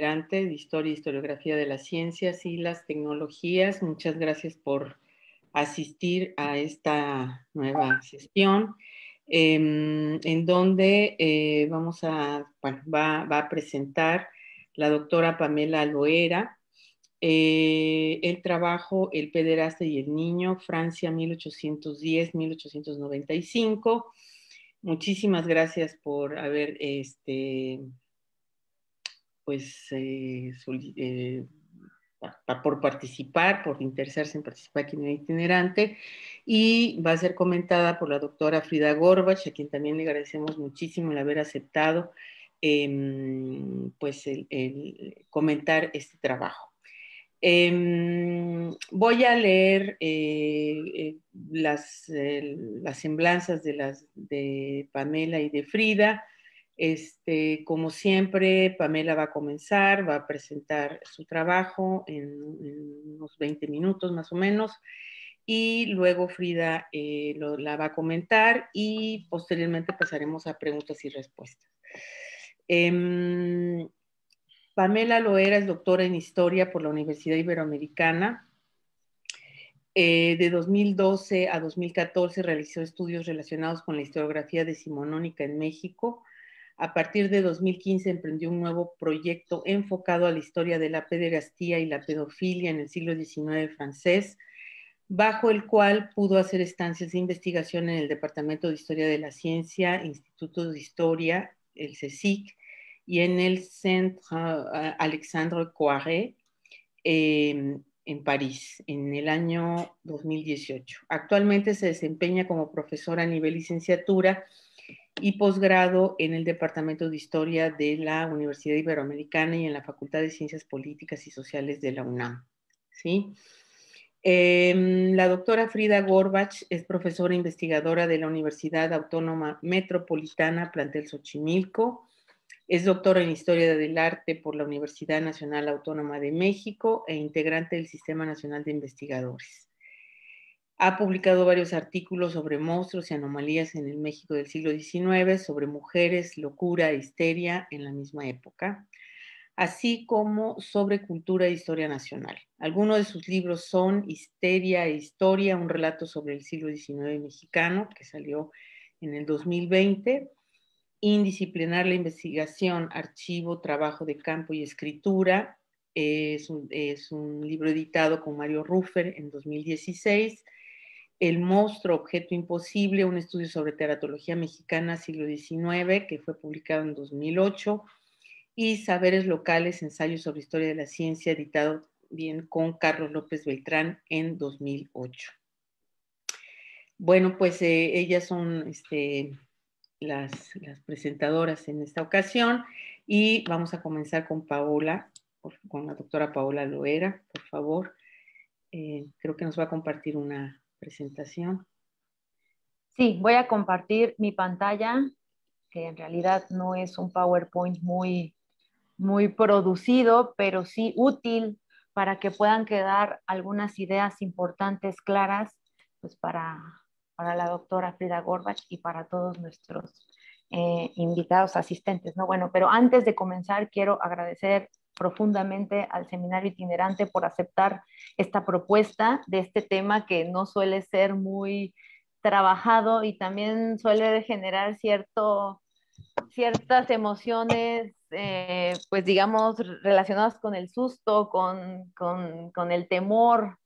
de Historia e Historiografía de las Ciencias y las Tecnologías. Muchas gracias por asistir a esta nueva sesión, en donde va a presentar la doctora Pamela Loera el trabajo El pederasta y el niño, Francia 1810-1895. Muchísimas gracias por haber por participar, por interesarse en participar aquí en el itinerante, y va a ser comentada por la doctora Frida Gorbach, a quien también le agradecemos muchísimo el haber aceptado el comentar este trabajo. Voy a leer las semblanzas de Pamela y de Frida. Como siempre, Pamela va a comenzar, va a presentar su trabajo en unos 20 minutos más o menos, y luego Frida la va a comentar, y posteriormente pasaremos a preguntas y respuestas. Pamela Loera es doctora en Historia por la Universidad Iberoamericana. De 2012 a 2014 realizó estudios relacionados con la historiografía decimonónica en México. A partir de 2015 emprendió un nuevo proyecto enfocado a la historia de la pederastía y la pedofilia en el siglo XIX francés, bajo el cual pudo hacer estancias de investigación en el Departamento de Historia de la Ciencia, Instituto de Historia, el CSIC, y en el Centro Alexandre Coiré, en París, en el año 2018. Actualmente se desempeña como profesora a nivel licenciatura y posgrado en el Departamento de Historia de la Universidad Iberoamericana y en la Facultad de Ciencias Políticas y Sociales de la UNAM. ¿Sí? La doctora Frida Gorbach es profesora investigadora de la Universidad Autónoma Metropolitana, plantel Xochimilco. Es doctora en Historia del Arte por la Universidad Nacional Autónoma de México e integrante del Sistema Nacional de Investigadores. Ha publicado varios artículos sobre monstruos y anomalías en el México del siglo XIX, sobre mujeres, locura e histeria en la misma época, así como sobre cultura e historia nacional. Algunos de sus libros son Histeria e Historia, un relato sobre el siglo XIX mexicano, que salió en el 2020, Indisciplinar la investigación, archivo, trabajo de campo y escritura, es un libro editado con Mario Ruffer en 2016, El monstruo, objeto imposible, un estudio sobre teratología mexicana siglo XIX, que fue publicado en 2008, y Saberes locales, ensayos sobre historia de la ciencia, editado bien con Carlos López Beltrán en 2008. Bueno, pues ellas son las presentadoras en esta ocasión, y vamos a comenzar con la doctora Paola Loera, por favor. Creo que nos va a compartir una presentación. Sí, voy a compartir mi pantalla, que en realidad no es un PowerPoint muy producido, pero sí útil para que puedan quedar algunas ideas importantes, claras, pues para la doctora Frida Gorbach y para todos nuestros invitados asistentes, ¿no? Bueno, pero antes de comenzar quiero agradecer profundamente al Seminario Itinerante por aceptar esta propuesta de este tema que no suele ser muy trabajado y también suele generar ciertas emociones, pues digamos, relacionadas con el susto, con el temor.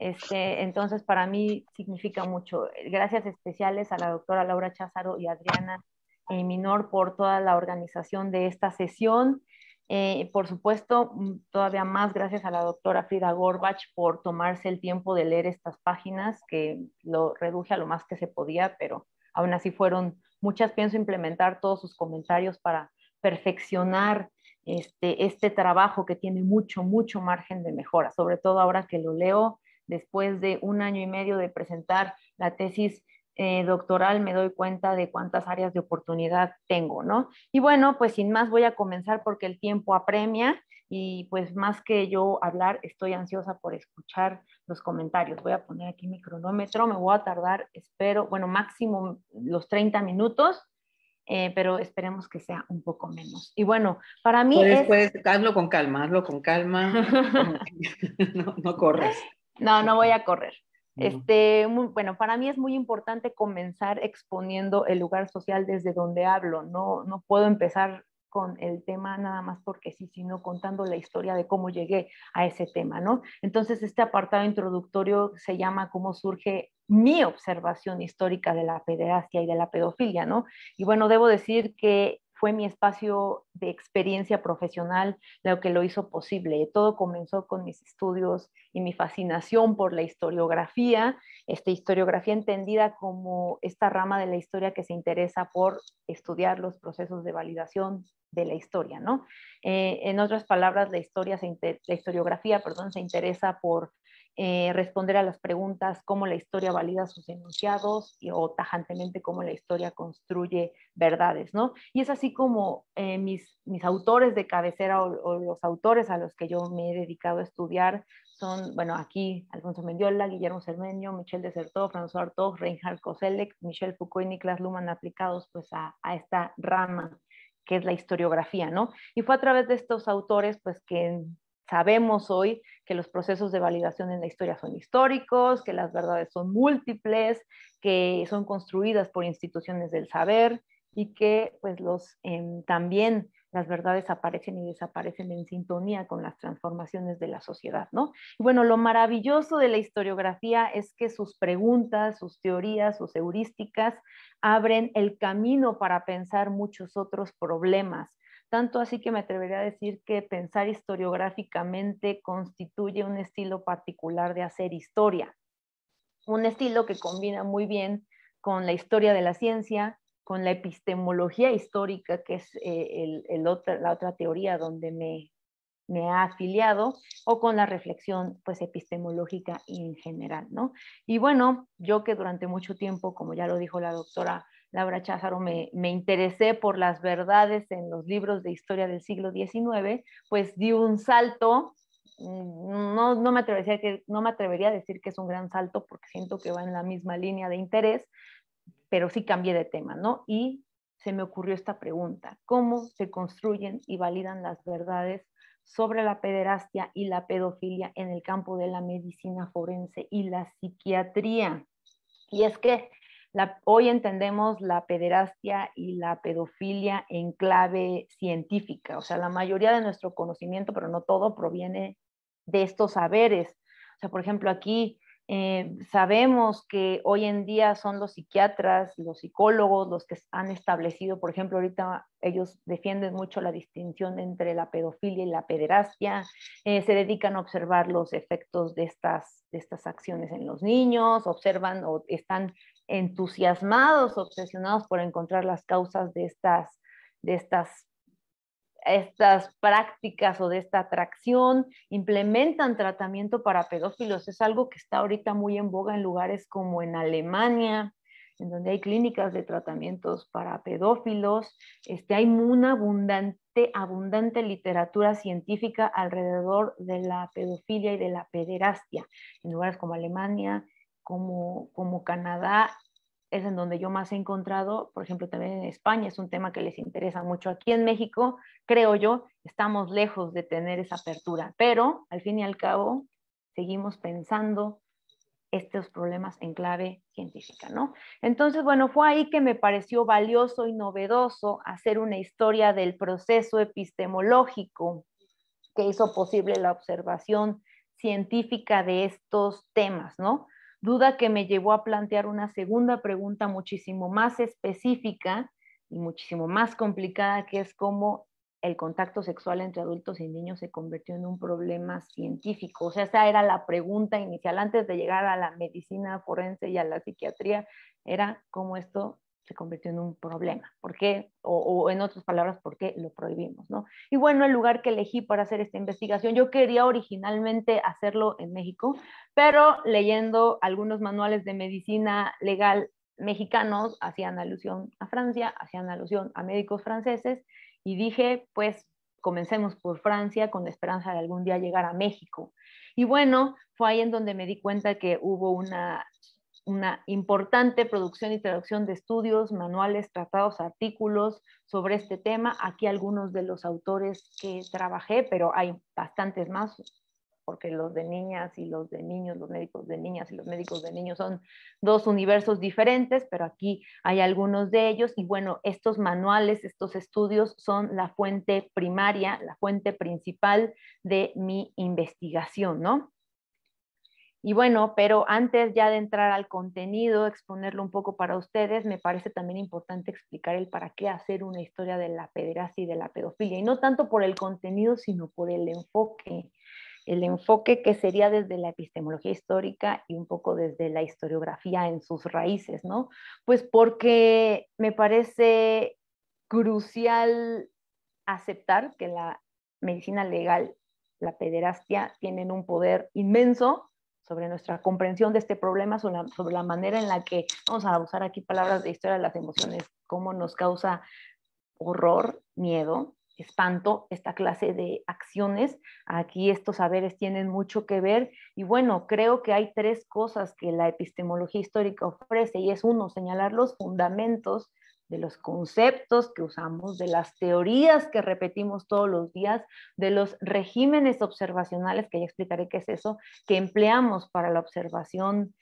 Entonces, para mí significa mucho. Gracias especiales a la doctora Laura Cházaro y Adriana Minor por toda la organización de esta sesión. Por supuesto, todavía más gracias a la doctora Frida Gorbach por tomarse el tiempo de leer estas páginas, que lo reduje a lo más que se podía, pero aún así fueron muchas. Pienso implementar todos sus comentarios para perfeccionar este trabajo, que tiene mucho margen de mejora, sobre todo ahora que lo leo después de un año y medio de presentar la tesis doctoral. Me doy cuenta de cuántas áreas de oportunidad tengo, ¿no? Y bueno, pues sin más voy a comenzar porque el tiempo apremia y pues más que yo hablar, estoy ansiosa por escuchar los comentarios. Voy a poner aquí mi cronómetro, me voy a tardar, espero, bueno, máximo los 30 minutos. pero esperemos que sea un poco menos. Y bueno, para mí hazlo con calma, no corres. No voy a correr. Bueno, para mí es muy importante comenzar exponiendo el lugar social desde donde hablo. No puedo empezar con el tema nada más porque sí, sino contando la historia de cómo llegué a ese tema, ¿no? Entonces, este apartado introductorio se llama cómo surge mi observación histórica de la pederastia y de la pedofilia, ¿no? Y bueno, debo decir que fue mi espacio de experiencia profesional lo que lo hizo posible. Todo comenzó con mis estudios y mi fascinación por la historiografía, historiografía entendida como esta rama de la historia que se interesa por estudiar los procesos de validación de la historia, ¿no? En otras palabras, la historiografía se interesa por responder a las preguntas cómo la historia valida sus enunciados o tajantemente cómo la historia construye verdades, ¿no? Y es así como mis autores de cabecera o los autores a los que yo me he dedicado a estudiar son, bueno, aquí Alfonso Mendiola, Guillermo Cermeño, Michel de Certeau, François Hartog, Reinhard Koselleck, Michel Foucault y Niklas Luhmann aplicados pues a esta rama que es la historiografía, ¿no? Y fue a través de estos autores pues que sabemos hoy que los procesos de validación en la historia son históricos, que las verdades son múltiples, que son construidas por instituciones del saber y que pues también las verdades aparecen y desaparecen en sintonía con las transformaciones de la sociedad, ¿no? Y bueno, lo maravilloso de la historiografía es que sus preguntas, sus teorías, sus heurísticas abren el camino para pensar muchos otros problemas. Tanto así que me atrevería a decir que pensar historiográficamente constituye un estilo particular de hacer historia. Un estilo que combina muy bien con la historia de la ciencia, con la epistemología histórica, que es la otra teoría donde me ha afiliado, o con la reflexión pues, epistemológica en general, ¿no? Y bueno, yo que durante mucho tiempo, como ya lo dijo la doctora Laura Cházaro, me interesé por las verdades en los libros de historia del siglo XIX, pues di un salto, no me atrevería a decir que es un gran salto porque siento que va en la misma línea de interés, pero sí cambié de tema, ¿no? Y se me ocurrió esta pregunta, ¿cómo se construyen y validan las verdades sobre la pederastia y la pedofilia en el campo de la medicina forense y la psiquiatría? Y es que hoy entendemos la pederastia y la pedofilia en clave científica. O sea, la mayoría de nuestro conocimiento, pero no todo, proviene de estos saberes. O sea, por ejemplo, aquí sabemos que hoy en día son los psiquiatras, los psicólogos, los que han establecido, por ejemplo, ahorita ellos defienden mucho la distinción entre la pedofilia y la pederastia, se dedican a observar los efectos de estas acciones en los niños, observan o están entusiasmados, obsesionados por encontrar las causas de estas prácticas o de esta atracción, implementan tratamiento para pedófilos. Es algo que está ahorita muy en boga en lugares como en Alemania, en donde hay clínicas de tratamientos para pedófilos. Hay una abundante literatura científica alrededor de la pedofilia y de la pederastia, en lugares como Alemania, como Canadá, es en donde yo más he encontrado. Por ejemplo, también en España es un tema que les interesa mucho. Aquí en México, creo yo, estamos lejos de tener esa apertura, pero al fin y al cabo seguimos pensando estos problemas en clave científica, ¿no? Entonces, bueno, fue ahí que me pareció valioso y novedoso hacer una historia del proceso epistemológico que hizo posible la observación científica de estos temas, ¿no? Duda que me llevó a plantear una segunda pregunta muchísimo más específica y muchísimo más complicada, que es cómo el contacto sexual entre adultos y niños se convirtió en un problema científico. O sea, esa era la pregunta inicial antes de llegar a la medicina forense y a la psiquiatría, era cómo esto se convirtió en un problema. ¿Por qué? O en otras palabras, ¿por qué lo prohibimos, no? Y bueno, el lugar que elegí para hacer esta investigación, yo quería originalmente hacerlo en México, pero leyendo algunos manuales de medicina legal mexicanos, hacían alusión a Francia, hacían alusión a médicos franceses, y dije, pues, comencemos por Francia con la esperanza de algún día llegar a México. Y bueno, fue ahí en donde me di cuenta que hubo una una importante producción y traducción de estudios, manuales, tratados, artículos sobre este tema. Aquí algunos de los autores que trabajé, pero hay bastantes más, porque los de niñas y los de niños, los médicos de niñas y los médicos de niños son dos universos diferentes, pero aquí hay algunos de ellos. Y bueno, estos manuales, estos estudios son la fuente primaria, la fuente principal de mi investigación, ¿no? Y bueno, pero antes ya de entrar al contenido, exponerlo un poco para ustedes, me parece también importante explicar el para qué hacer una historia de la pederastia y de la pedofilia. Y no tanto por el contenido, sino por el enfoque. El enfoque que sería desde la epistemología histórica y un poco desde la historiografía en sus raíces, ¿no? Pues porque me parece crucial aceptar que la medicina legal, la pederastia, tienen un poder inmenso sobre nuestra comprensión de este problema, sobre la manera en la que, vamos a usar aquí palabras de historia de las emociones, cómo nos causa horror, miedo, espanto, esta clase de acciones. Aquí estos saberes tienen mucho que ver y bueno, creo que hay tres cosas que la epistemología histórica ofrece y es uno, señalar los fundamentos de los conceptos que usamos, de las teorías que repetimos todos los días, de los regímenes observacionales, que ya explicaré qué es eso, que empleamos para la observación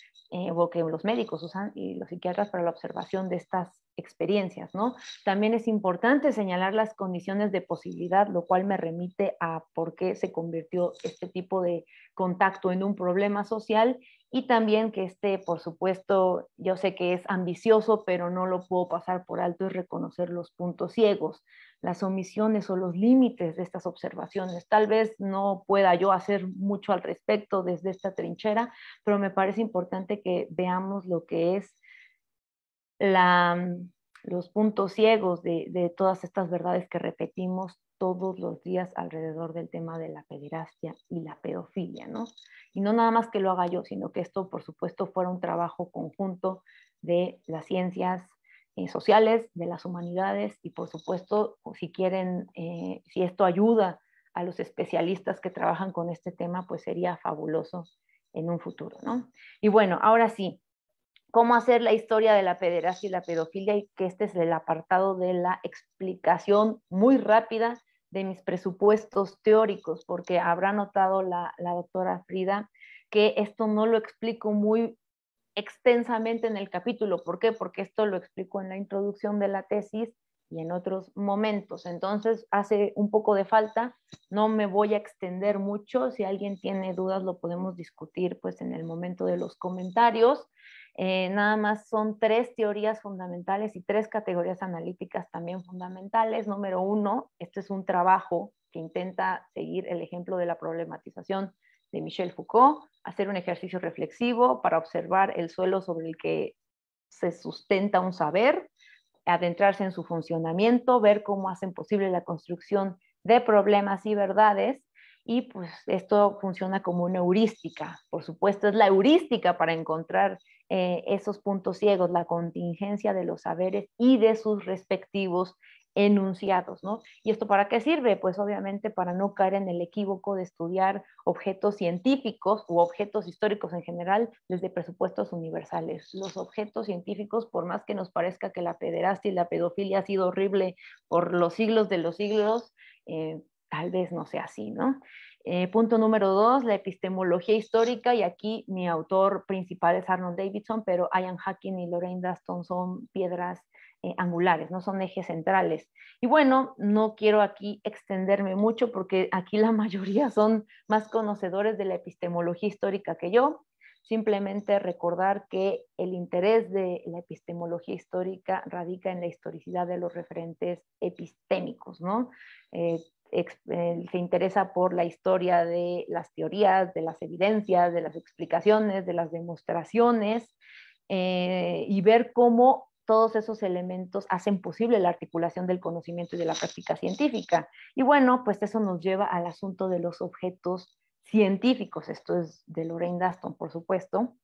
o que los médicos usan y los psiquiatras para la observación de estas experiencias, ¿no? También es importante señalar las condiciones de posibilidad, lo cual me remite a por qué se convirtió este tipo de contacto en un problema social y también que este, por supuesto, yo sé que es ambicioso, pero no lo puedo pasar por alto y reconocer los puntos ciegos, las omisiones o los límites de estas observaciones. Tal vez no pueda yo hacer mucho al respecto desde esta trinchera, pero me parece importante que veamos lo que es los puntos ciegos de todas estas verdades que repetimos todos los días alrededor del tema de la pederastia y la pedofilia, ¿no? Y no nada más que lo haga yo, sino que esto, por supuesto, fuera un trabajo conjunto de las ciencias sociales, de las humanidades y, por supuesto, si quieren, si esto ayuda a los especialistas que trabajan con este tema, pues sería fabuloso en un futuro, ¿no? Y bueno, ahora sí, cómo hacer la historia de la pederastia y la pedofilia, y que este es el apartado de la explicación muy rápida de mis presupuestos teóricos, porque habrá notado la doctora Frida que esto no lo explico muy extensamente en el capítulo. ¿Por qué? Porque esto lo explico en la introducción de la tesis y en otros momentos. Entonces hace un poco de falta, no me voy a extender mucho. Si alguien tiene dudas lo podemos discutir pues en el momento de los comentarios. Nada más son tres teorías fundamentales y tres categorías analíticas también fundamentales. Número uno, este es un trabajo que intenta seguir el ejemplo de la problematización de Michel Foucault, hacer un ejercicio reflexivo para observar el suelo sobre el que se sustenta un saber, adentrarse en su funcionamiento, ver cómo hacen posible la construcción de problemas y verdades. Y pues esto funciona como una heurística. Por supuesto, es la heurística para encontrar esos puntos ciegos, la contingencia de los saberes y de sus respectivos enunciados, ¿no? ¿Y esto para qué sirve? Pues obviamente para no caer en el equívoco de estudiar objetos científicos u objetos históricos en general desde presupuestos universales. Los objetos científicos, por más que nos parezca que la pederastia y la pedofilia ha sido horrible por los siglos de los siglos, tal vez no sea así, ¿no? Punto número dos, la epistemología histórica, y aquí mi autor principal es Arnold Davidson, pero Ian Hacking y Lorraine Daston son piedras angulares, no son ejes centrales. Y bueno, no quiero aquí extenderme mucho porque aquí la mayoría son más conocedores de la epistemología histórica que yo. Simplemente recordar que el interés de la epistemología histórica radica en la historicidad de los referentes epistémicos, ¿no? Se interesa por la historia de las teorías, de las evidencias, de las explicaciones, de las demostraciones y ver cómo todos esos elementos hacen posible la articulación del conocimiento y de la práctica científica. Y bueno, pues eso nos lleva al asunto de los objetos científicos. Esto es de Lorraine Daston, por supuesto.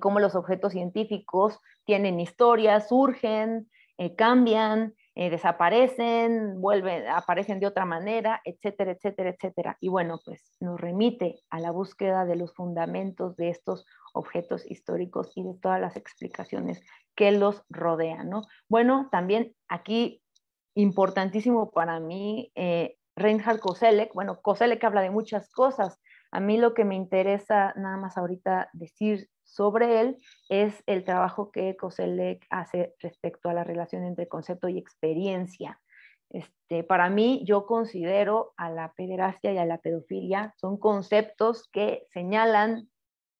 Cómo los objetos científicos tienen historia, surgen, cambian, desaparecen, vuelven, aparecen de otra manera, etcétera, etcétera, etcétera. Y bueno, pues nos remite a la búsqueda de los fundamentos de estos objetos históricos y de todas las explicaciones que los rodean, ¿no? Bueno, también aquí importantísimo para mí, Reinhard Koselleck. Bueno, Koselleck habla de muchas cosas. A mí lo que me interesa nada más ahorita decir sobre él es el trabajo que Koselleck hace respecto a la relación entre concepto y experiencia. Para mí, yo considero a la pederastia y a la pedofilia son conceptos que señalan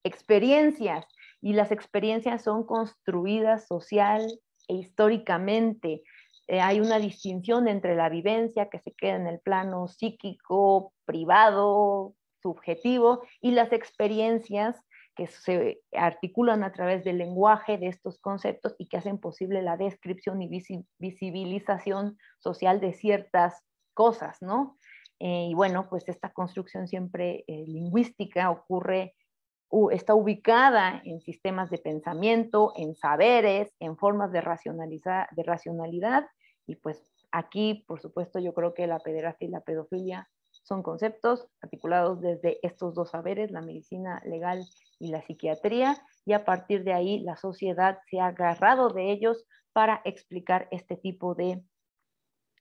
experiencias, y las experiencias son construidas social e históricamente. Hay una distinción entre la vivencia que se queda en el plano psíquico, privado, subjetivo, y las experiencias que se articulan a través del lenguaje de estos conceptos y que hacen posible la descripción y visibilización social de ciertas cosas, ¿no? Y bueno, pues esta construcción siempre lingüística ocurre, está ubicada en sistemas de pensamiento, en saberes, en formas de racionalidad, y pues aquí, por supuesto, yo creo que la pederastia y la pedofilia son conceptos articulados desde estos dos saberes, la medicina legal y la psiquiatría, y a partir de ahí la sociedad se ha agarrado de ellos para explicar este tipo de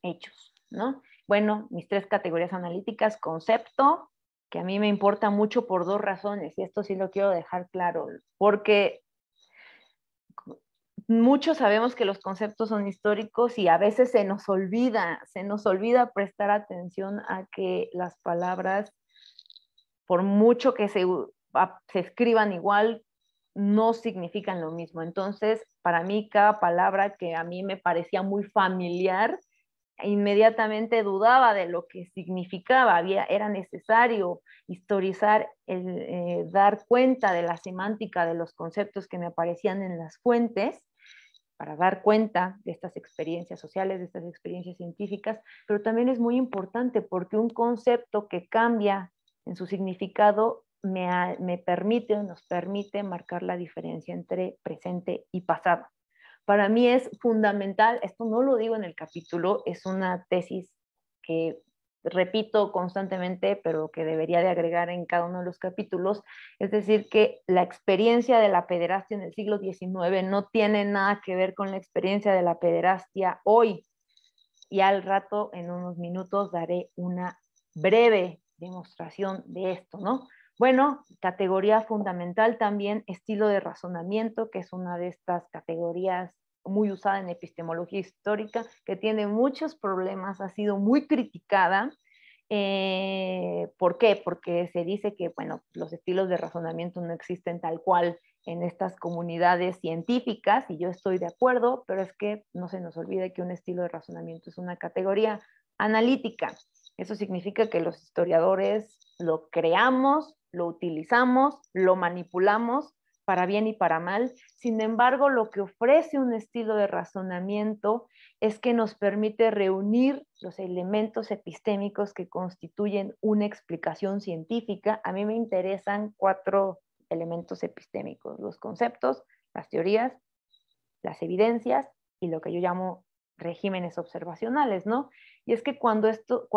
hechos, ¿no? Bueno, mis tres categorías analíticas: concepto, que a mí me importa mucho por dos razones, y esto sí lo quiero dejar claro, porque muchos sabemos que los conceptos son históricos y a veces se nos olvida prestar atención a que las palabras, por mucho que se escriban igual, no significan lo mismo. Entonces, para mí, cada palabra que a mí me parecía muy familiar, inmediatamente dudaba de lo que significaba. Era necesario historizar, dar cuenta de la semántica de los conceptos que me aparecían en las fuentes, para dar cuenta de estas experiencias sociales, de estas experiencias científicas, pero también es muy importante porque un concepto que cambia en su significado nos permite marcar la diferencia entre presente y pasado. Para mí es fundamental, esto no lo digo en el capítulo, es una tesis que repito constantemente, pero que debería de agregar en cada uno de los capítulos, es decir, que la experiencia de la pederastia en el siglo XIX no tiene nada que ver con la experiencia de la pederastia hoy. Y al rato, en unos minutos, daré una breve demostración de esto, ¿no? Bueno, categoría fundamental también, estilo de razonamiento, que es una de estas categorías muy usada en epistemología histórica, que tiene muchos problemas, ha sido muy criticada. ¿Por qué? Porque se dice que, bueno, los estilos de razonamiento no existen tal cual en estas comunidades científicas, y yo estoy de acuerdo, pero es que no se nos olvide que un estilo de razonamiento es una categoría analítica. Eso significa que los historiadores lo creamos, lo utilizamos, lo manipulamos para bien y para mal. Sin embargo, lo que ofrece un estilo de razonamiento es que nos permite reunir los elementos epistémicos que constituyen una explicación científica. A mí me interesan 4 elementos epistémicos: los conceptos, las teorías, las evidencias y lo que yo llamo regímenes observacionales, ¿no? Y es que cuando estos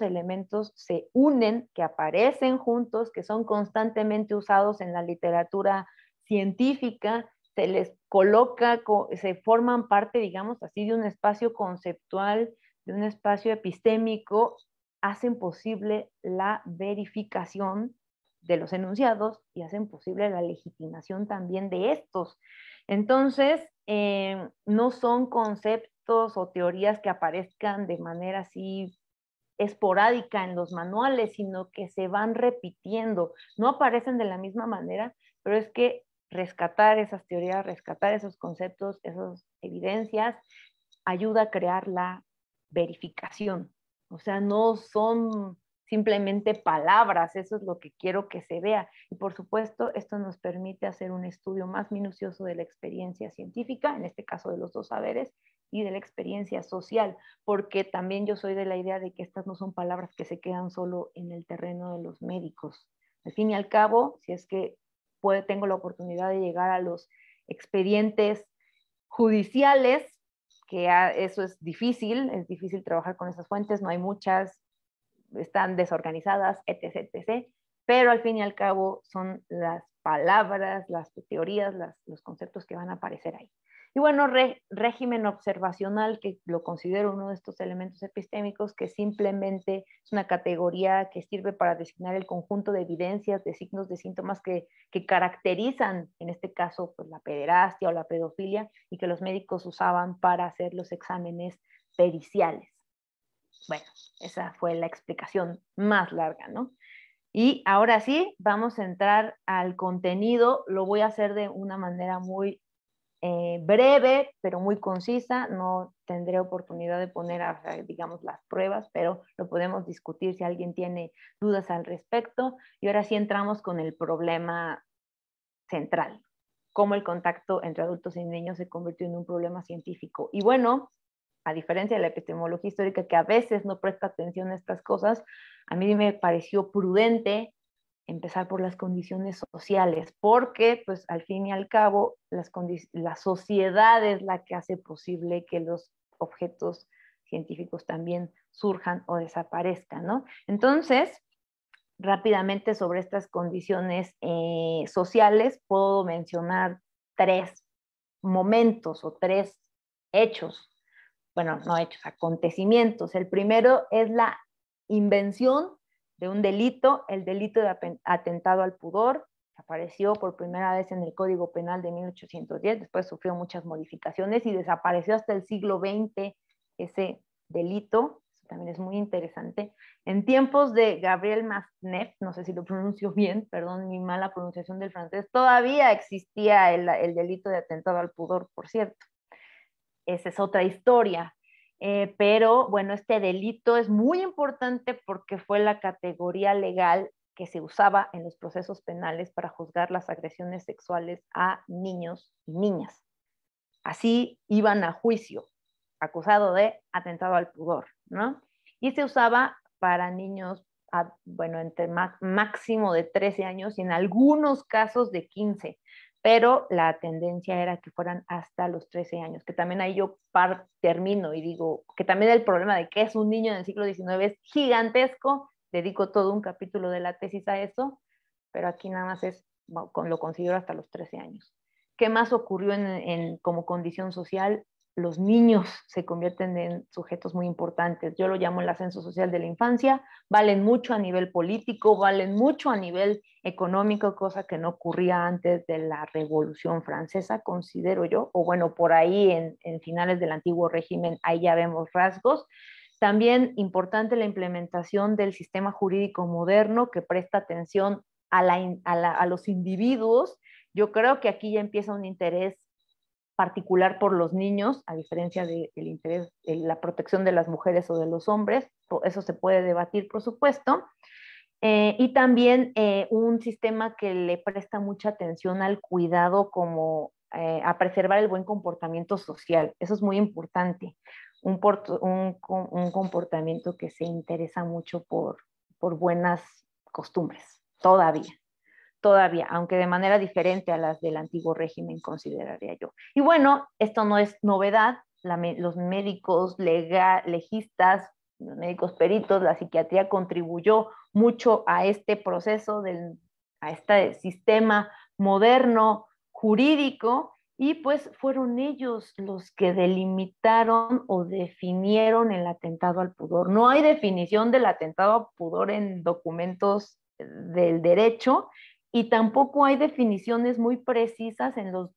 elementos se unen, que aparecen juntos, que son constantemente usados en la literatura científica, se les coloca, se forman parte, digamos así, de un espacio conceptual, de un espacio epistémico, hacen posible la verificación de los enunciados y hacen posible la legitimación también de estos. Entonces, no son conceptos o teorías que aparezcan de manera así esporádica en los manuales, sino que se van repitiendo. No aparecen de la misma manera, pero es que rescatar esas teorías, rescatar esos conceptos, esas evidencias, ayuda a crear la verificación. O sea, no son simplemente palabras, eso es lo que quiero que se vea. Y por supuesto, esto nos permite hacer un estudio más minucioso de la experiencia científica, en este caso de los dos saberes, y de la experiencia social, porque también yo soy de la idea de que estas no son palabras que se quedan solo en el terreno de los médicos. Al fin y al cabo, si es que tengo la oportunidad de llegar a los expedientes judiciales, que eso es difícil trabajar con esas fuentes, no hay muchas, están desorganizadas, etc., etc., pero al fin y al cabo son las palabras, las teorías, los conceptos que van a aparecer ahí. Y bueno, régimen observacional, que lo considero uno de estos elementos epistémicos, que simplemente es una categoría que sirve para designar el conjunto de evidencias, de signos, de síntomas que caracterizan, en este caso, pues, la pederastia o la pedofilia, y que los médicos usaban para hacer los exámenes periciales. Bueno, esa fue la explicación más larga, ¿no? Y ahora sí, vamos a entrar al contenido. Lo voy a hacer de una manera muy breve, pero muy concisa. No tendré oportunidad de poner, digamos, las pruebas, pero lo podemos discutir si alguien tiene dudas al respecto. Y ahora sí entramos con el problema central, cómo el contacto entre adultos y niños se convirtió en un problema científico. Y bueno, a diferencia de la epistemología histórica, que a veces no presta atención a estas cosas, a mí me pareció prudente empezar por las condiciones sociales, porque pues al fin y al cabo la sociedad es la que hace posible que los objetos científicos también surjan o desaparezcan, ¿no? Entonces, rápidamente sobre estas condiciones sociales puedo mencionar tres momentos o tres hechos. Bueno, no hechos, acontecimientos. El primero es la invención de un delito, el delito de atentado al pudor, que apareció por primera vez en el Código Penal de 1810, después sufrió muchas modificaciones y desapareció hasta el siglo XX ese delito. Eso también es muy interesante. En tiempos de Gabriel Masnet, no sé si lo pronuncio bien, perdón mi mala pronunciación del francés, todavía existía el delito de atentado al pudor, por cierto. Esa es otra historia, pero bueno, este delito es muy importante porque fue la categoría legal que se usaba en los procesos penales para juzgar las agresiones sexuales a niños y niñas. Así iban a juicio, acusado de atentado al pudor, ¿no? Y se usaba para niños, bueno, entre máximo de 13 años y en algunos casos de 15, pero la tendencia era que fueran hasta los 13 años, que también ahí yo termino y digo que también el problema de qué es un niño en el siglo XIX es gigantesco, dedico todo un capítulo de la tesis a eso, pero aquí nada más es, lo considero hasta los 13 años. ¿Qué más ocurrió como condición social? Los niños se convierten en sujetos muy importantes, yo lo llamo el ascenso social de la infancia, valen mucho a nivel político, valen mucho a nivel económico, cosa que no ocurría antes de la Revolución Francesa, considero yo, o bueno, por ahí en finales del antiguo régimen, ahí ya vemos rasgos. También importante la implementación del sistema jurídico moderno que presta atención a los individuos. Yo creo que aquí ya empieza un interés particular por los niños, a diferencia del interés en la protección de las mujeres o de los hombres, eso se puede debatir, por supuesto, y también un sistema que le presta mucha atención al cuidado como a preservar el buen comportamiento social, eso es muy importante, un comportamiento que se interesa mucho por buenas costumbres, todavía, aunque de manera diferente a las del antiguo régimen, consideraría yo. Y bueno, esto no es novedad, los médicos legistas, los médicos peritos, la psiquiatría contribuyó mucho a este proceso, a este sistema moderno jurídico, y pues fueron ellos los que delimitaron o definieron el atentado al pudor. No hay definición del atentado al pudor en documentos del derecho, y tampoco hay definiciones muy precisas en los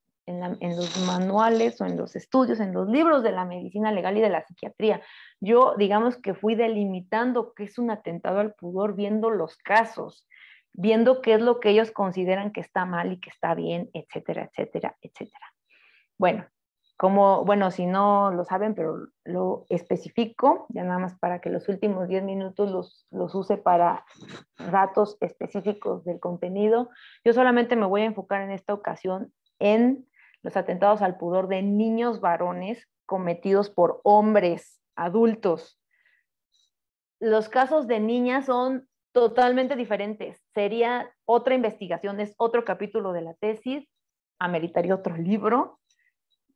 manuales o en los estudios, en los libros de la medicina legal y de la psiquiatría. Yo, digamos que fui delimitando qué es un atentado al pudor viendo los casos, viendo qué es lo que ellos consideran que está mal y que está bien, etcétera, etcétera, etcétera. Bueno, si no lo saben, pero lo especifico, ya nada más para que los últimos 10 minutos los use para datos específicos del contenido. Yo solamente me voy a enfocar en esta ocasión en los atentados al pudor de niños varones cometidos por hombres adultos. Los casos de niñas son totalmente diferentes. Sería otra investigación, es otro capítulo de la tesis, ameritaría otro libro.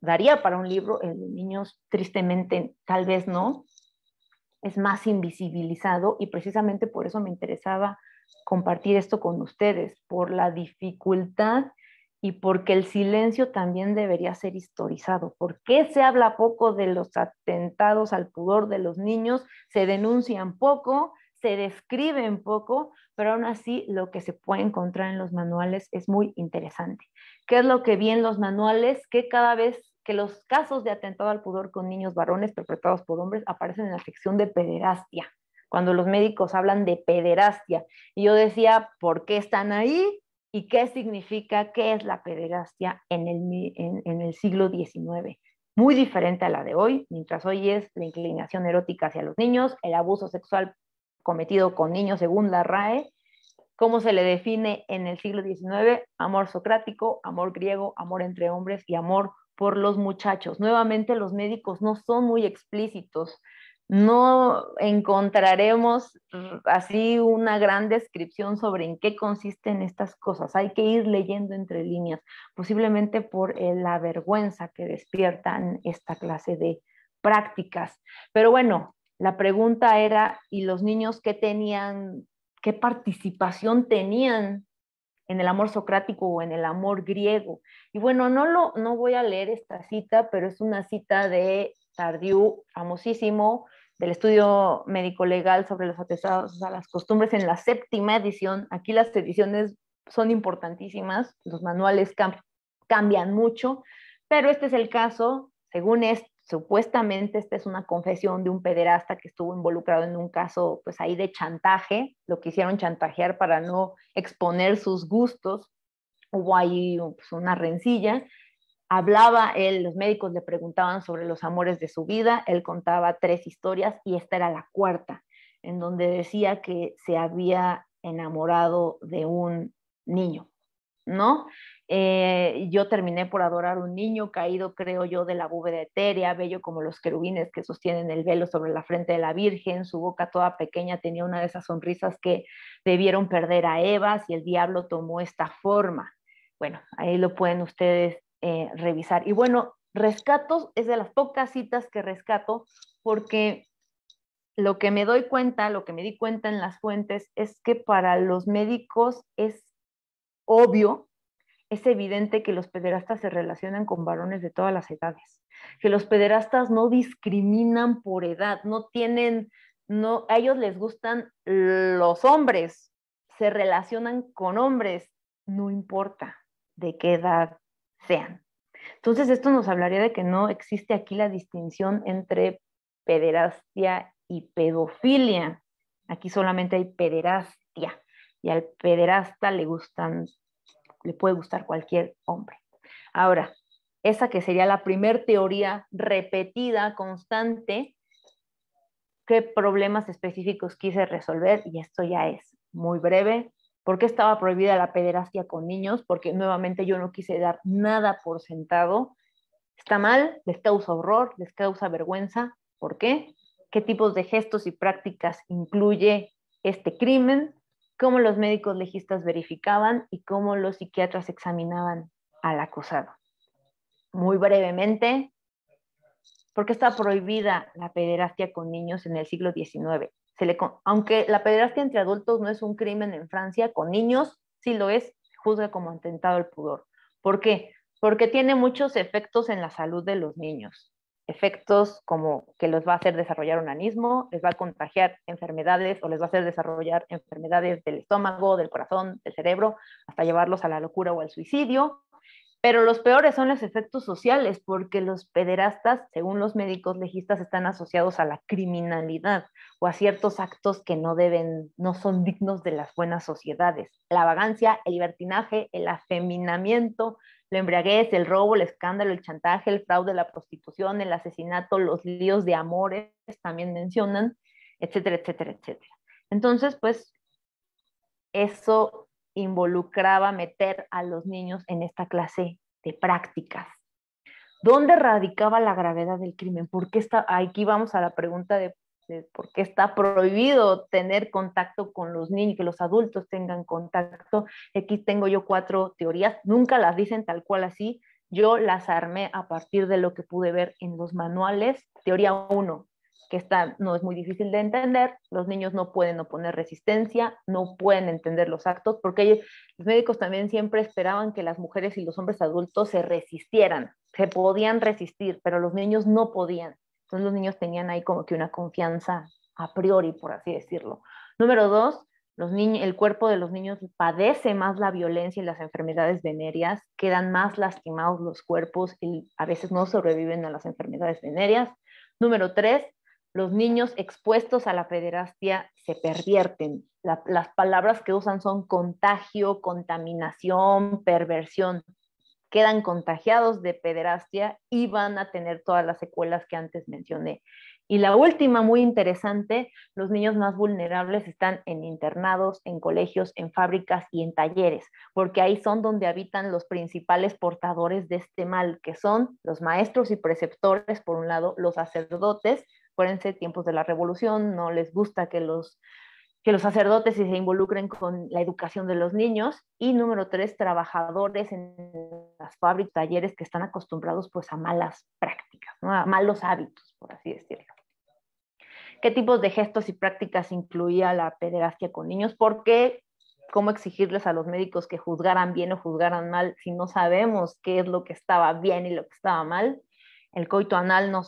daría para un libro, el de niños tristemente tal vez no, es más invisibilizado, y precisamente por eso me interesaba compartir esto con ustedes, por la dificultad y porque el silencio también debería ser historizado. ¿Por qué se habla poco de los atentados al pudor de los niños? Se denuncian poco, se describen poco, pero aún así lo que se puede encontrar en los manuales es muy interesante. ¿Qué es lo que vi en los manuales? Que cada vez que los casos de atentado al pudor con niños varones perpetrados por hombres aparecen en la sección de pederastia, cuando los médicos hablan de pederastia. Y yo decía, ¿por qué están ahí? ¿Y qué significa? ¿Qué es la pederastia en el siglo XIX? Muy diferente a la de hoy. Mientras hoy es la inclinación erótica hacia los niños, el abuso sexual cometido con niños según la RAE. ¿Cómo se le define en el siglo XIX? Amor socrático, amor griego, amor entre hombres y amor por los muchachos. Nuevamente, los médicos no son muy explícitos. No encontraremos así una gran descripción sobre en qué consisten estas cosas. Hay que ir leyendo entre líneas, posiblemente por la vergüenza que despiertan esta clase de prácticas. Pero bueno, la pregunta era, ¿y los niños qué tenían, qué participación tenían en el amor socrático o en el amor griego? Y bueno, no voy a leer esta cita, pero es una cita de Tardieu, famosísimo, del estudio médico-legal sobre los atestados a las costumbres en la 7ª edición. Aquí las ediciones son importantísimas, los manuales cambian mucho, pero este es el caso. Según esto, supuestamente esta es una confesión de un pederasta que estuvo involucrado en un caso pues ahí de chantaje, lo quisieron chantajear para no exponer sus gustos, hubo ahí pues una rencilla. Hablaba él, los médicos le preguntaban sobre los amores de su vida, él contaba 3 historias y esta era la 4ª, en donde decía que se había enamorado de un niño, ¿no? Yo terminé por adorar un niño caído, creo yo, de la bóveda etérea, bello como los querubines que sostienen el velo sobre la frente de la Virgen, su boca toda pequeña tenía una de esas sonrisas que debieron perder a Eva si el diablo tomó esta forma. Bueno, ahí lo pueden ustedes revisar. Y bueno, rescatos, es de las pocas citas que rescato, porque lo que me doy cuenta, lo que me di cuenta en las fuentes, es que para los médicos es obvio, es evidente que los pederastas se relacionan con varones de todas las edades, que los pederastas no discriminan por edad, a ellos les gustan los hombres, se relacionan con hombres, no importa de qué edad sean. Entonces esto nos hablaría de que no existe aquí la distinción entre pederastia y pedofilia. Aquí solamente hay pederastia y al pederasta le puede gustar cualquier hombre. Ahora, esa que sería la primer teoría repetida, constante, ¿qué problemas específicos quise resolver? Y esto ya es muy breve. ¿Por qué estaba prohibida la pederastia con niños? Porque nuevamente yo no quise dar nada por sentado. Está mal, les causa horror, les causa vergüenza. ¿Por qué? ¿Qué tipos de gestos y prácticas incluye este crimen? ¿Cómo los médicos legistas verificaban y cómo los psiquiatras examinaban al acusado? Muy brevemente, ¿por qué está prohibida la pederastia con niños en el siglo XIX? Aunque la pederastia entre adultos no es un crimen en Francia, con niños sí lo es, se juzga como atentado al pudor. ¿Por qué? Porque tiene muchos efectos en la salud de los niños. Efectos como que los va a hacer desarrollar onanismo, les va a contagiar enfermedades o les va a hacer desarrollar enfermedades del estómago, del corazón, del cerebro, hasta llevarlos a la locura o al suicidio. Pero los peores son los efectos sociales, porque los pederastas, según los médicos legistas, están asociados a la criminalidad o a ciertos actos que no son dignos de las buenas sociedades. La vagancia, el libertinaje, el afeminamiento, la embriaguez, el robo, el escándalo, el chantaje, el fraude, la prostitución, el asesinato, los líos de amores, también mencionan, etcétera, etcétera, etcétera. Entonces, pues, eso involucraba meter a los niños en esta clase de prácticas. ¿Dónde radicaba la gravedad del crimen? ¿Por qué aquí vamos a la pregunta de por qué está prohibido tener contacto con los niños, que los adultos tengan contacto? Aquí tengo yo 4 teorías, nunca las dicen tal cual así, Yo las armé a partir de lo que pude ver en los manuales. Teoría 1, que está, no es muy difícil de entender. Los niños no pueden oponer resistencia, no pueden entender los actos, porque ellos, los médicos también siempre esperaban que las mujeres y los hombres adultos se resistieran, se podían resistir, pero los niños no podían. Entonces los niños tenían ahí como que una confianza a priori, por así decirlo. Número 2, el cuerpo de los niños padece más la violencia y las enfermedades venéreas, quedan más lastimados los cuerpos y a veces no sobreviven a las enfermedades venéreas. Número 3, los niños expuestos a la pederastia se pervierten. Las palabras que usan son contagio, contaminación, perversión. Quedan contagiados de pederastia y van a tener todas las secuelas que antes mencioné. Y la última, muy interesante, los niños más vulnerables están en internados, en colegios, en fábricas y en talleres, porque ahí son donde habitan los principales portadores de este mal, que son los maestros y preceptores, por un lado, los sacerdotes. Acuérdense, tiempos de la revolución, no les gusta que los sacerdotes se involucren con la educación de los niños. Y número 3, trabajadores en las fábricas, talleres que están acostumbrados pues a malas prácticas, ¿no? A malos hábitos, por así decirlo. ¿Qué tipos de gestos y prácticas incluía la pederastia con niños? ¿Por qué? ¿Cómo exigirles a los médicos que juzgaran bien o juzgaran mal si no sabemos qué es lo que estaba bien y lo que estaba mal? El coito anal no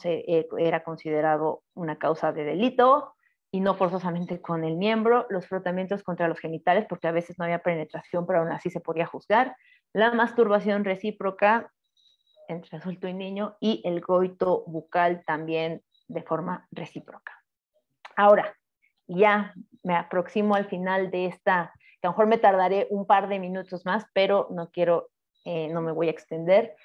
era considerado una causa de delito y no forzosamente con el miembro. Los frotamientos contra los genitales, porque a veces no había penetración, pero aún así se podía juzgar. La masturbación recíproca entre adulto y niño y el coito bucal también de forma recíproca. Ahora, ya me aproximo al final de esta, que a lo mejor me tardaré un par de minutos más, pero no me voy a extender.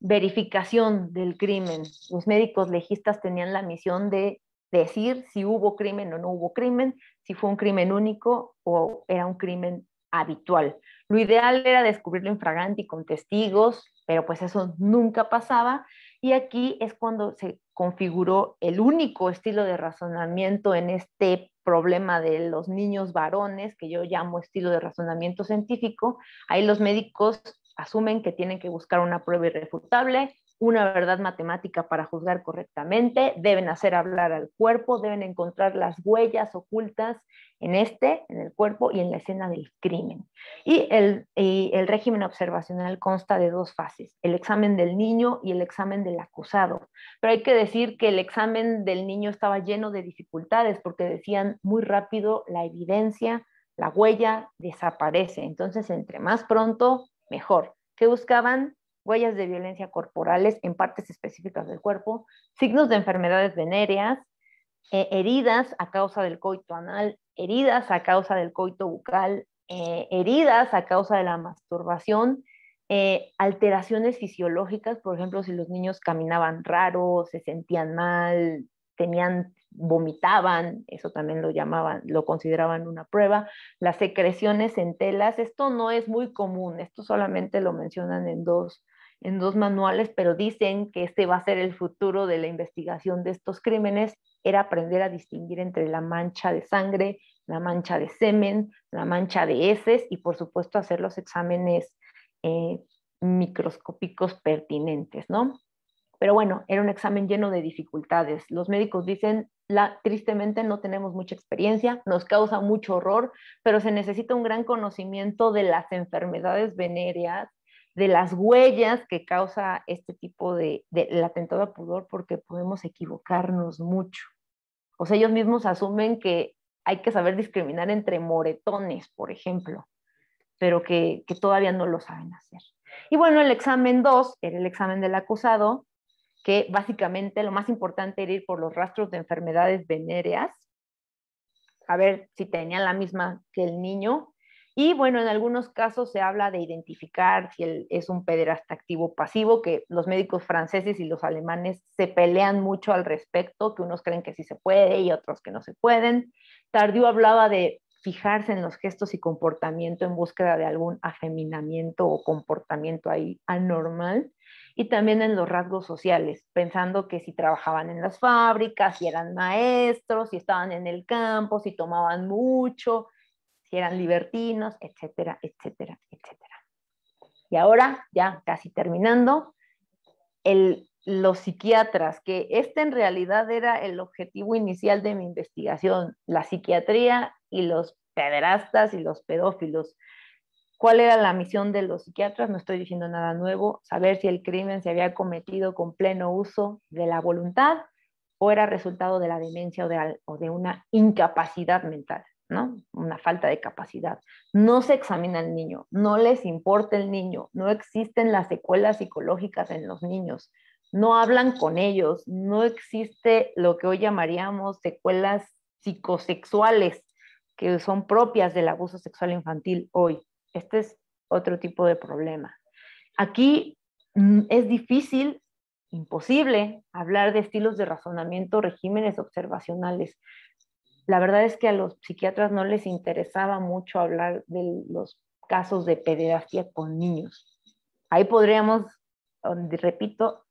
Verificación del crimen. Los médicos legistas tenían la misión de decir si hubo crimen o no hubo crimen, si fue un crimen único o era un crimen habitual. Lo ideal era descubrirlo en flagrante y con testigos, pero pues eso nunca pasaba. Y aquí es cuando se configuró el único estilo de razonamiento en este problema de los niños varones, que yo llamo estilo de razonamiento científico. Ahí los médicos asumen que tienen que buscar una prueba irrefutable, una verdad matemática para juzgar correctamente, deben hacer hablar al cuerpo, deben encontrar las huellas ocultas en el cuerpo y en la escena del crimen. Y el régimen observacional consta de dos fases, el examen del niño y el examen del acusado. Pero hay que decir que el examen del niño estaba lleno de dificultades porque decían muy rápido la evidencia, la huella desaparece. Entonces, entre más pronto, mejor. ¿Qué buscaban? Huellas de violencia corporales en partes específicas del cuerpo, signos de enfermedades venéreas, heridas a causa del coito anal, heridas a causa del coito bucal, heridas a causa de la masturbación, alteraciones fisiológicas, por ejemplo, si los niños caminaban raro, se sentían mal, vomitaban, eso también lo llamaban, lo consideraban una prueba, las secreciones en telas. Esto no es muy común, esto solamente lo mencionan en dos manuales, pero dicen que este va a ser el futuro de la investigación de estos crímenes, era aprender a distinguir entre la mancha de sangre, la mancha de semen, la mancha de heces y por supuesto hacer los exámenes microscópicos pertinentes, ¿no? Pero bueno, era un examen lleno de dificultades. Los médicos dicen, tristemente no tenemos mucha experiencia, nos causa mucho horror, pero se necesita un gran conocimiento de las enfermedades venéreas, de las huellas que causa este tipo el atentado a pudor, porque podemos equivocarnos mucho. O sea, ellos mismos asumen que hay que saber discriminar entre moretones, por ejemplo, pero que todavía no lo saben hacer. Y bueno, el examen 2 era el examen del acusado, que básicamente lo más importante era ir por los rastros de enfermedades venéreas, a ver si tenían la misma que el niño. Y bueno, en algunos casos se habla de identificar si él es un pederasta activo o pasivo, que los médicos franceses y los alemanes se pelean mucho al respecto, que unos creen que sí se puede y otros que no se pueden. Tardieu hablaba de fijarse en los gestos y comportamiento en búsqueda de algún afeminamiento o comportamiento ahí anormal. Y también en los rasgos sociales, pensando que si trabajaban en las fábricas, si eran maestros, si estaban en el campo, si tomaban mucho, si eran libertinos, etcétera, etcétera, etcétera. Y ahora, ya casi terminando, los psiquiatras, que este en realidad era el objetivo inicial de mi investigación, la psiquiatría y los pederastas y los pedófilos. ¿Cuál era la misión de los psiquiatras? No estoy diciendo nada nuevo. Saber si el crimen se había cometido con pleno uso de la voluntad o era resultado de la demencia o de una incapacidad mental, ¿no? Una falta de capacidad. No se examina al niño, no les importa el niño, no existen las secuelas psicológicas en los niños, no hablan con ellos, no existe lo que hoy llamaríamos secuelas psicosexuales que son propias del abuso sexual infantil hoy. Este es otro tipo de problema. Aquí es difícil, imposible, hablar de estilos de razonamiento, regímenes observacionales. La verdad es que a los psiquiatras no les interesaba mucho hablar de los casos de pederastia con niños. Ahí podríamos, repito,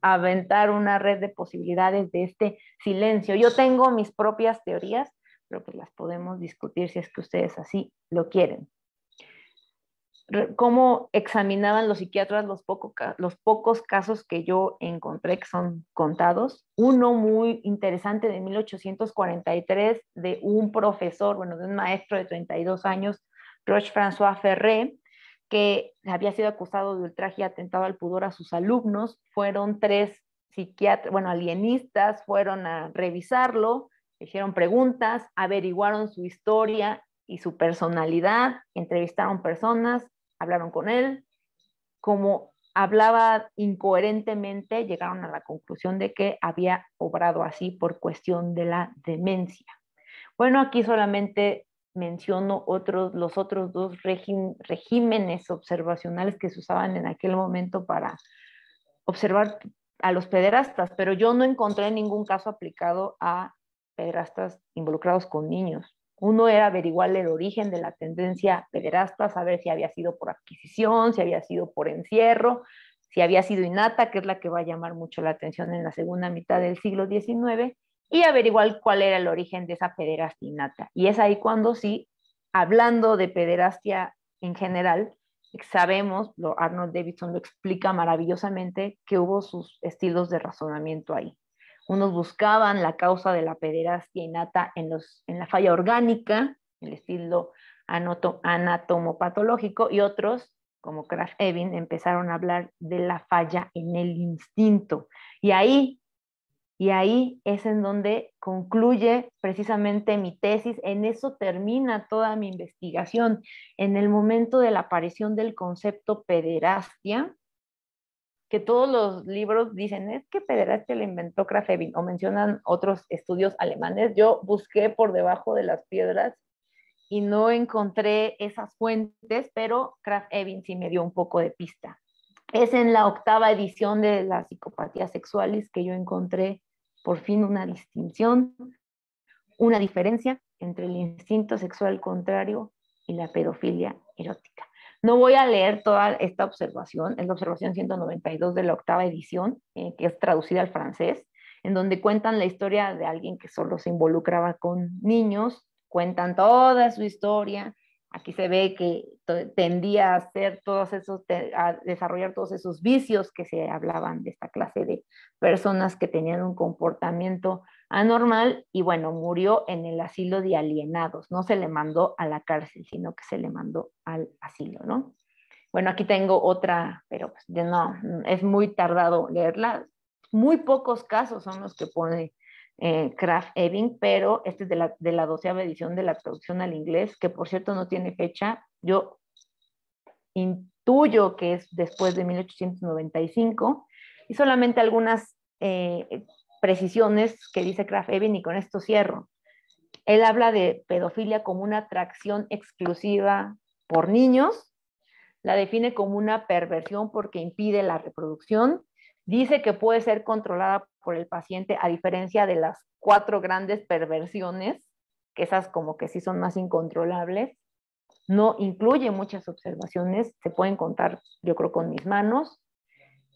aventar una red de posibilidades de este silencio. Yo tengo mis propias teorías, pero pues las podemos discutir si es que ustedes así lo quieren. Cómo examinaban los psiquiatras los pocos casos que yo encontré, que son contados. Uno muy interesante de 1843 de un profesor, bueno, de un maestro de 32 años, Roche-François Ferré, que había sido acusado de ultraje y atentado al pudor a sus alumnos. Fueron 3 psiquiatras, bueno, alienistas, fueron a revisarlo, hicieron preguntas, averiguaron su historia y su personalidad, entrevistaron personas, hablaron con él. Como hablaba incoherentemente, llegaron a la conclusión de que había obrado así por cuestión de la demencia. Bueno, aquí solamente menciono los otros 2 regímenes observacionales que se usaban en aquel momento para observar a los pederastas, pero yo no encontré ningún caso aplicado a pederastas involucrados con niños. Uno era averiguar el origen de la tendencia pederasta, saber si había sido por adquisición, si había sido por encierro, si había sido innata, que es la que va a llamar mucho la atención en la segunda mitad del siglo XIX, y averiguar cuál era el origen de esa pederastia innata. Y es ahí cuando sí, hablando de pederastia en general, sabemos, Arnold Davidson lo explica maravillosamente, que hubo sus estilos de razonamiento ahí. Unos buscaban la causa de la pederastia innata en la falla orgánica, el estilo anatomopatológico, y otros, como Krafft-Ebing, empezaron a hablar de la falla en el instinto. Y ahí es en donde concluye precisamente mi tesis, en eso termina toda mi investigación, en el momento de la aparición del concepto pederastia, que todos los libros dicen, es que pederastia la inventó Krafft-Ebing, o mencionan otros estudios alemanes. Yo busqué por debajo de las piedras y no encontré esas fuentes, pero Krafft-Ebing sí me dio un poco de pista. Es en la 8ª edición de la Psicopatía Sexualis que yo encontré por fin una distinción, una diferencia entre el instinto sexual contrario y la pedofilia erótica. No voy a leer toda esta observación, es la observación 192 de la 8ª edición, que es traducida al francés, en donde cuentan la historia de alguien que solo se involucraba con niños, cuentan toda su historia. Aquí se ve que tendía a hacer a desarrollar todos esos vicios que se hablaban de esta clase de personas que tenían un comportamiento anormal, y bueno, murió en el asilo de alienados. No se le mandó a la cárcel, sino que se le mandó al asilo, ¿no? Bueno, aquí tengo otra, pero pues no, es muy tardado leerla. Muy pocos casos son los que pone Krafft-Ebing, pero este es de la 12ª edición de la traducción al inglés, que por cierto no tiene fecha. Yo intuyo que es después de 1895, y solamente algunas precisiones que dice Krafft-Ebing, y con esto cierro. Él habla de pedofilia como una atracción exclusiva por niños, la define como una perversión porque impide la reproducción. Dice que puede ser controlada por el paciente, a diferencia de las 4 grandes perversiones, que esas como que sí son más incontrolables. No incluye muchas observaciones, se pueden contar yo creo con mis manos.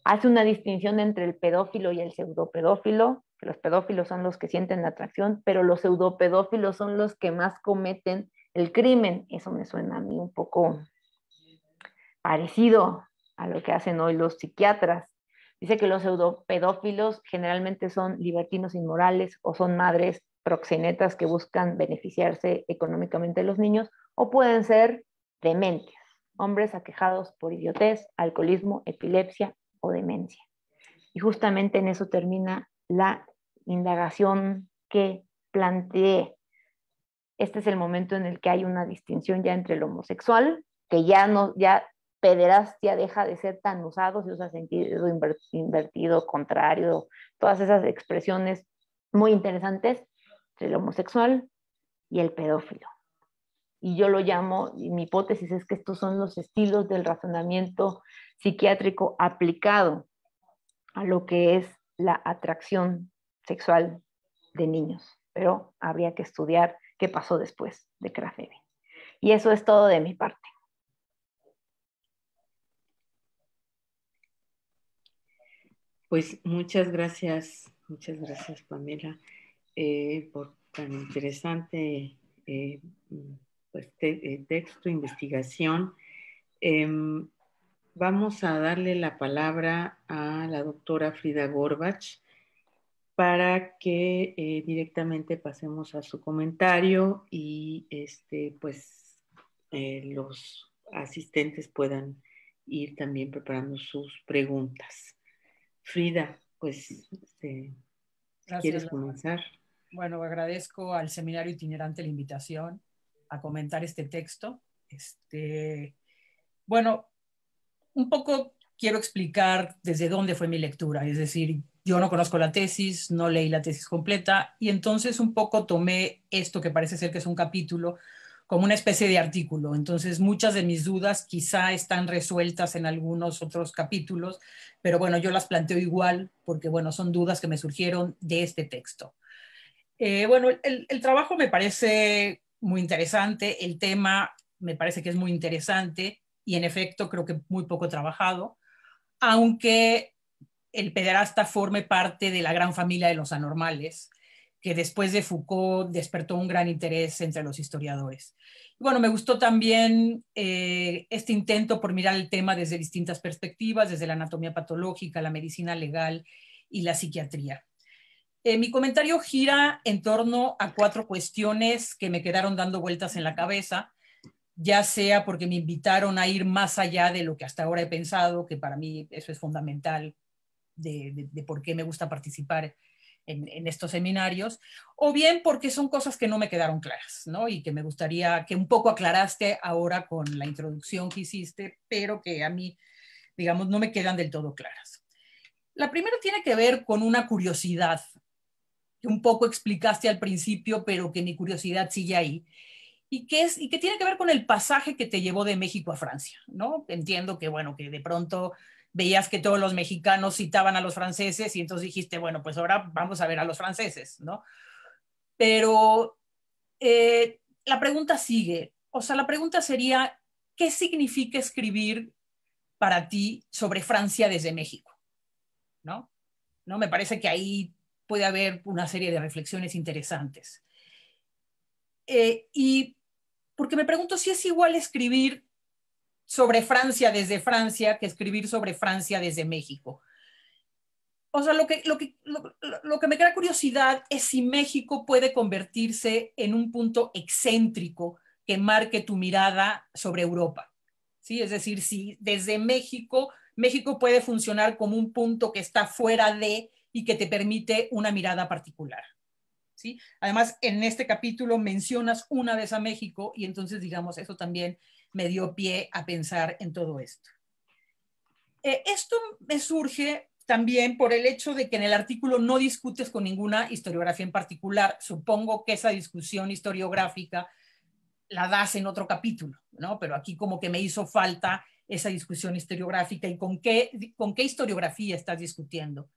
Hace una distinción entre el pedófilo y el pseudopedófilo, que los pedófilos son los que sienten la atracción, pero los pseudopedófilos son los que más cometen el crimen. Eso me suena a mí un poco parecido a lo que hacen hoy los psiquiatras. Dice que los pseudopedófilos generalmente son libertinos inmorales o son madres proxenetas que buscan beneficiarse económicamente de los niños, o pueden ser dementes, hombres aquejados por idiotez, alcoholismo, epilepsia o demencia. Y justamente en eso termina la indagación que planteé. Este es el momento en el que hay una distinción ya entre el homosexual, que ya pederastia deja de ser tan usado, se usa sentido invertido, contrario, todas esas expresiones muy interesantes, entre el homosexual y el pedófilo. Y yo lo llamo, mi hipótesis es que estos son los estilos del razonamiento psiquiátrico aplicado a lo que es la atracción sexual de niños. Pero habría que estudiar qué pasó después de Krafft-Ebing. Y eso es todo de mi parte. Pues muchas gracias Pamela por tan interesante pues, texto, investigación. Vamos a darle la palabra a la doctora Frida Gorbach para que directamente pasemos a su comentario y pues, los asistentes puedan ir también preparando sus preguntas. Frida, pues, gracias, ¿quieres comenzar? Bueno, agradezco al Seminario Itinerante la invitación a comentar este texto. Bueno, un poco quiero explicar desde dónde fue mi lectura, es decir, yo no conozco la tesis, no leí la tesis completa, y entonces un poco tomé esto que parece ser que es un capítulo como una especie de artículo. Entonces muchas de mis dudas quizá están resueltas en algunos otros capítulos, pero bueno, yo las planteo igual porque bueno, son dudas que me surgieron de este texto. Bueno, el trabajo me parece muy interesante, el tema me parece que es muy interesante y en efecto creo que muy poco trabajado, aunque el pederasta forme parte de la gran familia de los anormales, que después de Foucault despertó un gran interés entre los historiadores. Y bueno, me gustó también este intento por mirar el tema desde distintas perspectivas, desde la anatomía patológica, la medicina legal y la psiquiatría. Mi comentario gira en torno a cuatro cuestiones que me quedaron dando vueltas en la cabeza, ya sea porque me invitaron a ir más allá de lo que hasta ahora he pensado, que para mí eso es fundamental de por qué me gusta participar en estos seminarios, o bien porque son cosas que no me quedaron claras, ¿no? Y que me gustaría que un poco aclaraste ahora con la introducción que hiciste, pero que a mí, digamos, no me quedan del todo claras. La primera tiene que ver con una curiosidad, que un poco explicaste al principio, pero que mi curiosidad sigue ahí, y que tiene que ver con el pasaje que te llevó de México a Francia, ¿no? Entiendo que, bueno, que de pronto veías que todos los mexicanos citaban a los franceses y entonces dijiste, bueno, pues ahora vamos a ver a los franceses, ¿no? Pero la pregunta sigue, o sea, la pregunta sería, ¿qué significa escribir para ti sobre Francia desde México? ¿No? ¿No? Me parece que ahí puede haber una serie de reflexiones interesantes. Y porque me pregunto si es igual escribir sobre Francia desde Francia que escribir sobre Francia desde México. O sea, lo que me crea curiosidad es si México puede convertirse en un punto excéntrico que marque tu mirada sobre Europa, ¿sí? Es decir, si desde México, México puede funcionar como un punto que está fuera de y que te permite una mirada particular, ¿sí? Además, en este capítulo mencionas una vez a México y entonces, digamos, eso también me dio pie a pensar en todo esto. Esto me surge también por el hecho de que en el artículo no discutes con ninguna historiografía en particular. Supongo que esa discusión historiográfica la das en otro capítulo, ¿no? Pero aquí como que me hizo falta esa discusión historiográfica y con qué historiografía estás discutiendo.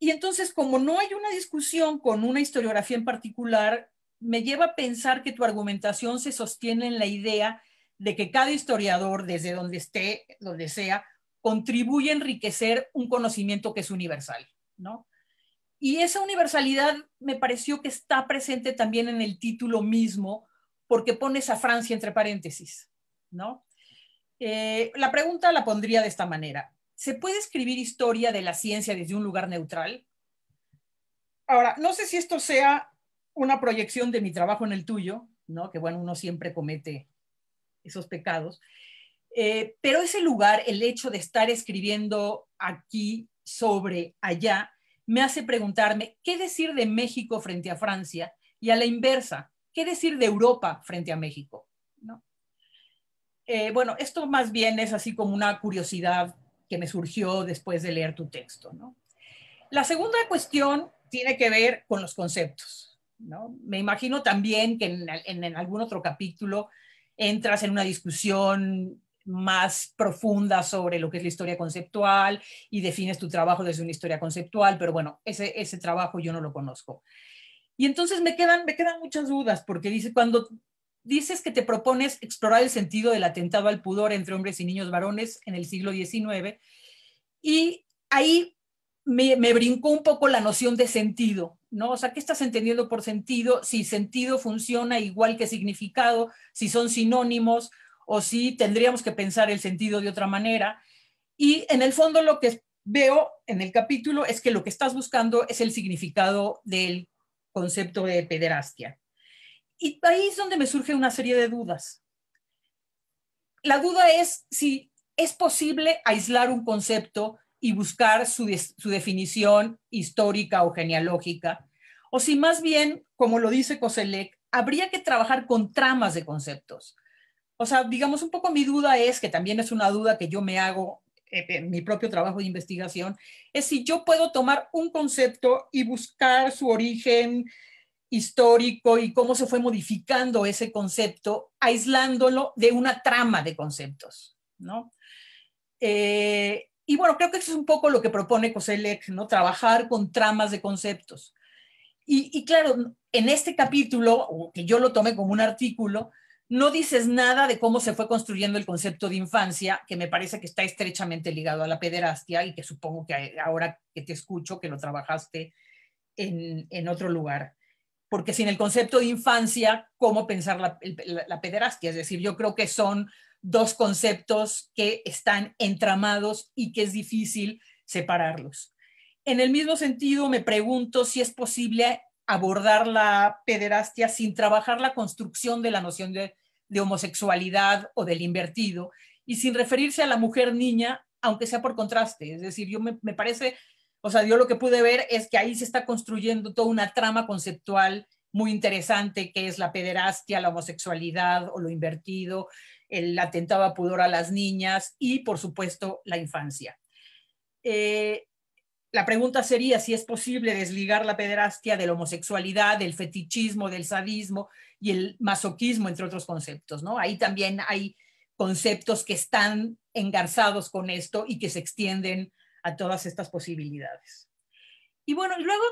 Y entonces, como no hay una discusión con una historiografía en particular, me lleva a pensar que tu argumentación se sostiene en la idea de que cada historiador, desde donde esté, donde sea, contribuye a enriquecer un conocimiento que es universal, ¿no? Y esa universalidad me pareció que está presente también en el título mismo, porque pones a Francia entre paréntesis, ¿no? La pregunta la pondría de esta manera. ¿se puede escribir historia de la ciencia desde un lugar neutral? Ahora, no sé si esto sea una proyección de mi trabajo en el tuyo, ¿no? Que bueno, uno siempre comete esos pecados. Pero ese lugar, el hecho de estar escribiendo aquí sobre allá, me hace preguntarme qué decir de México frente a Francia y a la inversa, qué decir de Europa frente a México, ¿no? Bueno, esto más bien es así como una curiosidad que me surgió después de leer tu texto, ¿no? La segunda cuestión tiene que ver con los conceptos, ¿no? Me imagino también que en algún otro capítulo entras en una discusión más profunda sobre lo que es la historia conceptual y defines tu trabajo desde una historia conceptual, pero bueno, ese trabajo yo no lo conozco. Y entonces me quedan muchas dudas, porque cuando dices que te propones explorar el sentido del atentado al pudor entre hombres y niños varones en el siglo XIX, y ahí me brincó un poco la noción de sentido, ¿no? O sea, ¿qué estás entendiendo por sentido? Si sentido funciona igual que significado, si son sinónimos, o si tendríamos que pensar el sentido de otra manera. Y en el fondo lo que veo en el capítulo es que lo que estás buscando es el significado del concepto de pederastia. Y ahí es donde me surge una serie de dudas. La duda es si es posible aislar un concepto y buscar su definición histórica o genealógica, o si más bien, como lo dice Koselleck, habría que trabajar con tramas de conceptos. O sea, digamos, un poco mi duda es, que también es una duda que yo me hago en mi propio trabajo de investigación, es si yo puedo tomar un concepto y buscar su origen histórico y cómo se fue modificando ese concepto, aislándolo de una trama de conceptos, ¿no? Y bueno, creo que eso es un poco lo que propone Koselleck, ¿no? Trabajar con tramas de conceptos. Y claro, en este capítulo, que yo lo tomé como un artículo, no dices nada de cómo se fue construyendo el concepto de infancia, que me parece que está estrechamente ligado a la pederastia y que supongo que ahora que te escucho que lo trabajaste en otro lugar. Porque sin el concepto de infancia, ¿cómo pensar la pederastia? Es decir, yo creo que son dos conceptos que están entramados y que es difícil separarlos. En el mismo sentido, me pregunto si es posible abordar la pederastia sin trabajar la construcción de la noción de homosexualidad o del invertido y sin referirse a la mujer niña, aunque sea por contraste. Es decir, yo me parece, o sea, yo lo que pude ver es que ahí se está construyendo toda una trama conceptual muy interesante que es la pederastia, la homosexualidad o lo invertido, el atentado a pudor a las niñas y, por supuesto, la infancia. La pregunta sería si es posible desligar la pederastia de la homosexualidad, del fetichismo, del sadismo y el masoquismo, entre otros conceptos, ¿no? Ahí también hay conceptos que están engarzados con esto y que se extienden a todas estas posibilidades. Y bueno, y luego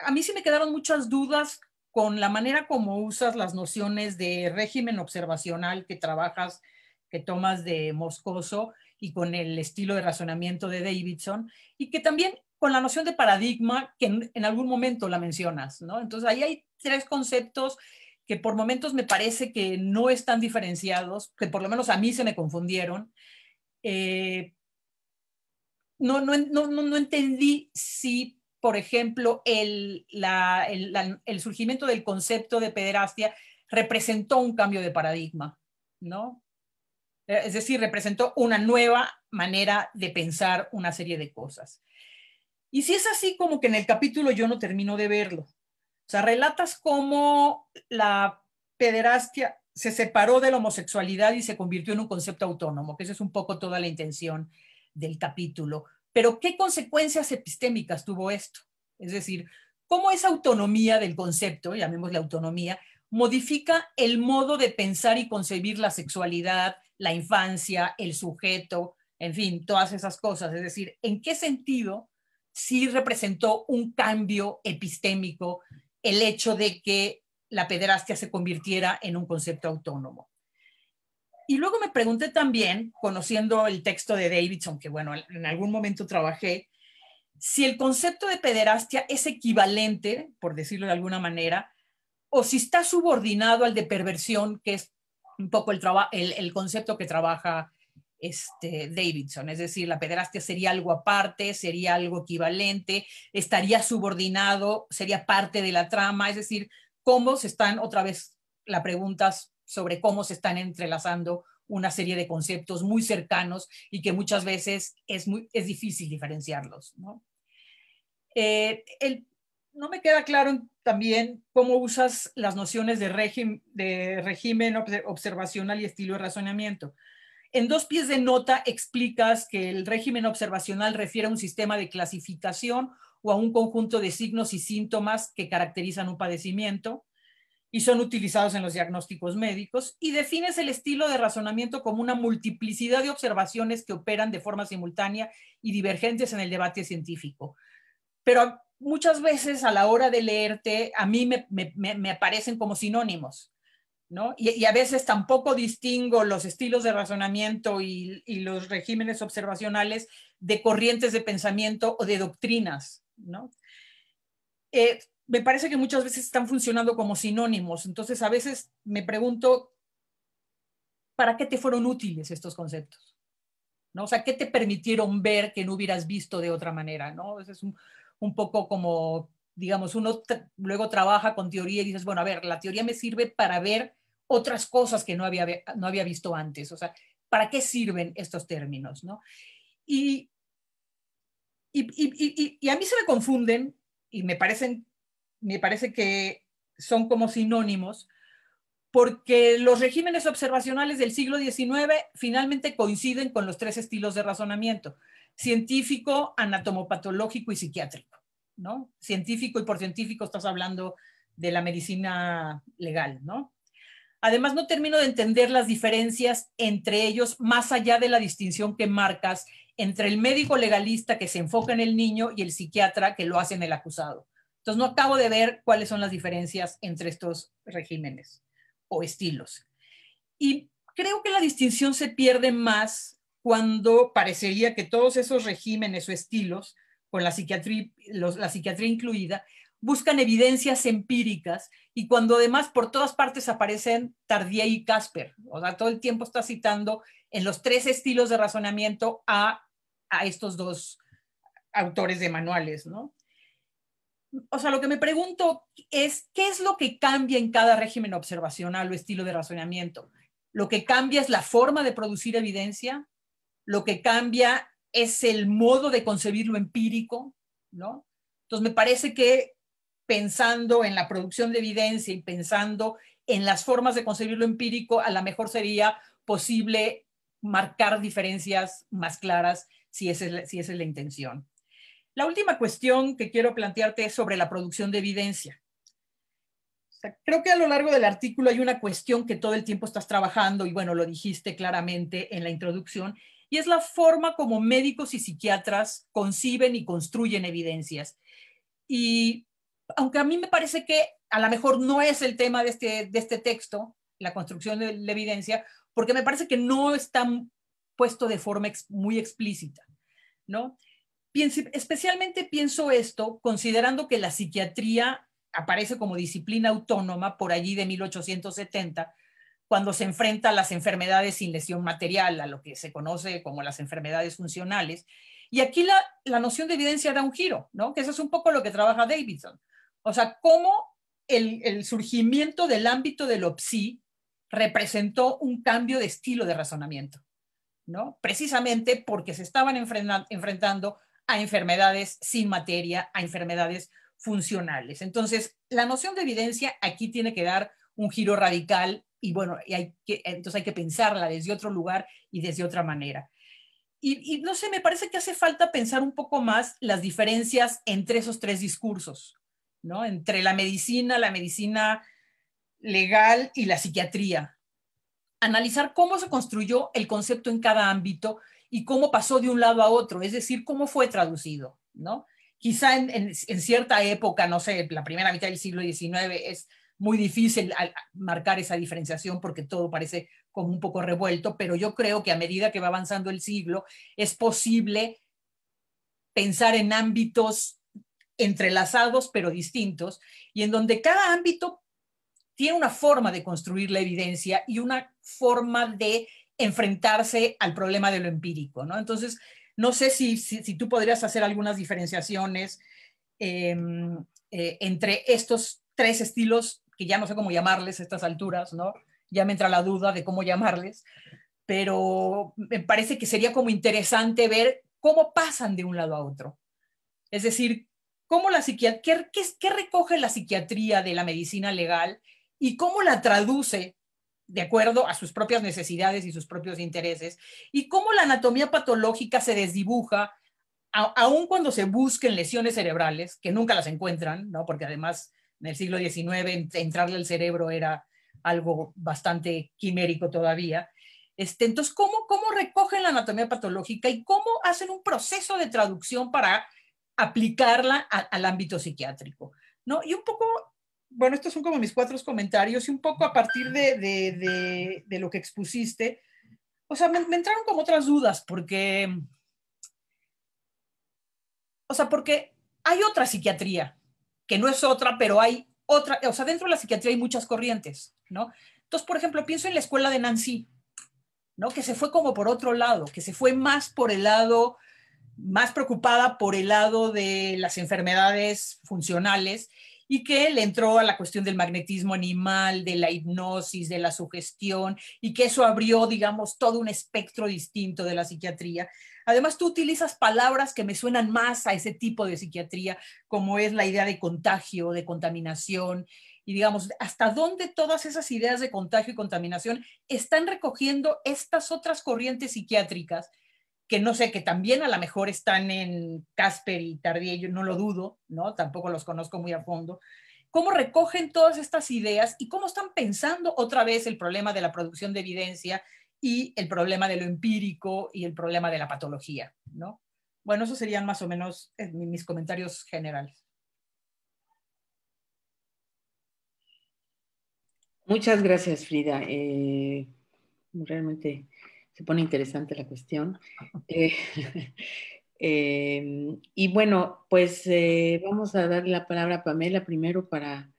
a mí sí me quedaron muchas dudas con la manera como usas las nociones de régimen observacional que trabajas, que tomas de Moscoso, y con el estilo de razonamiento de Davidson, y que también con la noción de paradigma que en algún momento la mencionas, ¿no? Entonces ahí hay tres conceptos que por momentos me parece que no están diferenciados, que por lo menos a mí se me confundieron. No entendí si, por ejemplo, el surgimiento del concepto de pederastia representó un cambio de paradigma, ¿no? Es decir, representó una nueva manera de pensar una serie de cosas. Y si es así, como que en el capítulo yo no termino de verlo. O sea, relatas cómo la pederastia se separó de la homosexualidad y se convirtió en un concepto autónomo, que esa es un poco toda la intención del capítulo. Pero, ¿qué consecuencias epistémicas tuvo esto? Es decir, ¿cómo esa autonomía del concepto, llamémosle autonomía, modifica el modo de pensar y concebir la sexualidad, la infancia, el sujeto, en fin, todas esas cosas? Es decir, ¿en qué sentido sí representó un cambio epistémico el hecho de que la pederastia se convirtiera en un concepto autónomo? Y luego me pregunté también, conociendo el texto de Davidson, que bueno, en algún momento trabajé, si el concepto de pederastia es equivalente, por decirlo de alguna manera, o si está subordinado al de perversión, que es un poco el concepto que trabaja Davidson, es decir, la pederastia sería algo aparte, sería algo equivalente, estaría subordinado, sería parte de la trama, es decir, cómo se están, otra vez la pregunta sobre cómo se están entrelazando una serie de conceptos muy cercanos y que muchas veces es difícil diferenciarlos, ¿no? No me queda claro también cómo usas las nociones de régimen observacional y estilo de razonamiento. En Dos pies de nota explicas que el régimen observacional refiere a un sistema de clasificación o a un conjunto de signos y síntomas que caracterizan un padecimiento y son utilizados en los diagnósticos médicos, y defines el estilo de razonamiento como una multiplicidad de observaciones que operan de forma simultánea y divergentes en el debate científico. Pero muchas veces a la hora de leerte, a mí me aparecen como sinónimos, ¿no? Y a veces tampoco distingo los estilos de razonamiento y los regímenes observacionales de corrientes de pensamiento o de doctrinas, ¿no? Me parece que muchas veces están funcionando como sinónimos, entonces a veces me pregunto, ¿para qué te fueron útiles estos conceptos? ¿No? O sea, ¿qué te permitieron ver que no hubieras visto de otra manera? ¿No? Es un poco como, digamos, uno luego trabaja con teoría y dices, bueno, a ver, la teoría me sirve para ver otras cosas que no había visto antes, o sea, ¿para qué sirven estos términos? ¿No? Y a mí se me confunden y me parece que son como sinónimos, porque los regímenes observacionales del siglo XIX finalmente coinciden con los tres estilos de razonamiento: científico, anatomopatológico y psiquiátrico, ¿no? Científico, y por científico estás hablando de la medicina legal, ¿no? Además, no termino de entender las diferencias entre ellos, más allá de la distinción que marcas entre el médico legalista, que se enfoca en el niño, y el psiquiatra, que lo hace en el acusado. Entonces, no acabo de ver cuáles son las diferencias entre estos regímenes o estilos. Y creo que la distinción se pierde más cuando parecería que todos esos regímenes o estilos, con la psiquiatría incluida, buscan evidencias empíricas, y cuando además por todas partes aparecen Tardieu y Kasper, o sea, todo el tiempo está citando en los tres estilos de razonamiento a estos dos autores de manuales, ¿no? O sea, lo que me pregunto es, ¿qué es lo que cambia en cada régimen observacional o estilo de razonamiento? ¿Lo que cambia es la forma de producir evidencia? ¿Lo que cambia es el modo de concebir lo empírico, ¿no? Entonces me parece que pensando en la producción de evidencia y pensando en las formas de concebir lo empírico, a lo mejor sería posible marcar diferencias más claras si esa es la intención. La última cuestión que quiero plantearte es sobre la producción de evidencia. O sea, creo que a lo largo del artículo hay una cuestión que todo el tiempo estás trabajando, y bueno, lo dijiste claramente en la introducción, y es la forma como médicos y psiquiatras conciben y construyen evidencias. Y aunque a mí me parece que a lo mejor no es el tema de este texto, la construcción de la evidencia, porque me parece que no está puesto de forma muy explícita, ¿no? Especialmente pienso esto considerando que la psiquiatría aparece como disciplina autónoma por allí de 1870, cuando se enfrenta a las enfermedades sin lesión material, a lo que se conoce como las enfermedades funcionales. Y aquí la noción de evidencia da un giro, ¿no? Que eso es un poco lo que trabaja Davidson. O sea, cómo el surgimiento del ámbito de lo psi representó un cambio de estilo de razonamiento, ¿no? Precisamente porque se estaban enfrentando a enfermedades sin materia, a enfermedades funcionales. Entonces, la noción de evidencia aquí tiene que dar un giro radical, y bueno, entonces hay que pensarla desde otro lugar y desde otra manera. Y no sé, me parece que hace falta pensar un poco más las diferencias entre esos tres discursos, ¿no? Entre la medicina legal y la psiquiatría. Analizar cómo se construyó el concepto en cada ámbito y cómo pasó de un lado a otro, es decir, cómo fue traducido, ¿no? Quizá en cierta época, no sé, la primera mitad del siglo XIX es muy difícil marcar esa diferenciación porque todo parece como un poco revuelto, pero yo creo que a medida que va avanzando el siglo es posible pensar en ámbitos entrelazados pero distintos, y en donde cada ámbito tiene una forma de construir la evidencia y una forma de enfrentarse al problema de lo empírico, ¿no? Entonces, no sé si tú podrías hacer algunas diferenciaciones entre estos tres estilos, que ya no sé cómo llamarles a estas alturas, ¿no? Ya me entra la duda de cómo llamarles, pero me parece que sería como interesante ver cómo pasan de un lado a otro. Es decir, cómo la psiquiatría, qué recoge la psiquiatría de la medicina legal y cómo la traduce de acuerdo a sus propias necesidades y sus propios intereses, y cómo la anatomía patológica se desdibuja, aun cuando se busquen lesiones cerebrales, que nunca las encuentran, ¿no? Porque además en el siglo XIX entrarle al cerebro era algo bastante quimérico todavía. Entonces, ¿cómo recogen la anatomía patológica y cómo hacen un proceso de traducción para aplicarla al ámbito psiquiátrico, ¿no? Y un poco, bueno, estos son como mis cuatro comentarios, y un poco a partir de lo que expusiste, o sea, me entraron como otras dudas, porque, o sea, porque hay otra psiquiatría, que no es otra, pero hay otra, o sea, dentro de la psiquiatría hay muchas corrientes, ¿no? Entonces, por ejemplo, pienso en la escuela de Nancy, ¿no? Que se fue como por otro lado, que se fue más por el lado, más preocupada por el lado de las enfermedades funcionales, y que le entró a la cuestión del magnetismo animal, de la hipnosis, de la sugestión, y que eso abrió, digamos, todo un espectro distinto de la psiquiatría. Además, tú utilizas palabras que me suenan más a ese tipo de psiquiatría, como es la idea de contagio, de contaminación, y digamos, hasta dónde todas esas ideas de contagio y contaminación están recogiendo estas otras corrientes psiquiátricas, que no sé, que también a lo mejor están en Kasper y Tardieu, yo no lo dudo, ¿no? Tampoco los conozco muy a fondo. ¿Cómo recogen todas estas ideas y cómo están pensando otra vez el problema de la producción de evidencia y el problema de lo empírico y el problema de la patología, ¿no? Bueno, esos serían más o menos mis comentarios generales. Muchas gracias, Frida. Realmente se pone interesante la cuestión. Y bueno, pues vamos a dar la palabra a Pamela primero para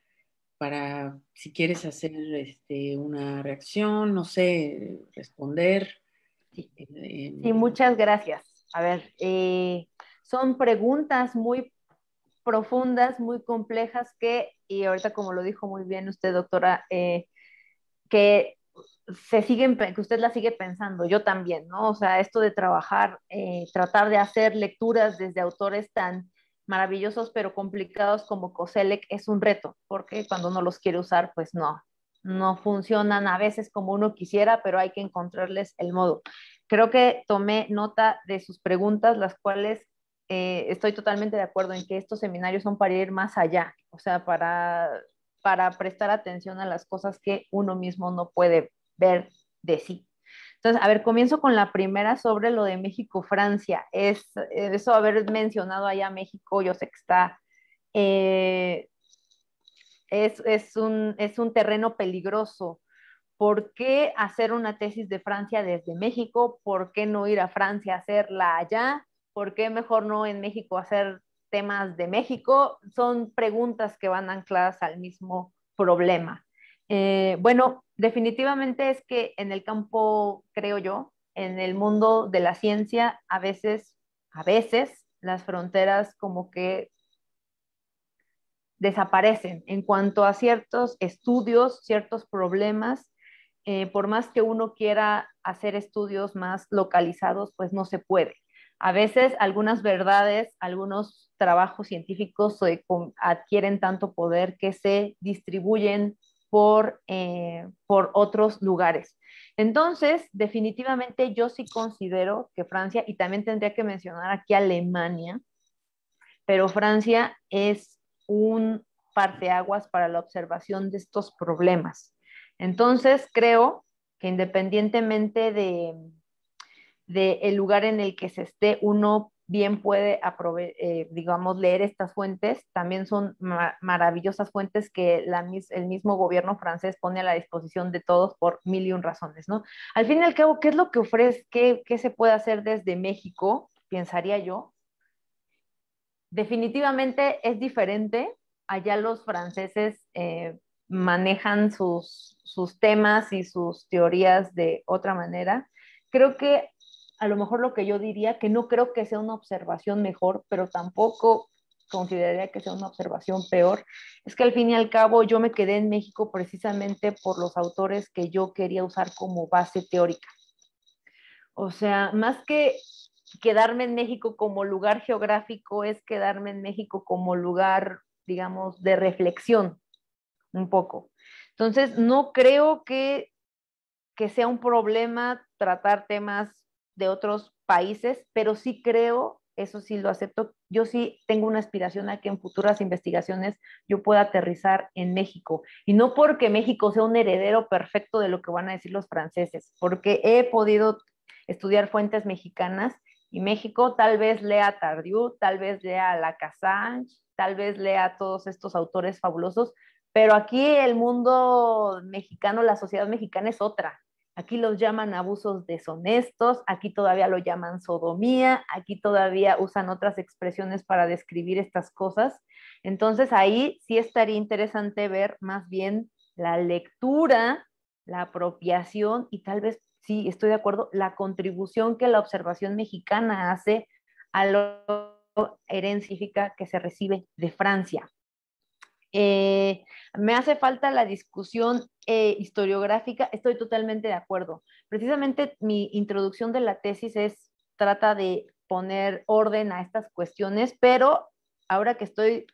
si quieres hacer una reacción, no sé, responder. Sí, sí, muchas gracias. A ver, son preguntas muy profundas, muy complejas que, y ahorita como lo dijo muy bien usted, doctora, que usted la sigue pensando, yo también, ¿no? O sea, esto de trabajar, tratar de hacer lecturas desde autores tan maravillosos pero complicados como Koselleck es un reto, porque cuando uno los quiere usar, pues no funcionan a veces como uno quisiera, pero hay que encontrarles el modo. Creo que tomé nota de sus preguntas, las cuales estoy totalmente de acuerdo en que estos seminarios son para ir más allá, o sea, para prestar atención a las cosas que uno mismo no puede ver de sí. Entonces, a ver, comienzo con la primera sobre lo de México-Francia. Eso haber mencionado allá México, yo sé que está, es un terreno peligroso. ¿Por qué hacer una tesis de Francia desde México? ¿Por qué no ir a Francia a hacerla allá? ¿Por qué mejor no en México hacer temas de México? Son preguntas que van ancladas al mismo problema. Bueno, definitivamente es que en el campo, creo yo, en el mundo de la ciencia, a veces las fronteras como que desaparecen en cuanto a ciertos estudios, ciertos problemas. Por más que uno quiera hacer estudios más localizados, pues no se puede. A veces algunas verdades, algunos trabajos científicos adquieren tanto poder que se distribuyen por otros lugares. Entonces, definitivamente yo sí considero que Francia, y también tendría que mencionar aquí Alemania, pero Francia es un parteaguas para la observación de estos problemas. Entonces, creo que independientemente del lugar en el que se esté, uno bien puede, digamos, leer estas fuentes. También son maravillosas fuentes que el mismo gobierno francés pone a la disposición de todos por 1.000 razones, ¿no? Al fin y al cabo, ¿qué es lo que ofrece? ¿Qué se puede hacer desde México? Pensaría yo. Definitivamente es diferente. Allá los franceses manejan sus temas y sus teorías de otra manera. Creo que a lo mejor lo que yo diría, que no creo que sea una observación mejor, pero tampoco consideraría que sea una observación peor, es que al fin y al cabo yo me quedé en México precisamente por los autores que yo quería usar como base teórica. O sea, más que quedarme en México como lugar geográfico, es quedarme en México como lugar, digamos, de reflexión, un poco. Entonces, no creo que sea un problema tratar temas de otros países, pero sí creo, eso sí lo acepto, yo sí tengo una aspiración a que en futuras investigaciones yo pueda aterrizar en México. Y no porque México sea un heredero perfecto de lo que van a decir los franceses, porque he podido estudiar fuentes mexicanas y México tal vez lea Tardieu, tal vez lea Lacassagne, tal vez lea todos estos autores fabulosos, pero aquí el mundo mexicano, la sociedad mexicana es otra. Aquí los llaman abusos deshonestos, aquí todavía lo llaman sodomía, aquí todavía usan otras expresiones para describir estas cosas. Entonces ahí sí estaría interesante ver más bien la lectura, la apropiación y tal vez, sí, estoy de acuerdo, la contribución que la observación mexicana hace a lo herencia que se recibe de Francia. Me hace falta la discusión historiográfica, estoy totalmente de acuerdo. Precisamente mi introducción de la tesis trata de poner orden a estas cuestiones, pero ahora que estoy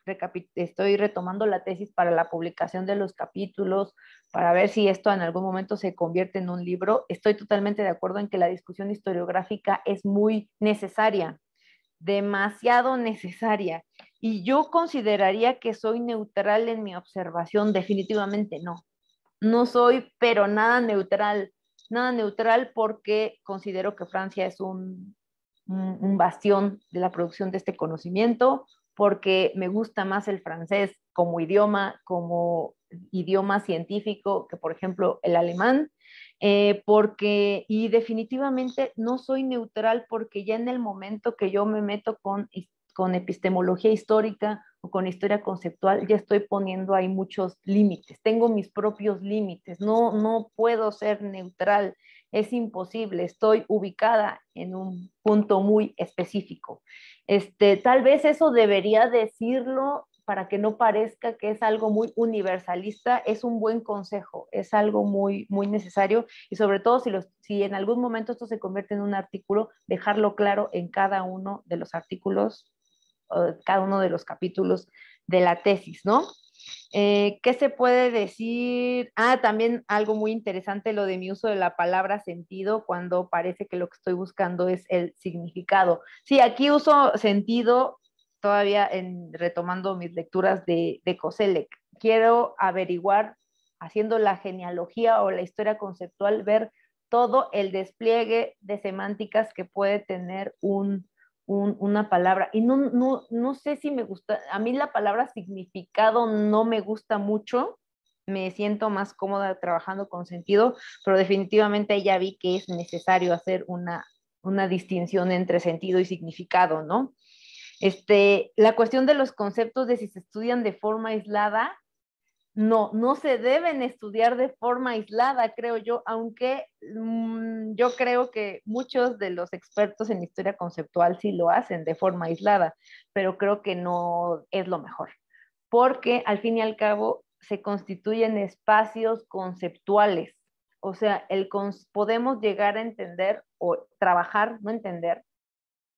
retomando la tesis para la publicación de los capítulos, para ver si esto en algún momento se convierte en un libro, estoy totalmente de acuerdo en que la discusión historiográfica es muy necesaria, demasiado necesaria. Y yo consideraría que soy neutral en mi observación, definitivamente no. No soy, pero nada neutral porque considero que Francia es un bastión de la producción de este conocimiento, porque me gusta más el francés como idioma científico que, por ejemplo, el alemán, y definitivamente no soy neutral porque ya en el momento que yo me meto con epistemología histórica o con historia conceptual, ya estoy poniendo ahí muchos límites, tengo mis propios límites, no puedo ser neutral, es imposible, estoy ubicada en un punto muy específico. Tal vez eso debería decirlo para que no parezca que es algo muy universalista, es un buen consejo, es algo muy, muy necesario, y sobre todo si en algún momento esto se convierte en un artículo, dejarlo claro en cada uno de los artículos, cada uno de los capítulos de la tesis, ¿no? ¿Qué se puede decir? También algo muy interesante lo de mi uso de la palabra sentido cuando parece que lo que estoy buscando es el significado. Sí, aquí uso sentido todavía retomando mis lecturas de Koselleck. Quiero averiguar, haciendo la genealogía o la historia conceptual, ver todo el despliegue de semánticas que puede tener una palabra, y no sé si me gusta, a mí la palabra significado no me gusta mucho, me siento más cómoda trabajando con sentido, pero definitivamente ya vi que es necesario hacer una distinción entre sentido y significado, ¿no? La cuestión de los conceptos de si se estudian de forma aislada, no se deben estudiar de forma aislada, creo yo, aunque yo creo que muchos de los expertos en historia conceptual sí lo hacen de forma aislada, pero creo que no es lo mejor, porque al fin y al cabo se constituyen espacios conceptuales, o sea, podemos llegar a entender o trabajar, no entender,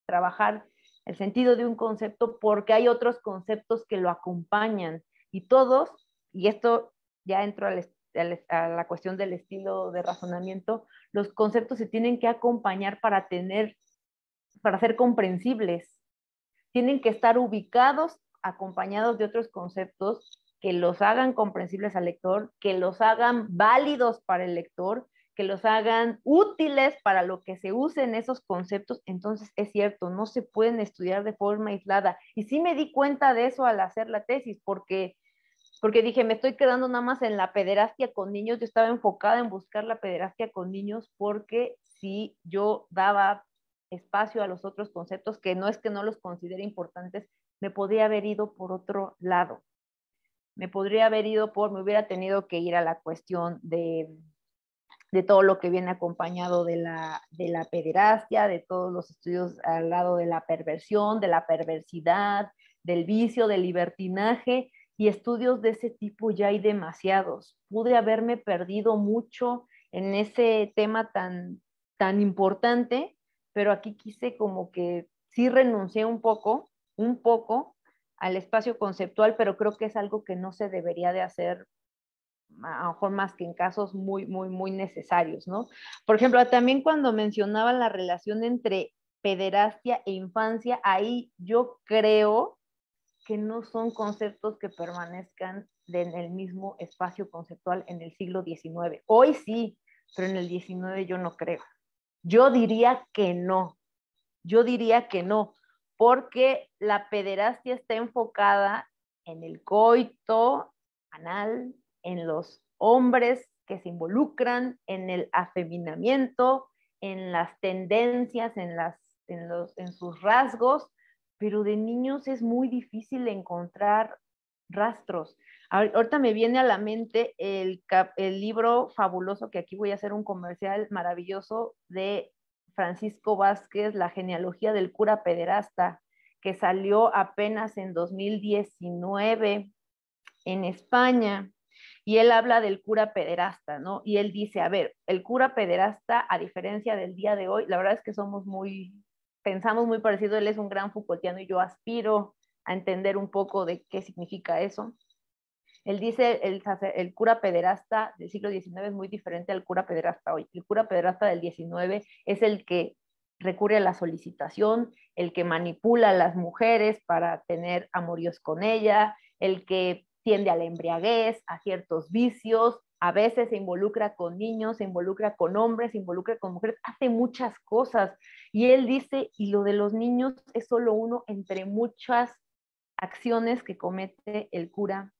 trabajar el sentido de un concepto porque hay otros conceptos que lo acompañan y todos. Y esto ya entro a la cuestión del estilo de razonamiento, los conceptos se tienen que acompañar para ser comprensibles. Tienen que estar ubicados, acompañados de otros conceptos que los hagan comprensibles al lector, que los hagan válidos para el lector, que los hagan útiles para lo que se usen esos conceptos. Entonces, es cierto, no se pueden estudiar de forma aislada. Y sí me di cuenta de eso al hacer la tesis, porque dije, me estoy quedando nada más en la pederastia con niños, yo estaba enfocada en buscar la pederastia con niños, porque si yo daba espacio a los otros conceptos, que no es que no los considere importantes, me podía haber ido por otro lado. me podría haber ido por, me hubiera tenido que ir a la cuestión de todo lo que viene acompañado de la pederastia, de todos los estudios al lado de la perversión, de la perversidad, del vicio, del libertinaje, y estudios de ese tipo ya hay demasiados. Pude haberme perdido mucho en ese tema tan importante, pero aquí quise como que sí renuncié un poco al espacio conceptual, pero creo que es algo que no se debería de hacer, a lo mejor más que en casos muy, muy, muy necesarios, ¿no? Por ejemplo, también cuando mencionaba la relación entre pederastia e infancia, ahí yo creo que no son conceptos que permanezcan en el mismo espacio conceptual en el siglo XIX. Hoy sí, pero en el XIX yo no creo. Yo diría que no, porque la pederastia está enfocada en el coito anal, en los hombres que se involucran, en el afeminamiento, en las tendencias, en sus rasgos, pero de niños es muy difícil encontrar rastros. Ahorita me viene a la mente el libro fabuloso, que aquí voy a hacer un comercial maravilloso, de Francisco Vázquez, La genealogía del cura pederasta, que salió apenas en 2019 en España. Y él habla del cura pederasta, ¿no? Y él dice, a ver, el cura pederasta, a diferencia del día de hoy, la verdad es que pensamos muy parecido, él es un gran Foucaultiano y yo aspiro a entender un poco de qué significa eso. Él dice, el cura pederasta del siglo XIX es muy diferente al cura pederasta hoy. El cura pederasta del XIX es el que recurre a la solicitación, el que manipula a las mujeres para tener amoríos con ella, el que tiende a la embriaguez, a ciertos vicios, a veces se involucra con niños, se involucra con hombres, se involucra con mujeres, hace muchas cosas. Y él dice, y lo de los niños es solo uno entre muchas acciones que comete el cura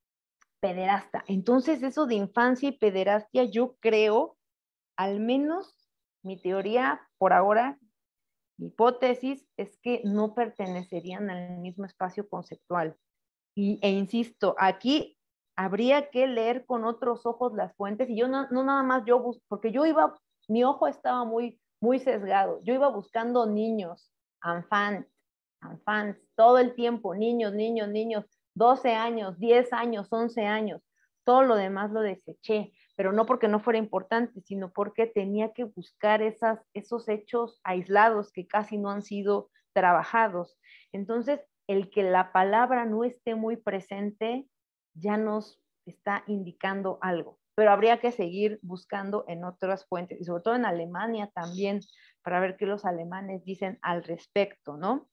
pederasta. Entonces eso de infancia y pederastia, yo creo, al menos mi teoría por ahora, mi hipótesis, es que no pertenecerían al mismo espacio conceptual. E insisto, aquí habría que leer con otros ojos las fuentes, y yo no nada más yo busco, porque mi ojo estaba muy, muy sesgado, yo iba buscando niños, enfants, todo el tiempo, niños, 12 años, 10 años, 11 años, todo lo demás lo deseché, pero no porque no fuera importante, sino porque tenía que buscar esos hechos aislados que casi no han sido trabajados. Entonces, el que la palabra no esté muy presente ya nos está indicando algo, pero habría que seguir buscando en otras fuentes, y sobre todo en Alemania también, para ver qué los alemanes dicen al respecto, ¿no?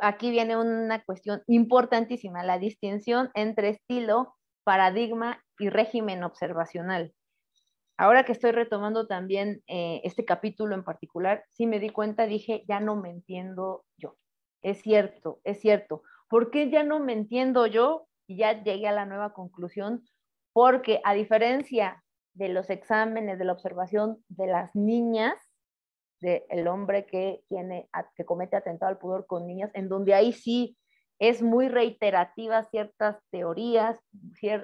Aquí viene una cuestión importantísima, la distinción entre estilo, paradigma y régimen observacional. Ahora que estoy retomando también este capítulo en particular, sí me di cuenta, dije, ya no me entiendo yo. Es cierto. ¿Por qué ya no me entiendo yo? Y ya llegué a la nueva conclusión, porque a diferencia de los exámenes, de la observación de las niñas, del hombre que comete atentado al pudor con niñas, en donde ahí sí es muy reiterativa ciertas teorías,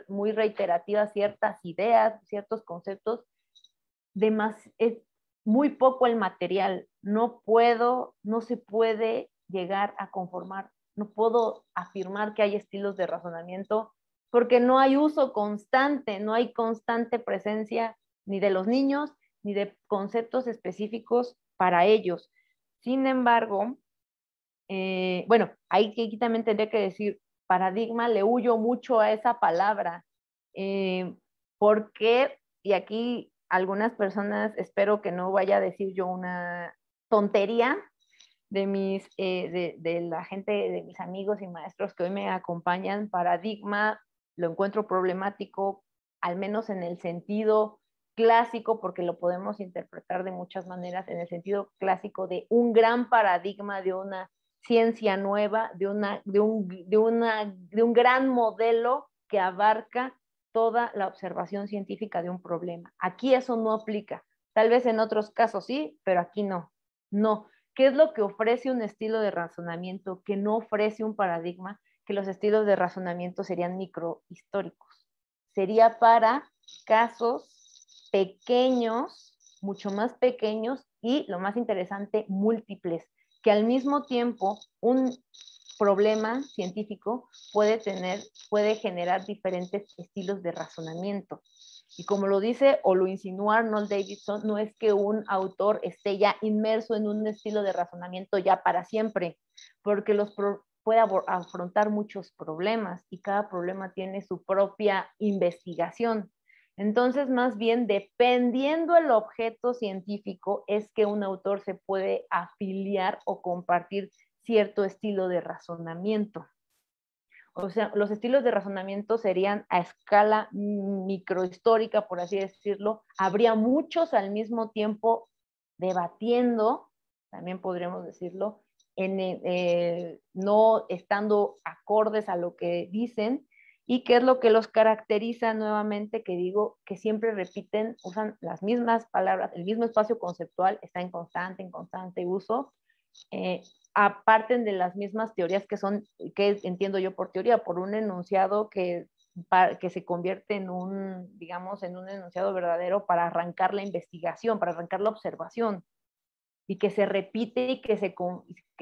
muy reiterativas ciertas ideas, ciertos conceptos, es muy poco el material, no se puede llegar a conformar, no puedo afirmar que hay estilos de razonamiento, porque no hay uso constante, no hay constante presencia ni de los niños, ni de conceptos específicos para ellos. Sin embargo, bueno, aquí también tendría que decir, paradigma, le huyo mucho a esa palabra, porque, y aquí algunas personas, espero que no vaya a decir yo una tontería de la gente, de mis amigos y maestros que hoy me acompañan, paradigma lo encuentro problemático, al menos en el sentido clásico, porque lo podemos interpretar de muchas maneras, en el sentido clásico de un gran paradigma, de una ciencia nueva, de un gran modelo que abarca toda la observación científica de un problema. Aquí eso no aplica. Tal vez en otros casos sí, pero aquí no. No. ¿Qué es lo que ofrece un estilo de razonamiento que no ofrece un paradigma? que los estilos de razonamiento serían microhistóricos. Sería para casos pequeños, mucho más pequeños y, lo más interesante, múltiples, que al mismo tiempo un problema científico puede generar diferentes estilos de razonamiento. Y como lo dice o lo insinúa Arnold Davidson, no es que un autor esté ya inmerso en un estilo de razonamiento ya para siempre, porque puede afrontar muchos problemas y cada problema tiene su propia investigación. Entonces, más bien, dependiendo del objeto científico, es que un autor se puede afiliar o compartir cierto estilo de razonamiento. O sea, los estilos de razonamiento serían a escala microhistórica, por así decirlo. Habría muchos al mismo tiempo debatiendo, también podríamos decirlo, no estando acordes a lo que dicen, y qué es lo que los caracteriza nuevamente, que digo, que siempre repiten, usan las mismas palabras, el mismo espacio conceptual está en constante uso, aparten de las mismas teorías que entiendo yo por teoría, por un enunciado que se convierte en un enunciado verdadero para arrancar la investigación, para arrancar la observación, y que se repite y que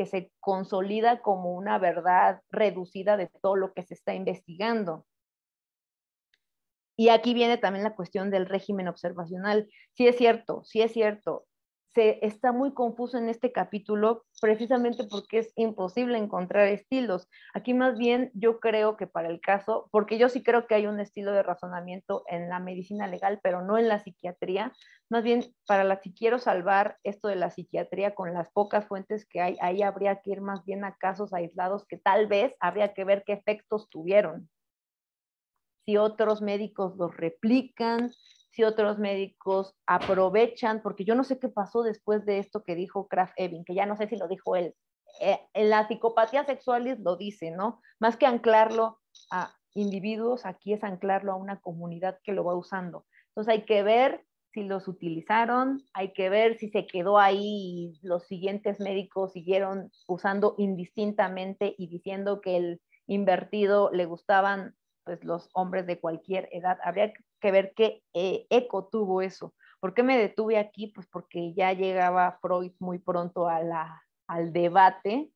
se consolida como una verdad reducida de todo lo que se está investigando. Y aquí viene también la cuestión del régimen observacional. Sí es cierto, está muy confuso en este capítulo precisamente porque es imposible encontrar estilos. Aquí más bien yo creo que para el caso, porque yo sí creo que hay un estilo de razonamiento en la medicina legal, pero no en la psiquiatría. Más bien, quiero salvar esto de la psiquiatría con las pocas fuentes que hay, ahí habría que ir más bien a casos aislados que tal vez habría que ver qué efectos tuvieron. Si otros médicos los replican, si otros médicos aprovechan, porque yo no sé qué pasó después de esto que dijo Krafft-Ebing, que ya no sé si lo dijo él. En la psicopatía sexualis lo dice, ¿no? Más que anclarlo a individuos, aquí es anclarlo a una comunidad que lo va usando. Entonces hay que ver si los utilizaron, hay que ver si se quedó ahí y los siguientes médicos siguieron usando indistintamente y diciendo que el invertido le gustaban pues los hombres de cualquier edad. Habría que ver qué eco tuvo eso. ¿Por qué me detuve aquí? Pues porque ya llegaba Freud muy pronto al debate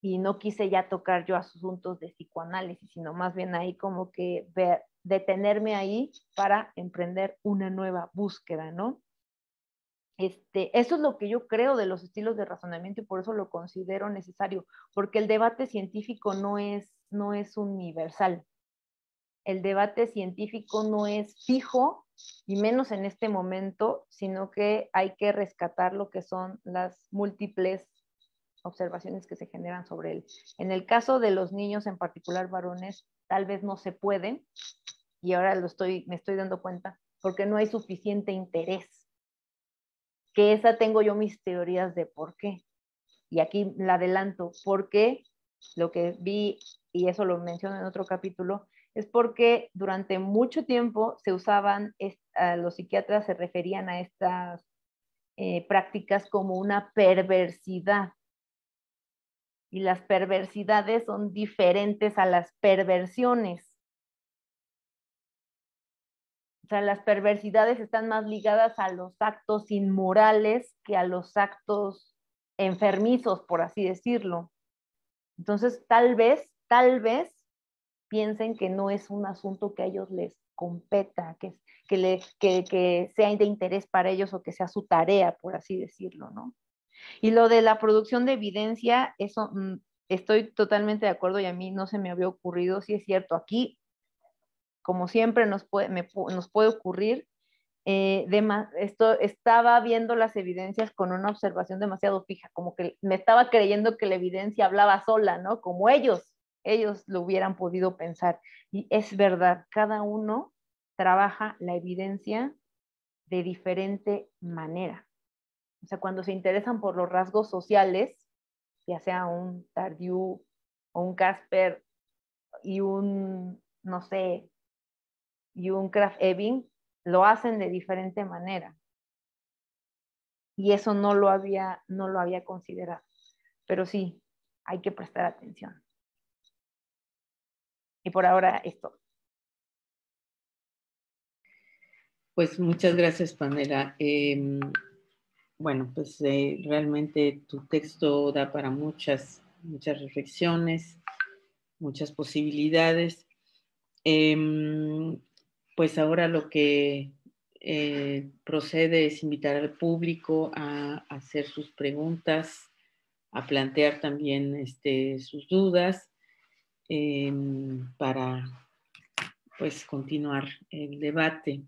y no quise ya tocar yo asuntos de psicoanálisis, sino más bien ahí como que detenerme ahí para emprender una nueva búsqueda, ¿no? Eso es lo que yo creo de los estilos de razonamiento y por eso lo considero necesario, porque el debate científico no es universal. El debate científico no es fijo, y menos en este momento, sino que hay que rescatar lo que son las múltiples observaciones que se generan sobre él. En el caso de los niños, en particular varones, tal vez no se puede, y ahora me estoy dando cuenta, porque no hay suficiente interés. Que esa tengo yo mis teorías de por qué. Y aquí la adelanto, porque lo que vi, y eso lo menciono en otro capítulo, es porque durante mucho tiempo se usaban, los psiquiatras se referían a estas prácticas como una perversidad. Y las perversidades son diferentes a las perversiones. O sea, las perversidades están más ligadas a los actos inmorales que a los actos enfermizos, por así decirlo. Entonces, tal vez, piensen que no es un asunto que a ellos les competa, que sea de interés para ellos o que sea su tarea, por así decirlo, ¿no? Y lo de la producción de evidencia, eso estoy totalmente de acuerdo y a mí no se me había ocurrido, sí es cierto, aquí, como siempre nos puede ocurrir, estaba viendo las evidencias con una observación demasiado fija, como que me estaba creyendo que la evidencia hablaba sola, ¿no? Como ellos lo hubieran podido pensar. Y es verdad, cada uno trabaja la evidencia de diferente manera. O sea, cuando se interesan por los rasgos sociales, ya sea un Tardieu o un Kasper y un Krafft-Ebing, lo hacen de diferente manera. Y eso no lo había considerado. Pero sí, hay que prestar atención. Y por ahora es todo. Pues muchas gracias, Pamela. Bueno, pues realmente tu texto da para muchas reflexiones, muchas posibilidades. Pues ahora lo que procede es invitar al público a hacer sus preguntas, a plantear también sus dudas para pues continuar el debate.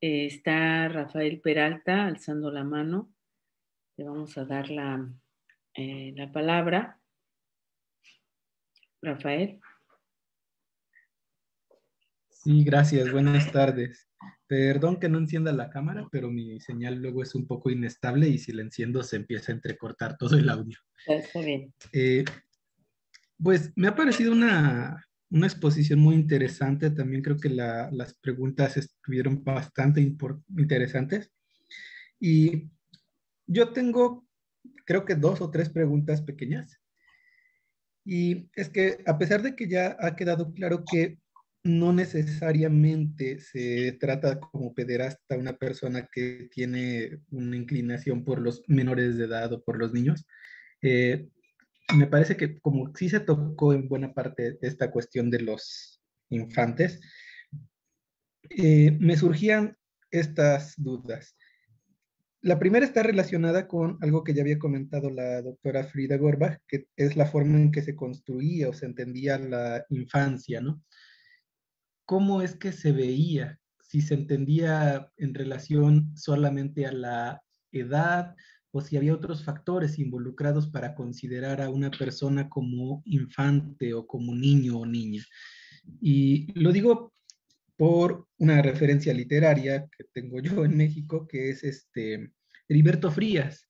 Está Rafael Peralta alzando la mano. Le vamos a dar la palabra. Rafael. Sí, gracias. Buenas tardes. Perdón que no encienda la cámara, pero mi señal luego es un poco inestable y si la enciendo se empieza a entrecortar todo el audio. Está bien. Pues me ha parecido una exposición muy interesante. También creo que las preguntas estuvieron bastante interesantes. Y yo tengo, creo que 2 o 3 preguntas pequeñas. Y es que a pesar de que ya ha quedado claro que no necesariamente se trata como pederasta una persona que tiene una inclinación por los menores de edad o por los niños. Me parece que como sí se tocó en buena parte esta cuestión de los infantes, me surgían estas dudas. La primera está relacionada con algo que ya había comentado la doctora Frida Gorbach, que es la forma en que se construía o se entendía la infancia, ¿no? ¿Cómo es que se veía? Si se entendía en relación solamente a la edad o si había otros factores involucrados para considerar a una persona como infante o como niño o niña. Y lo digo por una referencia literaria que tengo yo en México, que es Heriberto Frías.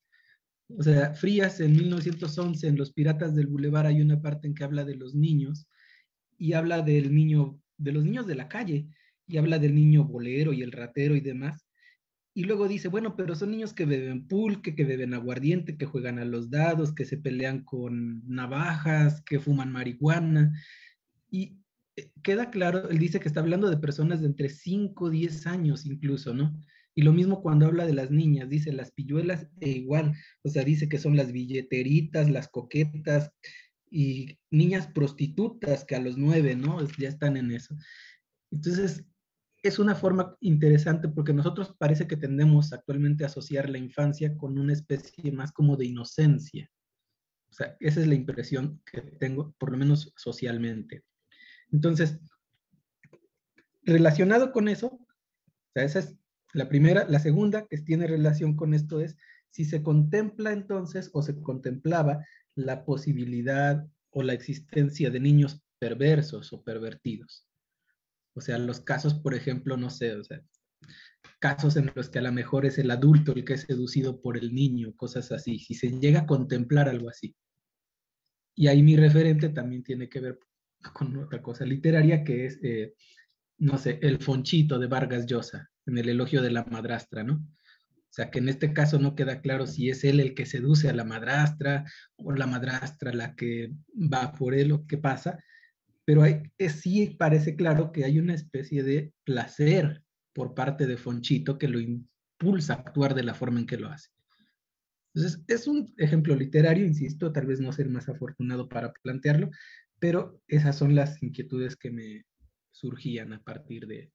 O sea, Frías en 1911 en Los Piratas del Boulevard hay una parte en que habla de los niños y habla del niño de los niños de la calle, y habla del niño bolero y el ratero y demás, y luego dice, bueno, pero son niños que beben pulque, que beben aguardiente, que juegan a los dados, que se pelean con navajas, que fuman marihuana, y queda claro, él dice que está hablando de personas de entre 5 o 10 años incluso, ¿no? Y lo mismo cuando habla de las niñas, dice las pilluelas igual, o sea, dice que son las billeteritas, las coquetas, y niñas prostitutas que a los 9, ¿no? Ya están en eso. Entonces, es una forma interesante porque nosotros parece que tendemos actualmente a asociar la infancia con una especie más como de inocencia. O sea, esa es la impresión que tengo, por lo menos socialmente. Entonces, relacionado con eso, o sea, esa es la primera. La segunda que tiene relación con esto es si se contempla entonces o se contemplaba la posibilidad o la existencia de niños perversos o pervertidos. O sea, los casos, por ejemplo, no sé, o sea, casos en los que a lo mejor es el adulto el que es seducido por el niño, cosas así, si se llega a contemplar algo así. Y ahí mi referente también tiene que ver con otra cosa literaria que es, no sé, El Fonchito de Vargas Llosa, en El elogio de la madrastra, ¿no? O sea, que en este caso no queda claro si es él el que seduce a la madrastra o la madrastra la que va por él o qué pasa, pero sí parece claro que hay una especie de placer por parte de Fonchito que lo impulsa a actuar de la forma en que lo hace. Entonces, es un ejemplo literario, insisto, tal vez no ser más afortunado para plantearlo, pero esas son las inquietudes que me surgían a partir de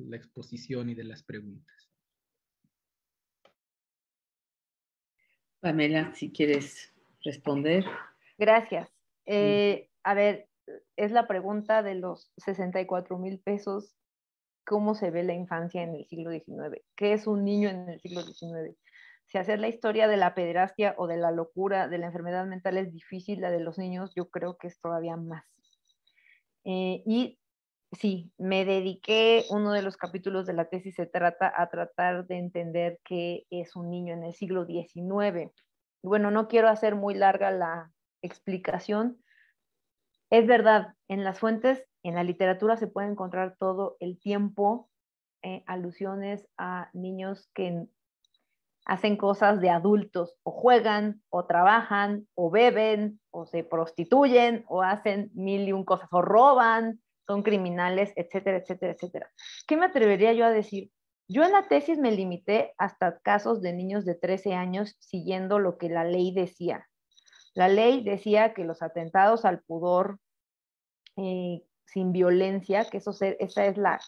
la exposición y de las preguntas. Pamela, si quieres responder. Gracias. A ver, es la pregunta de los 64,000 pesos, ¿cómo se ve la infancia en el siglo XIX? ¿Qué es un niño en el siglo XIX? Si hacer la historia de la pederastia o de la locura, de la enfermedad mental es difícil, la de los niños yo creo que es todavía más. Y sí, me dediqué, uno de los capítulos de la tesis se trata a tratar de entender qué es un niño en el siglo XIX. Bueno, no quiero hacer muy larga la explicación. Es verdad, en las fuentes, en la literatura se puede encontrar todo el tiempo alusiones a niños que hacen cosas de adultos, o juegan, o trabajan, o beben, o se prostituyen, o hacen mil y un cosas, o roban, son criminales, etcétera, etcétera, etcétera. ¿Qué me atrevería yo a decir? Yo en la tesis me limité hasta casos de niños de 13 años siguiendo lo que la ley decía. La ley decía que los atentados al pudor sin violencia, que esa es la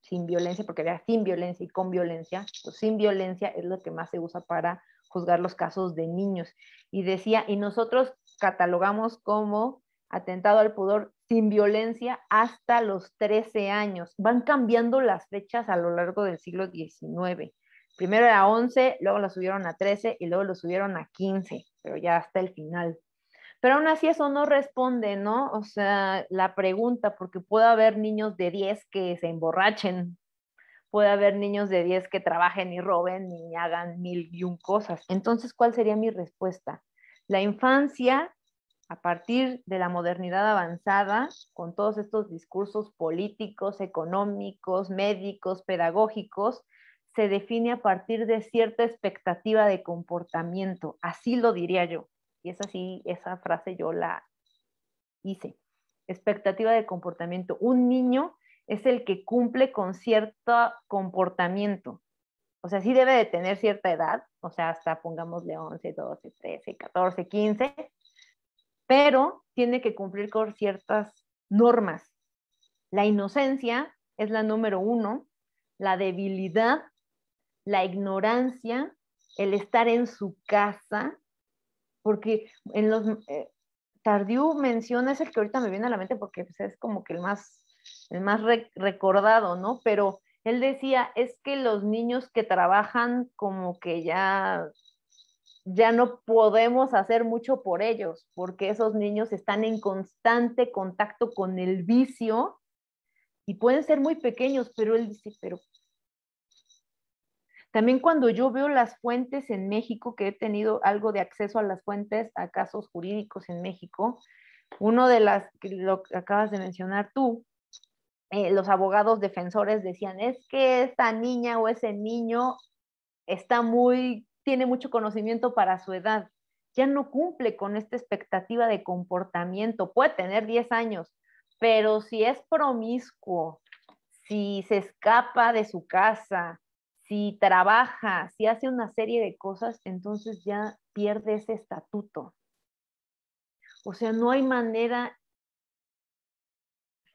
sin violencia, porque era sin violencia y con violencia, pues sin violencia es lo que más se usa para juzgar los casos de niños. Y decía, y nosotros catalogamos como atentado al pudor sin violencia hasta los 13 años. Van cambiando las fechas a lo largo del siglo XIX. Primero era 11, luego lo subieron a 13 y luego lo subieron a 15, pero ya hasta el final. Pero aún así eso no responde, ¿no? O sea, la pregunta, porque puede haber niños de 10 que se emborrachen, puede haber niños de 10 que trabajen y roben y hagan mil y un cosas. Entonces, ¿cuál sería mi respuesta? La infancia, a partir de la modernidad avanzada, con todos estos discursos políticos, económicos, médicos, pedagógicos, se define a partir de cierta expectativa de comportamiento. Así lo diría yo. Y es así, esa frase yo la hice. Expectativa de comportamiento. Un niño es el que cumple con cierto comportamiento. O sea, sí debe de tener cierta edad. O sea, hasta pongámosle 11, 12, 13, 14, 15... pero tiene que cumplir con ciertas normas. La inocencia es la número 1, la debilidad, la ignorancia, el estar en su casa, porque en los Tardieu menciona, es el que ahorita me viene a la mente porque pues, es como que el más recordado, ¿no? Pero él decía, es que los niños que trabajan como que ya no podemos hacer mucho por ellos, porque esos niños están en constante contacto con el vicio y pueden ser muy pequeños, pero él dice, pero... También cuando yo veo las fuentes en México, que he tenido algo de acceso a las fuentes, a casos jurídicos en México, uno de las que lo acabas de mencionar tú, los abogados defensores decían, es que esta niña o ese niño tiene mucho conocimiento para su edad, ya no cumple con esta expectativa de comportamiento, puede tener 10 años, pero si es promiscuo, si se escapa de su casa, si trabaja, si hace una serie de cosas, entonces ya pierde ese estatuto. O sea, no hay manera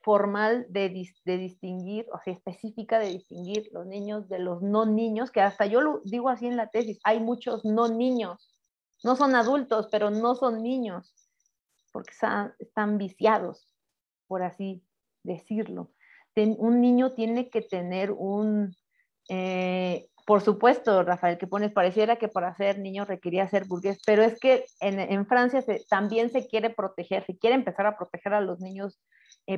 formal de distinguir, o sea, específica de distinguir los niños de los no niños, que hasta yo lo digo así en la tesis, hay muchos no niños, no son adultos, pero no son niños, porque están viciados, por así decirlo. Un niño tiene que tener por supuesto, Rafael, que pones, pareciera que para ser niño requería ser burgués, pero es que en Francia también se quiere proteger, se quiere empezar a proteger a los niños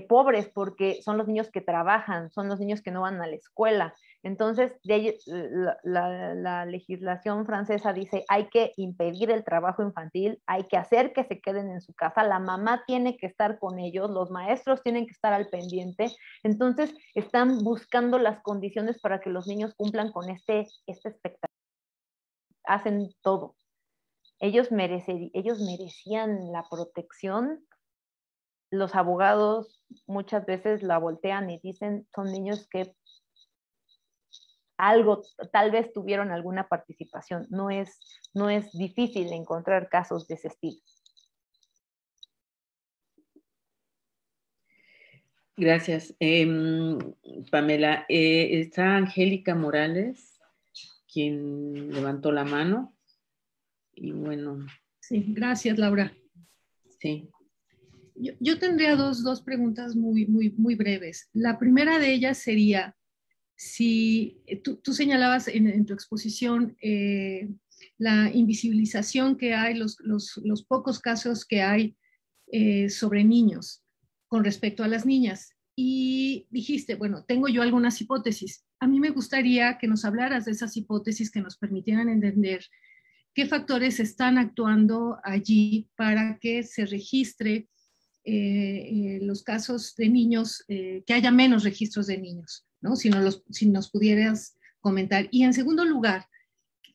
pobres, porque son los niños que trabajan, son los niños que no van a la escuela. Entonces, la legislación francesa dice, hay que impedir el trabajo infantil, hay que hacer que se queden en su casa, la mamá tiene que estar con ellos, los maestros tienen que estar al pendiente. Entonces, están buscando las condiciones para que los niños cumplan con esta expectativa. Hacen todo. Ellos merecían la protección. Los abogados muchas veces la voltean y dicen, son niños que algo, tal vez tuvieron alguna participación. No es difícil encontrar casos de ese estilo. Gracias, Pamela. Está Angélica Morales, quien levantó la mano. Y bueno. Sí, gracias, Laura. Sí. Yo tendría dos preguntas muy, muy, muy breves. La primera de ellas sería, si tú señalabas en tu exposición la invisibilización que hay, los pocos casos que hay sobre niños con respecto a las niñas. Y dijiste, bueno, tengo yo algunas hipótesis. A mí me gustaría que nos hablaras de esas hipótesis que nos permitieran entender qué factores están actuando allí para que se registre los casos de niños, que haya menos registros de niños, ¿no? Si nos pudieras comentar. Y en segundo lugar,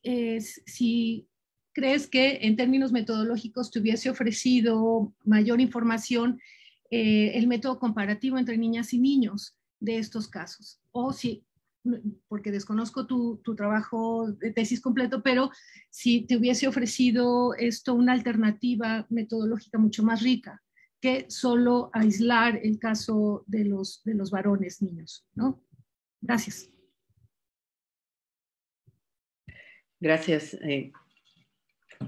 si crees que en términos metodológicos te hubiese ofrecido mayor información el método comparativo entre niñas y niños de estos casos, o si, porque desconozco tu trabajo de tesis completo, pero si te hubiese ofrecido esto una alternativa metodológica mucho más rica que solo aislar el caso de los varones niños, ¿no? Gracias. Gracias.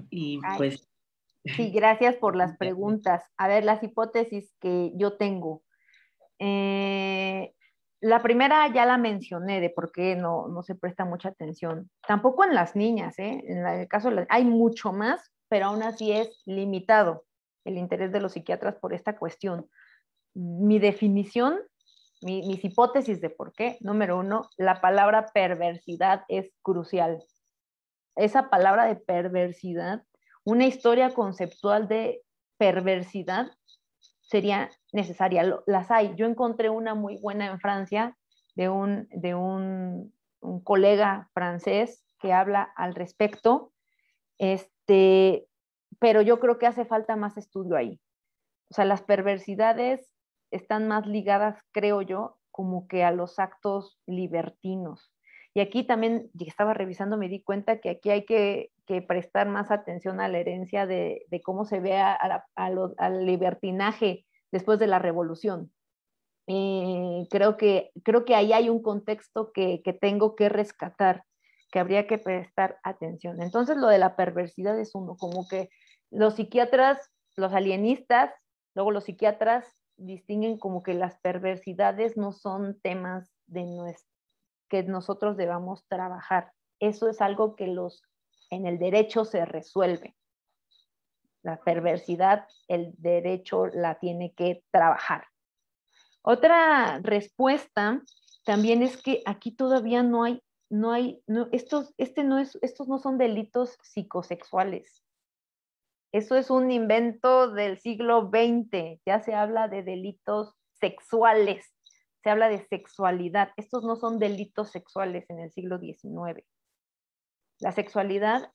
Y pues... Sí, gracias por las preguntas. A ver, las hipótesis que yo tengo. La primera ya la mencioné, de por qué no se presta mucha atención. Tampoco en las niñas, ¿eh? En el caso de las, hay mucho más, pero aún así es limitado el interés de los psiquiatras por esta cuestión. Mi definición, mis hipótesis de por qué, número uno, la palabra perversidad es crucial. Esa palabra de perversidad, una historia conceptual de perversidad sería necesaria. Las hay. Yo encontré una muy buena en Francia de un colega francés que habla al respecto, pero yo creo que hace falta más estudio ahí. O sea, las perversidades están más ligadas, creo yo, como que a los actos libertinos. Y aquí también, estaba revisando, me di cuenta que aquí hay que prestar más atención a la herencia de cómo se ve al libertinaje después de la revolución. Creo que ahí hay un contexto que tengo que rescatar, que habría que prestar atención. Entonces, lo de la perversidad es uno, como que los psiquiatras, los alienistas, luego los psiquiatras distinguen como que las perversidades no son temas de que nosotros debamos trabajar. Eso es algo que en el derecho se resuelve. La perversidad, el derecho la tiene que trabajar. Otra respuesta también es que aquí todavía estos no son delitos psicosexuales. Eso es un invento del siglo XX. Ya se habla de delitos sexuales. Se habla de sexualidad. Estos no son delitos sexuales en el siglo XIX. La sexualidad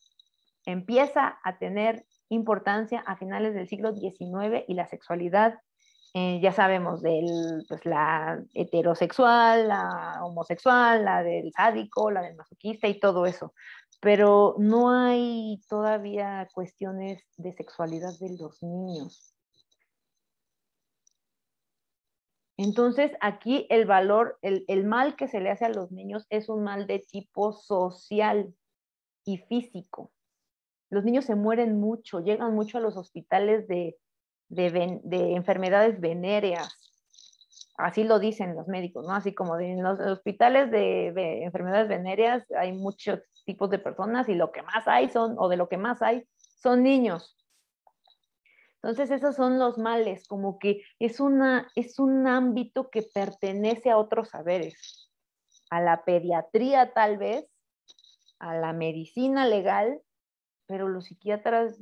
empieza a tener importancia a finales del siglo XIX y la sexualidad, ya sabemos, la heterosexual, la homosexual, la del sádico, la del masoquista y todo eso. Pero no hay todavía cuestiones de sexualidad de los niños. Entonces, aquí el valor, el mal que se le hace a los niños es un mal de tipo social y físico. Los niños se mueren mucho, llegan mucho a los hospitales de enfermedades venéreas. Así lo dicen los médicos, ¿no? Así como en los hospitales de enfermedades venéreas hay muchos tipos de personas y lo que más hay son niños. Entonces, esos son los males, como que es un ámbito que pertenece a otros saberes, a la pediatría tal vez, a la medicina legal, pero los psiquiatras,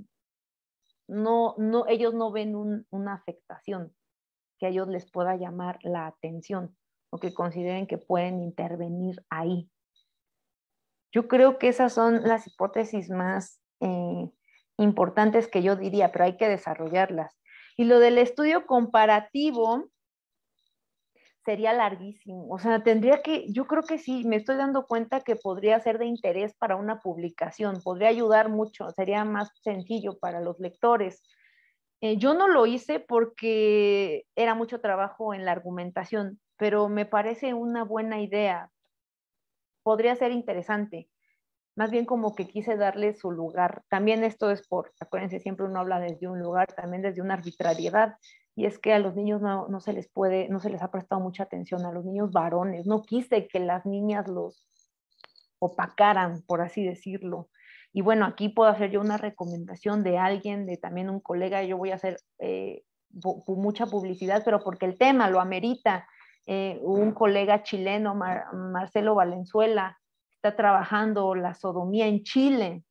ellos no ven una afectación que a ellos les pueda llamar la atención o que consideren que pueden intervenir ahí. Yo creo que esas son las hipótesis más... importantes que yo diría, pero hay que desarrollarlas. Y lo del estudio comparativo sería larguísimo. O sea, yo creo que sí, me estoy dando cuenta que podría ser de interés para una publicación, podría ayudar mucho, sería más sencillo para los lectores. Yo no lo hice porque era mucho trabajo en la argumentación, pero me parece una buena idea. Podría ser interesante. Más bien como que quise darle su lugar. También esto es acuérdense, siempre uno habla desde un lugar, también desde una arbitrariedad, y es que a los niños no se les ha prestado mucha atención, a los niños varones. No quise que las niñas los opacaran, por así decirlo. Y bueno, aquí puedo hacer yo una recomendación de alguien, de también un colega. Yo voy a hacer mucha publicidad, pero porque el tema lo amerita. Un colega chileno, Marcelo Valenzuela, está trabajando la sodomía en Chile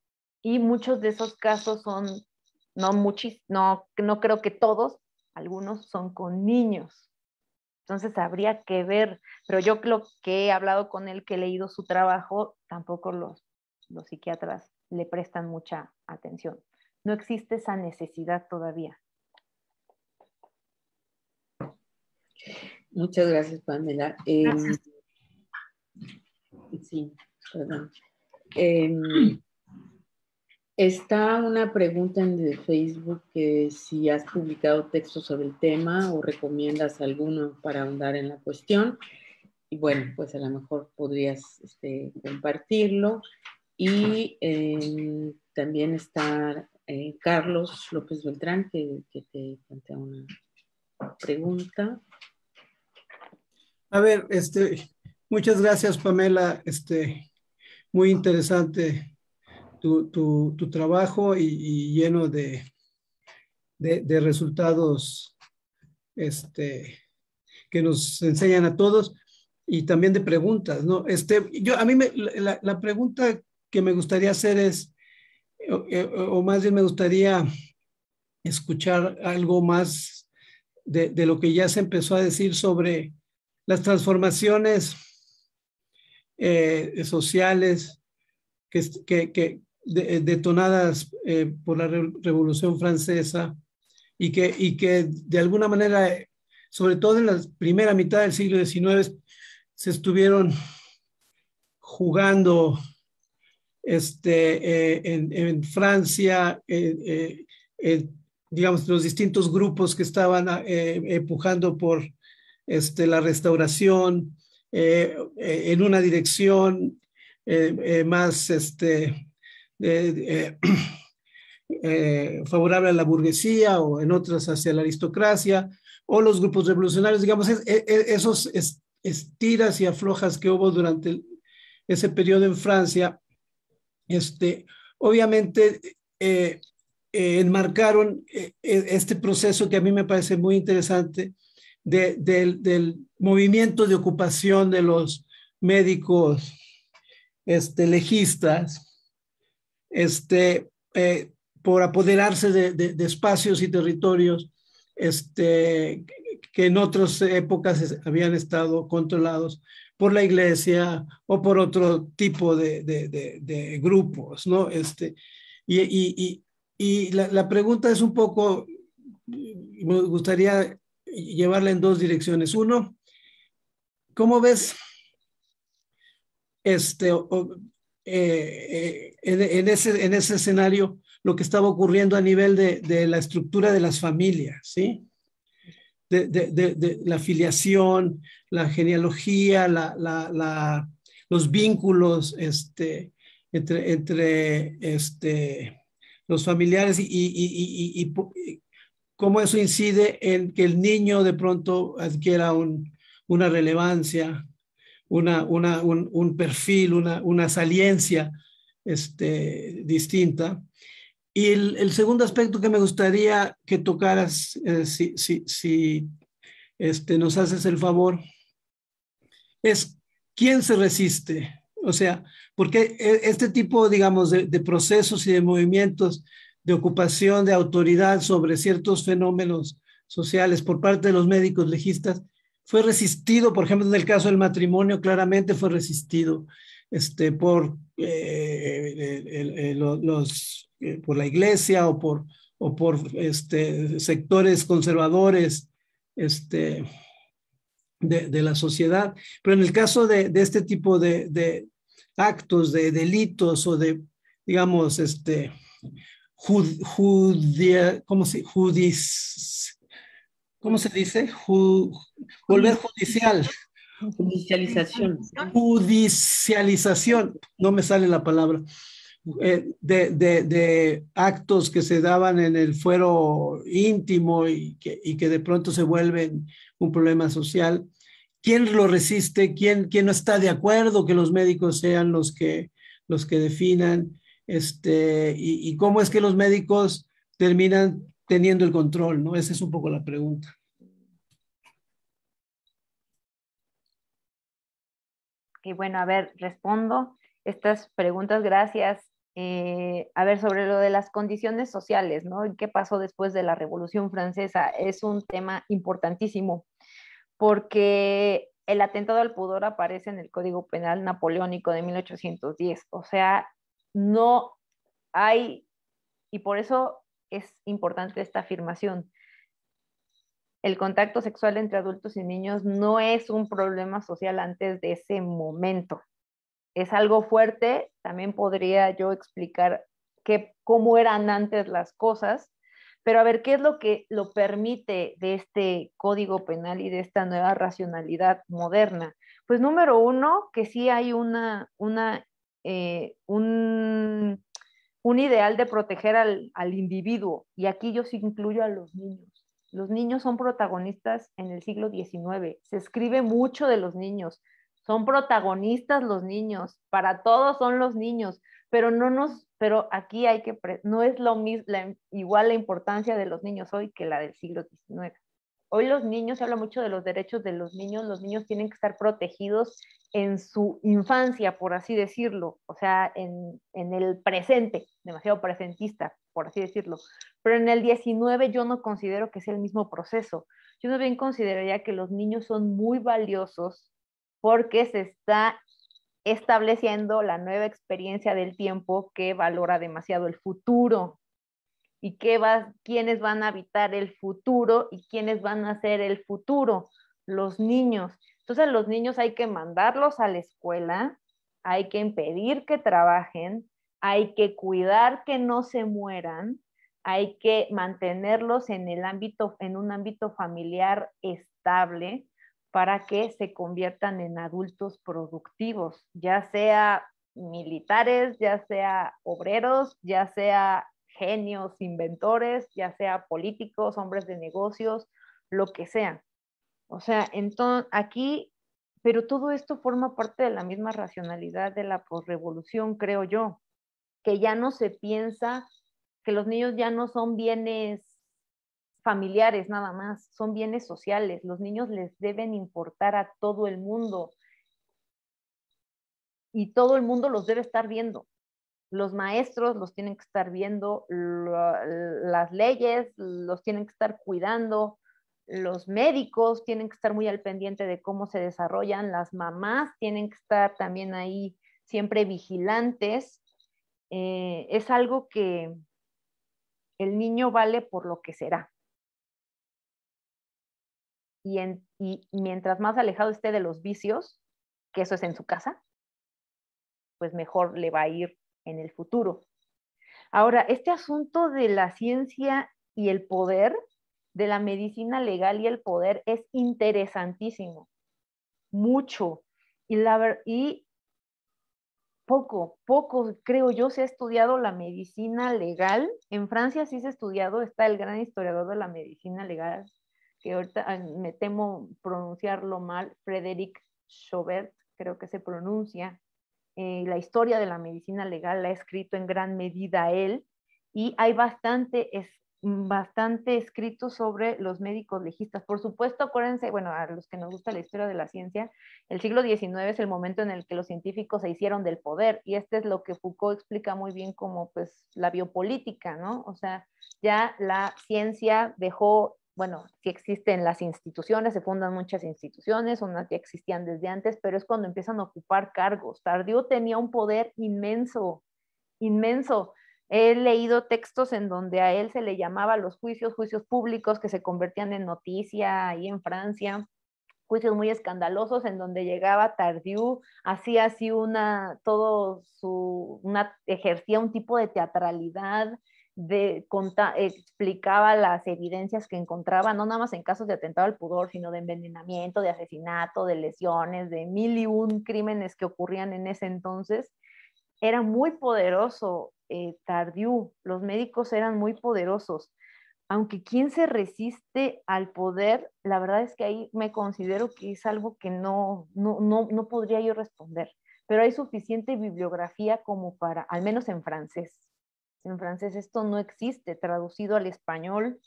y muchos de esos casos son, no creo que todos, algunos son con niños. Entonces habría que ver, pero yo creo que he hablado con él, que he leído su trabajo, tampoco los los psiquiatras le prestan mucha atención. No existe esa necesidad todavía. Muchas gracias, Pamela. Gracias. Sí, perdón. Está una pregunta en Facebook que si has publicado textos sobre el tema o recomiendas alguno para ahondar en la cuestión. Y bueno, pues a lo mejor podrías compartirlo. Y también está Carlos López Beltrán que te plantea una pregunta. A ver, muchas gracias, Pamela. Muy interesante tu trabajo y lleno de resultados que nos enseñan a todos y también de preguntas, ¿no? A mí la pregunta que me gustaría hacer es, o más bien me gustaría escuchar algo más de lo que ya se empezó a decir sobre las transformaciones sociales que detonadas por la Revolución Francesa y que de alguna manera, sobre todo en la primera mitad del siglo XIX, se estuvieron jugando en Francia, digamos, los distintos grupos que estaban empujando por la restauración en una dirección más favorable a la burguesía o en otras hacia la aristocracia, o los grupos revolucionarios, digamos, esos estiras y aflojas que hubo durante ese periodo en Francia, obviamente enmarcaron este proceso que a mí me parece muy interesante del movimiento de ocupación de los médicos legistas por apoderarse de espacios y territorios que en otras épocas habían estado controlados por la iglesia o por otro tipo de grupos, ¿no? Y la pregunta es un poco, me gustaría llevarla en dos direcciones. Uno, ¿cómo ves en ese escenario lo que estaba ocurriendo a nivel de la estructura de las familias, ¿sí? De la filiación, la genealogía, los vínculos entre los familiares y cómo eso incide en que el niño de pronto adquiera una relevancia, un perfil, una saliencia distinta. Y el segundo aspecto que me gustaría que tocaras, si nos haces el favor, es quién se resiste. O sea, porque este tipo, digamos, de procesos y de movimientos de ocupación de autoridad sobre ciertos fenómenos sociales por parte de los médicos legistas fue resistido, por ejemplo, en el caso del matrimonio, claramente fue resistido por la iglesia o por sectores conservadores de la sociedad. Pero en el caso de este tipo de actos, de delitos o de, digamos, judicialización, no me sale la palabra, de actos que se daban en el fuero íntimo y que de pronto se vuelven un problema social. ¿Quién lo resiste? ¿Quién no está de acuerdo que los médicos sean los que definan? Y cómo es que los médicos terminan teniendo el control, ¿no? Esa es un poco la pregunta. Y bueno, a ver, respondo estas preguntas, gracias. A ver, sobre lo de las condiciones sociales, ¿no? ¿Qué pasó después de la Revolución Francesa? Es un tema importantísimo porque el atentado al pudor aparece en el Código Penal Napoleónico de 1810, o sea, no hay, y por eso es importante esta afirmación, el contacto sexual entre adultos y niños no es un problema social antes de ese momento. Es algo fuerte, también podría yo explicar cómo eran antes las cosas, pero a ver, ¿qué es lo que lo permite de este código penal y de esta nueva racionalidad moderna? Pues número uno, que sí hay un ideal de proteger al individuo, y aquí yo sí incluyo a los niños. Los niños son protagonistas en el siglo XIX, se escribe mucho de los niños, son protagonistas los niños, para todos son los niños, pero aquí hay que, no es lo mismo, igual la importancia de los niños hoy que la del siglo XIX. Hoy los niños, se habla mucho de los derechos de los niños tienen que estar protegidos en su infancia, por así decirlo, o sea, en el presente, demasiado presentista, por así decirlo. Pero en el 19 yo no considero que sea el mismo proceso. Yo más bien consideraría que los niños son muy valiosos porque se está estableciendo la nueva experiencia del tiempo que valora demasiado el futuro. Y quiénes van a habitar el futuro y quiénes van a ser el futuro, los niños. Entonces los niños hay que mandarlos a la escuela, hay que impedir que trabajen, hay que cuidar que no se mueran, hay que mantenerlos en un ámbito familiar estable para que se conviertan en adultos productivos, ya sea militares, ya sea obreros, ya sea genios, inventores, ya sea políticos, hombres de negocios, lo que sea. O sea, entonces aquí, pero todo esto forma parte de la misma racionalidad de la posrevolución, creo yo, que ya no se piensa que los niños ya no son bienes familiares nada más, son bienes sociales. Los niños les deben importar a todo el mundo y todo el mundo los debe estar viendo. Los maestros los tienen que estar viendo, las leyes los tienen que estar cuidando, los médicos tienen que estar muy al pendiente de cómo se desarrollan, las mamás tienen que estar también ahí siempre vigilantes. Es algo que el niño vale por lo que será. Y mientras más alejado esté de los vicios, que eso es en su casa, pues mejor le va a ir en el futuro. Ahora, este asunto de la ciencia y el poder, de la medicina legal y el poder, es interesantísimo, mucho, y poco, creo yo, se ha estudiado la medicina legal. En Francia sí se ha estudiado, está el gran historiador de la medicina legal, que ahorita me temo pronunciarlo mal, Frédéric Chaubert, creo que se pronuncia. La historia de la medicina legal la ha escrito en gran medida él, y hay bastante escrito sobre los médicos legistas. Por supuesto, acuérdense, bueno, a los que nos gusta la historia de la ciencia, el siglo XIX es el momento en el que los científicos se hicieron del poder, y este es lo que Foucault explica muy bien como pues la biopolítica, ¿no? O sea, ya la ciencia dejó, bueno, sí existen las instituciones, se fundan muchas instituciones, unas ya existían desde antes, pero es cuando empiezan a ocupar cargos. Tardieu tenía un poder inmenso, inmenso. He leído textos en donde a él se le llamaba los juicios públicos que se convertían en noticia ahí en Francia, juicios muy escandalosos en donde llegaba Tardieu, hacía así ejercía un tipo de teatralidad, explicaba las evidencias que encontraba, no nada más en casos de atentado al pudor, sino de envenenamiento, de asesinato, de lesiones, de 1001 crímenes que ocurrían en ese entonces. Era muy poderoso Tardieu, los médicos eran muy poderosos, aunque quien se resiste al poder, la verdad es que ahí me considero que es algo que no podría yo responder, pero hay suficiente bibliografía como para, al menos en francés. En francés esto no existe, traducido al español.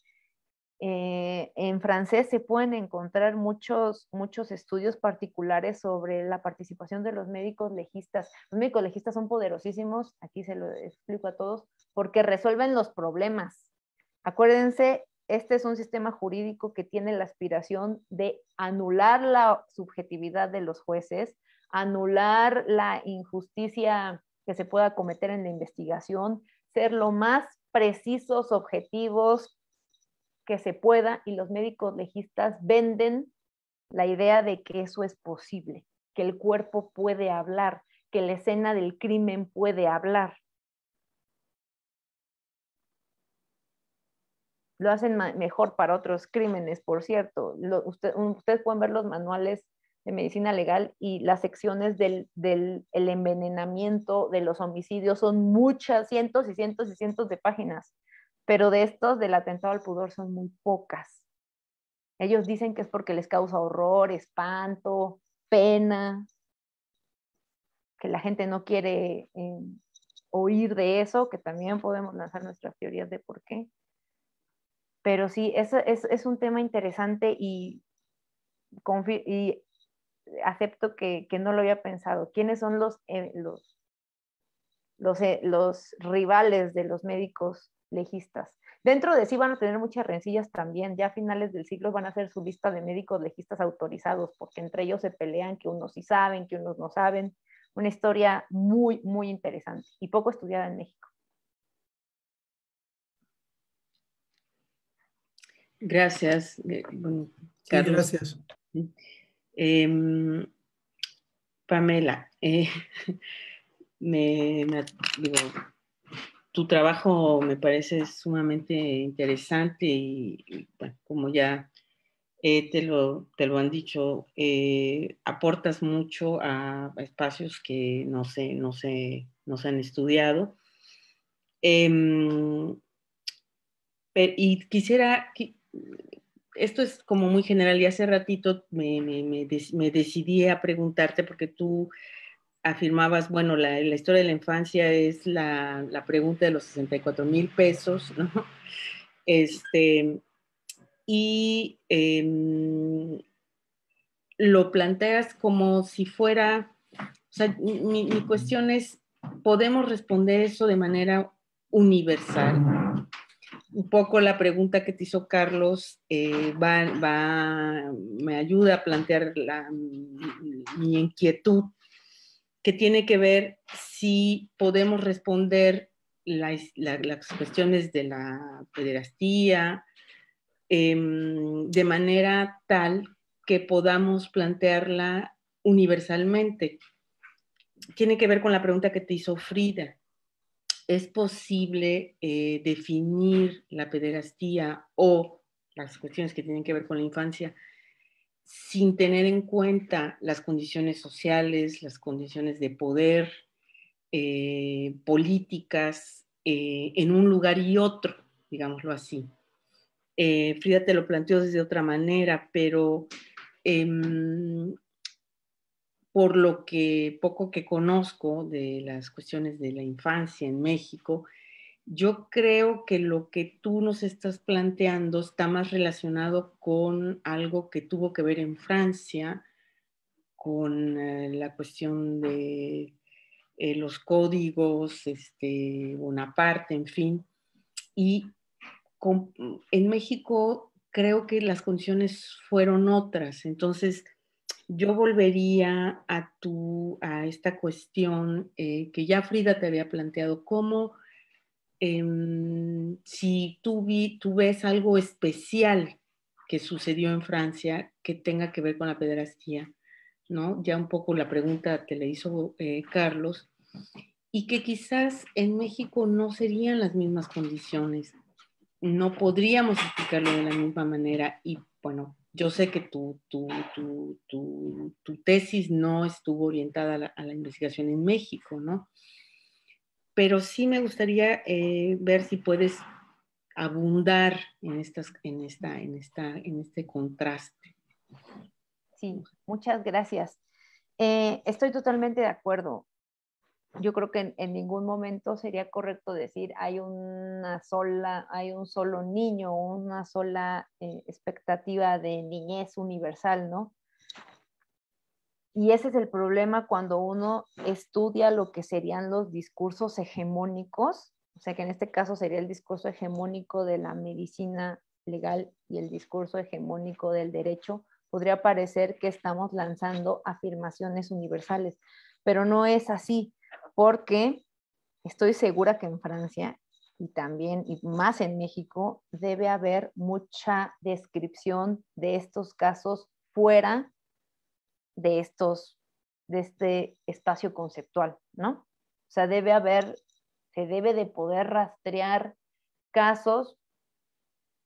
En francés se pueden encontrar muchos estudios particulares sobre la participación de los médicos legistas. Los médicos legistas son poderosísimos, aquí se lo explico a todos, porque resuelven los problemas. Acuérdense, este es un sistema jurídico que tiene la aspiración de anular la subjetividad de los jueces, anular la injusticia que se pueda cometer en la investigación, ser lo más precisos, objetivos que se pueda, y los médicos legistas venden la idea de que eso es posible, que el cuerpo puede hablar, que la escena del crimen puede hablar. Lo hacen mejor para otros crímenes, por cierto. Ustedes pueden ver los manuales de medicina legal y las secciones del envenenamiento, de los homicidios, son muchas, cientos y cientos y cientos de páginas, pero de estos, del atentado al pudor, son muy pocas. Ellos dicen que es porque les causa horror, espanto, pena, que la gente no quiere oír de eso, que también podemos lanzar nuestras teorías de por qué. Pero sí, es un tema interesante y acepto que no lo había pensado. ¿Quiénes son los rivales de los médicos legistas? Dentro de sí van a tener muchas rencillas también. Ya a finales del siglo van a hacer su lista de médicos legistas autorizados, porque entre ellos se pelean que unos sí saben, que unos no saben. Una historia muy, muy interesante y poco estudiada en México. Gracias, Carlos. Sí, gracias. Pamela, tu trabajo me parece sumamente interesante y bueno, como ya te lo han dicho, aportas mucho a espacios que no se han estudiado. Y quisiera, esto es como muy general, y hace ratito me decidí a preguntarte, porque tú afirmabas, bueno, la historia de la infancia es la pregunta de los 64,000 pesos, ¿no? Y lo planteas como si fuera, o sea, mi cuestión es, ¿podemos responder eso de manera universal? Un poco la pregunta que te hizo Carlos me ayuda a plantear mi inquietud, que tiene que ver si podemos responder las cuestiones de la pederastía de manera tal que podamos plantearla universalmente. Tiene que ver con la pregunta que te hizo Frida. ¿Es posible definir la pederastía o las cuestiones que tienen que ver con la infancia sin tener en cuenta las condiciones sociales, las condiciones de poder, políticas, en un lugar y otro, digámoslo así? Frida te lo planteó desde otra manera, pero por lo que poco que conozco de las cuestiones de la infancia en México, yo creo que lo que tú nos estás planteando está más relacionado con algo que tuvo que ver en Francia, con la cuestión de los códigos, Bonaparte, en fin. Y en México creo que las condiciones fueron otras, entonces yo volvería a esta cuestión que ya Frida te había planteado, cómo si tú ves algo especial que sucedió en Francia que tenga que ver con la pederastía, ¿no? Ya un poco la pregunta te la hizo Carlos, y que quizás en México no serían las mismas condiciones, no podríamos explicarlo de la misma manera, y bueno, yo sé que tu tesis no estuvo orientada a la investigación en México, ¿no? Pero sí me gustaría ver si puedes abundar en este contraste. Sí, muchas gracias. Estoy totalmente de acuerdo. Yo creo que en ningún momento sería correcto decir hay un solo niño, una sola expectativa de niñez universal, ¿no? Y ese es el problema cuando uno estudia lo que serían los discursos hegemónicos, o sea, que en este caso sería el discurso hegemónico de la medicina legal y el discurso hegemónico del derecho. Podría parecer que estamos lanzando afirmaciones universales, pero no es así. porque estoy segura que en Francia y también y más en México debe haber mucha descripción de estos casos fuera de este espacio conceptual, ¿no? O sea, debe haber, se debe de poder rastrear casos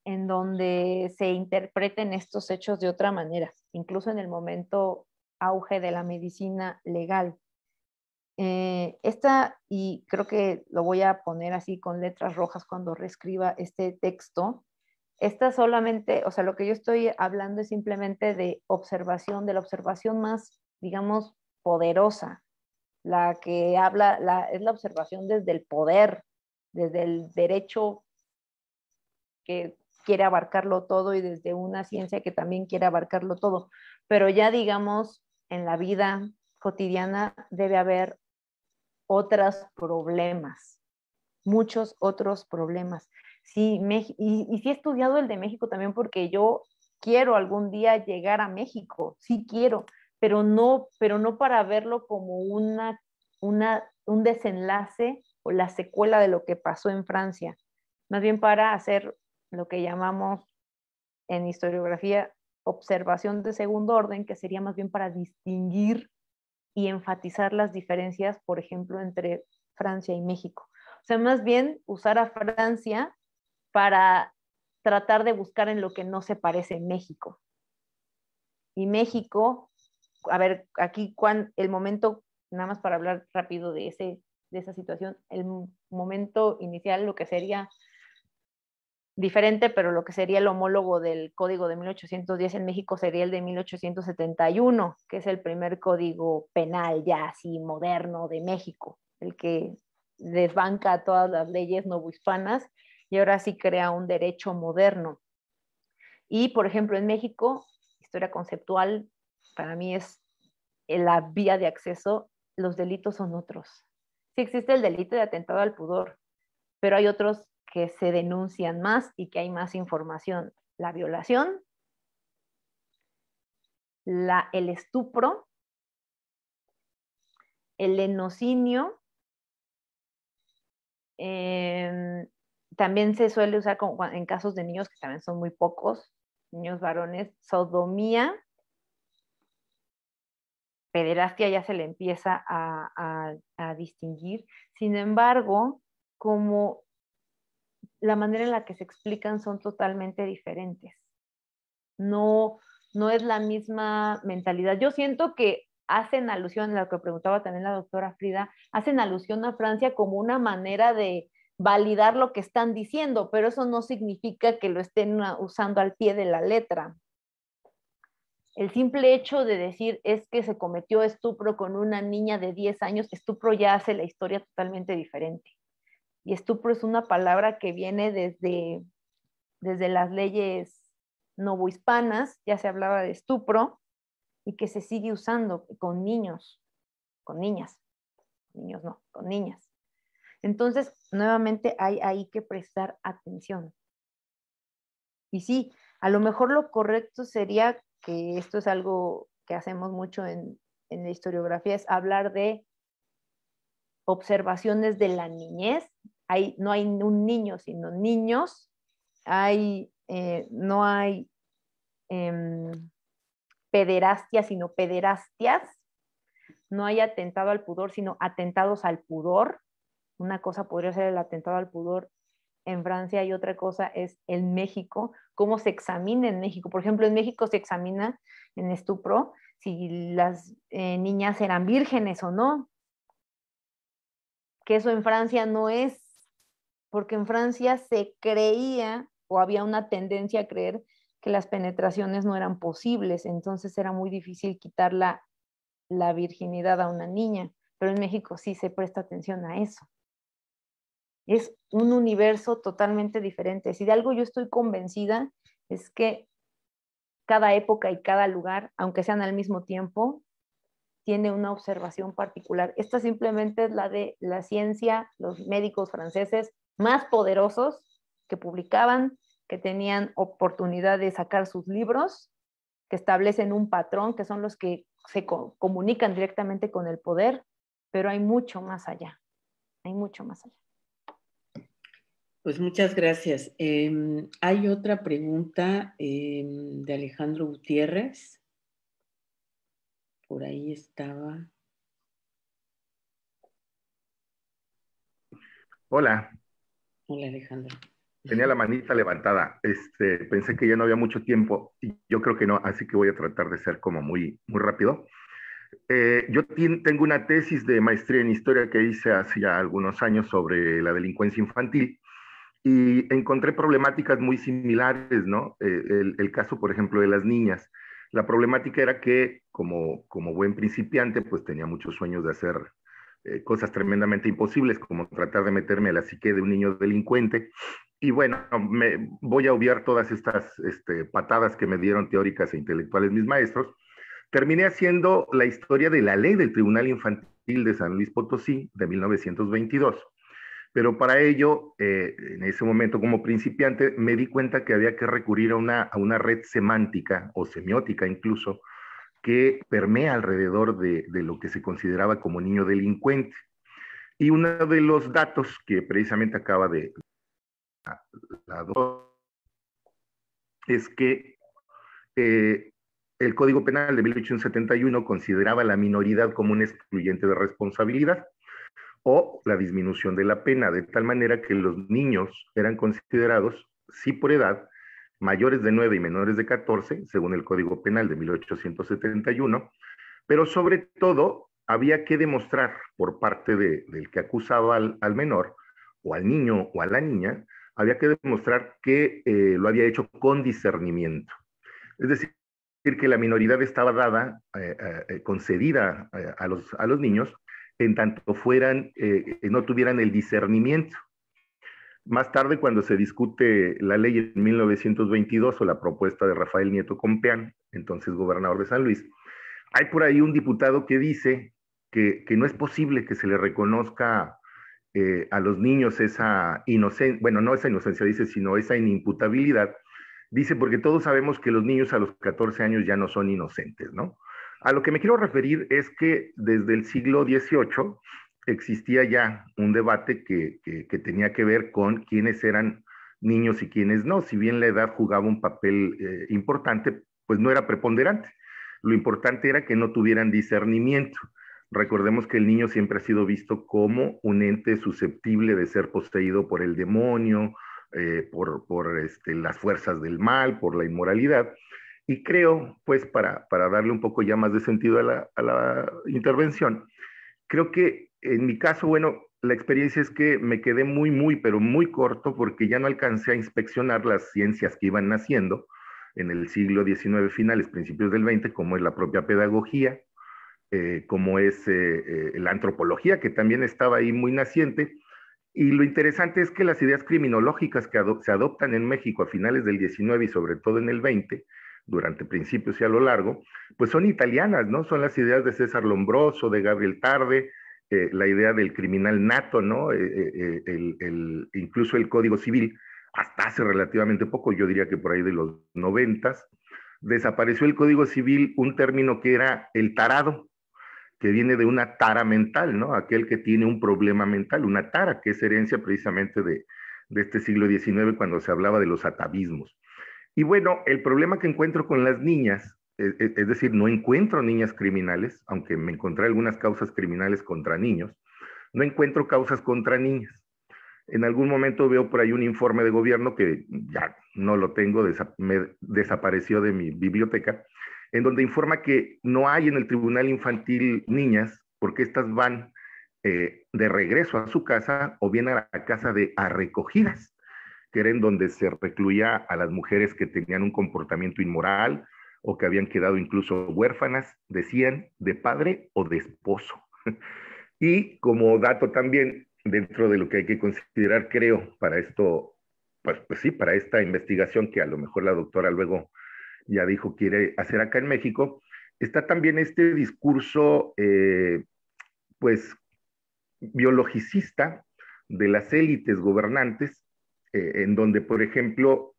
en donde se interpreten estos hechos de otra manera, incluso en el momento auge de la medicina legal. Y creo que lo voy a poner así con letras rojas cuando reescriba este texto, esta solamente, o sea, lo que yo estoy hablando es simplemente de observación, de la observación más, digamos, poderosa, la que habla, es la observación desde el poder, desde el derecho que quiere abarcarlo todo y desde una ciencia que también quiere abarcarlo todo. Pero ya, digamos, en la vida cotidiana debe haber otros problemas, muchos otros problemas. Sí, y sí he estudiado el de México también porque yo quiero algún día llegar a México, sí quiero, pero no para verlo como un desenlace o la secuela de lo que pasó en Francia, más bien para hacer lo que llamamos en historiografía observación de segundo orden, que sería más bien para distinguir y enfatizar las diferencias, por ejemplo, entre Francia y México. O sea, más bien usar a Francia para tratar de buscar en lo que no se parece México. Y México, a ver, aquí el momento, nada más para hablar rápido de esa situación, el momento inicial, lo que sería diferente, pero lo que sería el homólogo del Código de 1810 en México sería el de 1871, que es el primer código penal ya así moderno de México, el que desbanca todas las leyes novohispanas y ahora sí crea un derecho moderno. Y, por ejemplo, en México, historia conceptual para mí es la vía de acceso, los delitos son otros. Sí existe el delito de atentado al pudor, pero hay otros que se denuncian más y que hay más información. La violación, el estupro, el lenocinio, también se suele usar en casos de niños, que también son muy pocos, niños varones, sodomía, pederastia ya se le empieza a distinguir. Sin embargo, como la manera en la que se explican son totalmente diferentes. No es la misma mentalidad. Yo siento que hacen alusión, lo que preguntaba también la doctora Frida, hacen alusión a Francia como una manera de validar lo que están diciendo, pero eso no significa que lo estén usando al pie de la letra. El simple hecho de decir es que se cometió estupro con una niña de 10 años, estupro ya hace la historia totalmente diferente. Y estupro es una palabra que viene desde las leyes novohispanas, ya se hablaba de estupro, y que se sigue usando con niños, con niñas. Niños no, con niñas. Entonces, nuevamente hay ahí que prestar atención. Y sí, a lo mejor lo correcto sería, que esto es algo que hacemos mucho en la historiografía, es hablar de observaciones de la niñez. No hay un niño, sino niños. No hay pederastia, sino pederastias. No hay atentado al pudor, sino atentados al pudor. Una cosa podría ser el atentado al pudor en Francia y otra cosa es en México. ¿Cómo se examina en México? Por ejemplo, en México se examina en estupro si las niñas eran vírgenes o no. Que eso en Francia no es, porque en Francia se creía o había una tendencia a creer que las penetraciones no eran posibles, entonces era muy difícil quitar la virginidad a una niña, pero en México sí se presta atención a eso. Es un universo totalmente diferente. Si de algo yo estoy convencida es que cada época y cada lugar, aunque sean al mismo tiempo, tiene una observación particular. Esta simplemente es la de la ciencia, los médicos franceses más poderosos que publicaban, que tenían oportunidad de sacar sus libros, que establecen un patrón, que son los que se comunican directamente con el poder, pero hay mucho más allá, hay mucho más allá. Pues muchas gracias. Hay otra pregunta de Alejandro Gutiérrez. Por ahí estaba. Hola. Hola, Alejandro. Tenía la manita levantada. Pensé que ya no había mucho tiempo y yo creo que no, así que voy a tratar de ser como muy rápido. Yo tengo una tesis de maestría en historia que hice hace ya algunos años sobre la delincuencia infantil. Y encontré problemáticas muy similares, ¿no? El caso, por ejemplo, de las niñas. La problemática era que, como buen principiante, pues tenía muchos sueños de hacer cosas tremendamente imposibles, como tratar de meterme a la psique de un niño delincuente. Y bueno, voy a obviar todas estas patadas que me dieron teóricas e intelectuales mis maestros. Terminé haciendo la historia de la ley del Tribunal Infantil de San Luis Potosí, de 1922. Pero para ello, en ese momento como principiante, me di cuenta que había que recurrir a una red semántica o semiótica incluso, que permea alrededor de lo que se consideraba como niño delincuente. Y uno de los datos que precisamente acaba de la doctora es que el Código Penal de 1871 consideraba a la minoridad como un excluyente de responsabilidad, o la disminución de la pena, de tal manera que los niños eran considerados, sí por edad, mayores de 9 y menores de 14, según el Código Penal de 1871, pero sobre todo había que demostrar por parte del que acusaba al menor, o al niño o a la niña, había que demostrar que lo había hecho con discernimiento. Es decir, que la minoridad estaba dada, concedida a los niños, en tanto fueran, no tuvieran el discernimiento. Más tarde, cuando se discute la ley en 1922 o la propuesta de Rafael Nieto Compeán, entonces gobernador de San Luis, hay por ahí un diputado que dice que no es posible que se le reconozca a los niños esa inocencia, bueno, no esa inocencia, dice, sino esa inimputabilidad. Dice, porque todos sabemos que los niños a los 14 años ya no son inocentes, ¿no? A lo que me quiero referir es que desde el siglo XVIII existía ya un debate que tenía que ver con quiénes eran niños y quiénes no. Si bien la edad jugaba un papel importante, pues no era preponderante. Lo importante era que no tuvieran discernimiento. Recordemos que el niño siempre ha sido visto como un ente susceptible de ser poseído por el demonio, por las fuerzas del mal, por la inmoralidad. Y creo, pues, para darle un poco ya más de sentido a la intervención, creo que en mi caso, bueno, la experiencia es que me quedé muy corto porque ya no alcancé a inspeccionar las ciencias que iban naciendo en el siglo XIX, finales, principios del XX, como es la propia pedagogía, como es la antropología, que también estaba ahí muy naciente. Y lo interesante es que las ideas criminológicas que se adoptan en México a finales del XIX y sobre todo en el XX, durante principios y a lo largo, pues son italianas, ¿no? Son las ideas de César Lombroso, de Gabriel Tarde, la idea del criminal nato, ¿no? Incluso el Código Civil, hasta hace relativamente poco, yo diría que por ahí de los 90, desapareció el Código Civil un término que era el tarado, que viene de una tara mental, ¿no? Aquel que tiene un problema mental, una tara, que es herencia precisamente de este siglo XIX cuando se hablaba de los atavismos. Y bueno, el problema que encuentro con las niñas, es decir, no encuentro niñas criminales, aunque me encontré algunas causas criminales contra niños, no encuentro causas contra niñas. En algún momento veo por ahí un informe de gobierno que ya no lo tengo, me desapareció de mi biblioteca, en donde informa que no hay en el Tribunal Infantil niñas, porque estas van de regreso a su casa o bien a la casa de recogidas, que era en donde se recluía a las mujeres que tenían un comportamiento inmoral o que habían quedado incluso huérfanas, decían, de padre o de esposo. Y como dato también, dentro de lo que hay que considerar, creo, para esto, pues sí, para esta investigación que a lo mejor la doctora luego ya dijo quiere hacer acá en México, está también este discurso, pues, biologicista de las élites gobernantes, en donde, por ejemplo,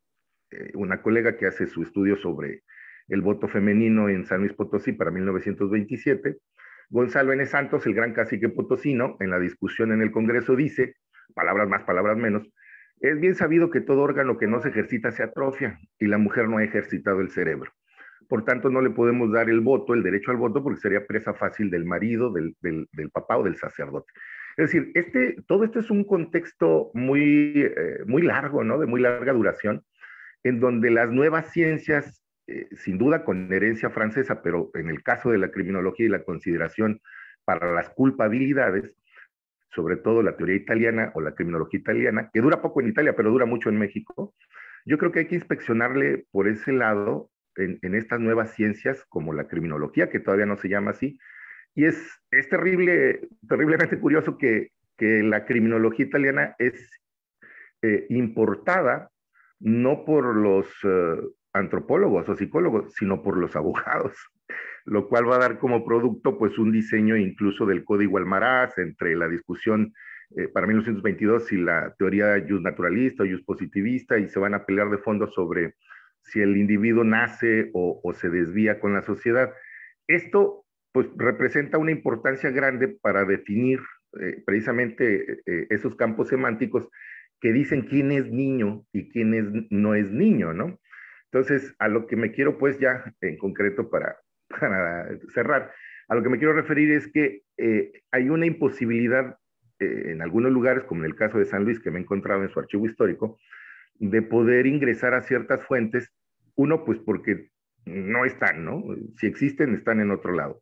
una colega que hace su estudio sobre el voto femenino en San Luis Potosí para 1927, Gonzalo N. Santos, el gran cacique potosino, en la discusión en el Congreso dice, palabras más, palabras menos, es bien sabido que todo órgano que no se ejercita se atrofia y la mujer no ha ejercitado el cerebro. Por tanto, no le podemos dar el voto, el derecho al voto, porque sería presa fácil del marido, del papá o del sacerdote. Es decir, todo esto es un contexto muy largo, ¿no? De muy larga duración, en donde las nuevas ciencias, sin duda con herencia francesa, pero en el caso de la criminología y la consideración para las culpabilidades, sobre todo la teoría italiana o la criminología italiana, que dura poco en Italia, pero dura mucho en México, yo creo que hay que inspeccionarle por ese lado en estas nuevas ciencias, como la criminología, que todavía no se llama así, y es terriblemente curioso que la criminología italiana es importada no por los antropólogos o psicólogos, sino por los abogados, lo cual va a dar como producto pues un diseño incluso del Código Almaraz entre la discusión para 1922 y la teoría justnaturalista o justpositivista, y se van a pelear de fondo sobre si el individuo nace o se desvía con la sociedad. Esto pues representa una importancia grande para definir precisamente esos campos semánticos que dicen quién es niño y quién no es niño, ¿no? Entonces, a lo que me quiero, pues ya en concreto para cerrar, a lo que me quiero referir es que hay una imposibilidad en algunos lugares, como en el caso de San Luis, que me he encontrado en su archivo histórico, de poder ingresar a ciertas fuentes, uno pues porque no están, ¿no? Si existen, están en otro lado.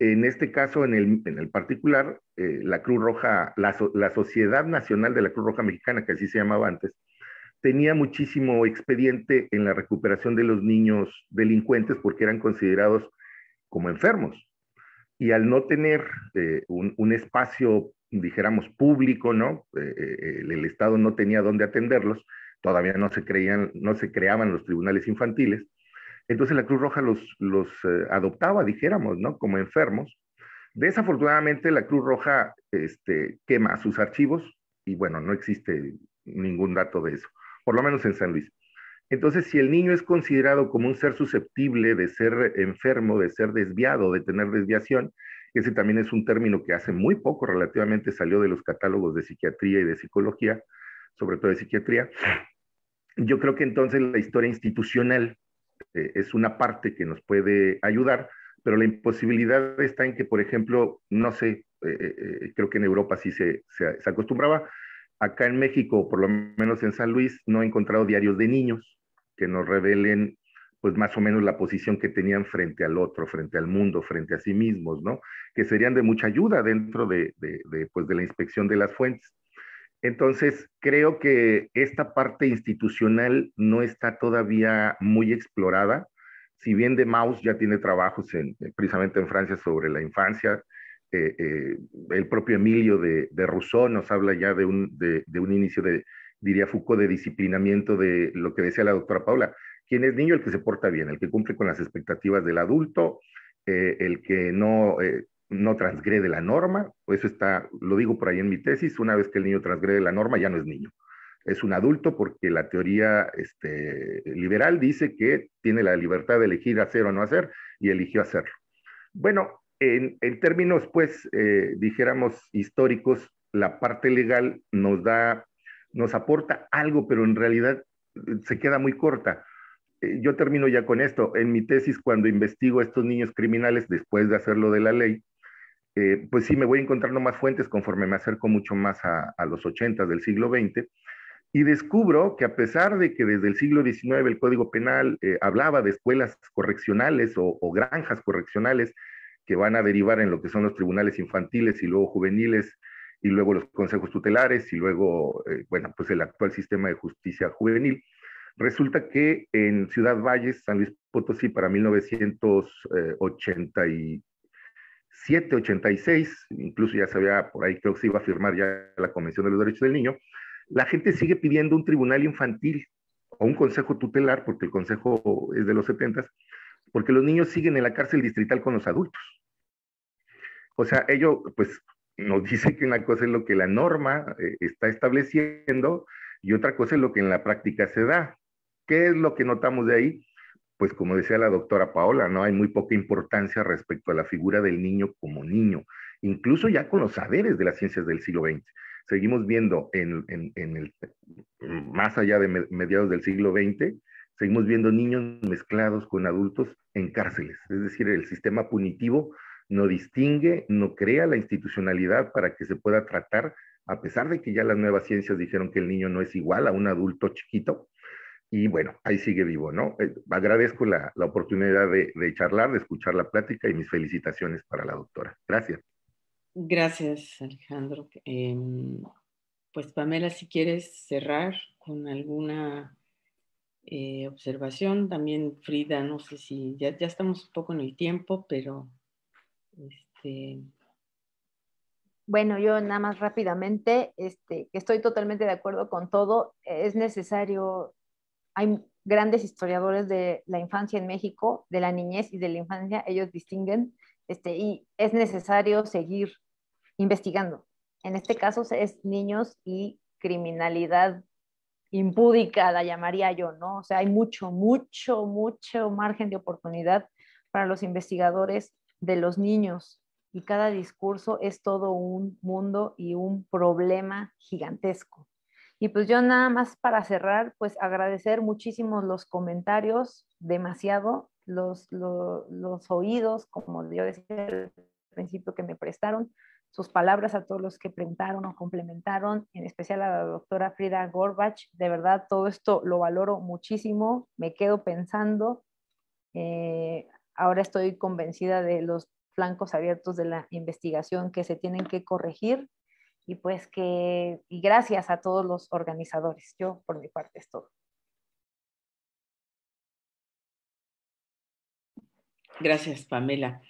En este caso, en el particular, la Cruz Roja, la Sociedad Nacional de la Cruz Roja Mexicana, que así se llamaba antes, tenía muchísimo expediente en la recuperación de los niños delincuentes porque eran considerados como enfermos. Y al no tener un espacio, dijéramos, público, ¿no? El Estado no tenía dónde atenderlos, todavía no se creaban los tribunales infantiles. Entonces la Cruz Roja los adoptaba, dijéramos, ¿no? Como enfermos. Desafortunadamente la Cruz Roja quema sus archivos y bueno, no existe ningún dato de eso, por lo menos en San Luis. Entonces, si el niño es considerado como un ser susceptible de ser enfermo, de ser desviado, de tener desviación, ese también es un término que hace muy poco relativamente salió de los catálogos de psiquiatría y de psicología, sobre todo de psiquiatría, yo creo que entonces la historia institucional es una parte que nos puede ayudar, pero la imposibilidad está en que, por ejemplo, no sé, creo que en Europa sí se acostumbraba. Acá en México, por lo menos en San Luis, no he encontrado diarios de niños que nos revelen, pues más o menos la posición que tenían frente al otro, frente al mundo, frente a sí mismos, ¿no? Que serían de mucha ayuda dentro de la inspección de las fuentes. Entonces, creo que esta parte institucional no está todavía muy explorada. Si bien de Mauss ya tiene trabajos precisamente en Francia sobre la infancia, el propio Emilio de Rousseau nos habla ya de un inicio de, diría Foucault, de disciplinamiento de lo que decía la doctora Paula. ¿Quién es niño? El que se porta bien, el que cumple con las expectativas del adulto, el que no transgrede la norma. Eso está, lo digo por ahí en mi tesis, una vez que el niño transgrede la norma ya no es niño, es un adulto, porque la teoría liberal dice que tiene la libertad de elegir hacer o no hacer, y eligió hacerlo. Bueno, en términos, pues, dijéramos, históricos, la parte legal nos aporta algo, pero en realidad se queda muy corta. Yo termino ya con esto. En mi tesis, cuando investigo a estos niños criminales, después de hacerlo de la ley, pues sí me voy encontrando más fuentes conforme me acerco mucho más a los 80 del siglo XX, y descubro que a pesar de que desde el siglo XIX el Código Penal hablaba de escuelas correccionales o granjas correccionales, que van a derivar en lo que son los tribunales infantiles y luego juveniles y luego los consejos tutelares y luego, bueno, pues el actual sistema de justicia juvenil. Resulta que en Ciudad Valles, San Luis Potosí, para 1987, 86, incluso ya se había, por ahí creo que se iba a firmar ya la Convención de los Derechos del Niño, la gente sigue pidiendo un tribunal infantil o un consejo tutelar, porque el consejo es de los 70s, porque los niños siguen en la cárcel distrital con los adultos. O sea, ello pues nos dice que una cosa es lo que la norma está estableciendo y otra cosa es lo que en la práctica se da. ¿Qué es lo que notamos de ahí? pues como decía la doctora Paola, ¿no? Hay muy poca importancia respecto a la figura del niño como niño, incluso ya con los saberes de las ciencias del siglo XX. Seguimos viendo, más allá de mediados del siglo XX, seguimos viendo niños mezclados con adultos en cárceles. Es decir, el sistema punitivo no distingue, no crea la institucionalidad para que se pueda tratar, a pesar de que ya las nuevas ciencias dijeron que el niño no es igual a un adulto chiquito. Y bueno, ahí sigue vivo, ¿no? Agradezco la oportunidad de charlar, de escuchar la plática y mis felicitaciones para la doctora. Gracias. Gracias, Alejandro. Pues Pamela, si quieres cerrar con alguna observación, también Frida, no sé si ya estamos un poco en el tiempo, pero... Bueno, yo nada más rápidamente, estoy totalmente de acuerdo con todo. Es necesario... Hay grandes historiadores de la infancia en México, de la niñez y de la infancia, ellos distinguen, y es necesario seguir investigando. En este caso es niños y criminalidad impúdica, la llamaría yo, ¿no? O sea, hay mucho, mucho, mucho margen de oportunidad para los investigadores de los niños, y cada discurso es todo un mundo y un problema gigantesco. Y pues yo nada más para cerrar, pues agradecer muchísimo los comentarios, demasiado, los oídos, como yo decía al principio, que me prestaron, sus palabras a todos los que preguntaron o complementaron, en especial a la doctora Frida Gorbach. De verdad, todo esto lo valoro muchísimo, me quedo pensando. Ahora estoy convencida de los flancos abiertos de la investigación que se tienen que corregir. Y pues y gracias a todos los organizadores. Yo, por mi parte, es todo. Gracias, Pamela.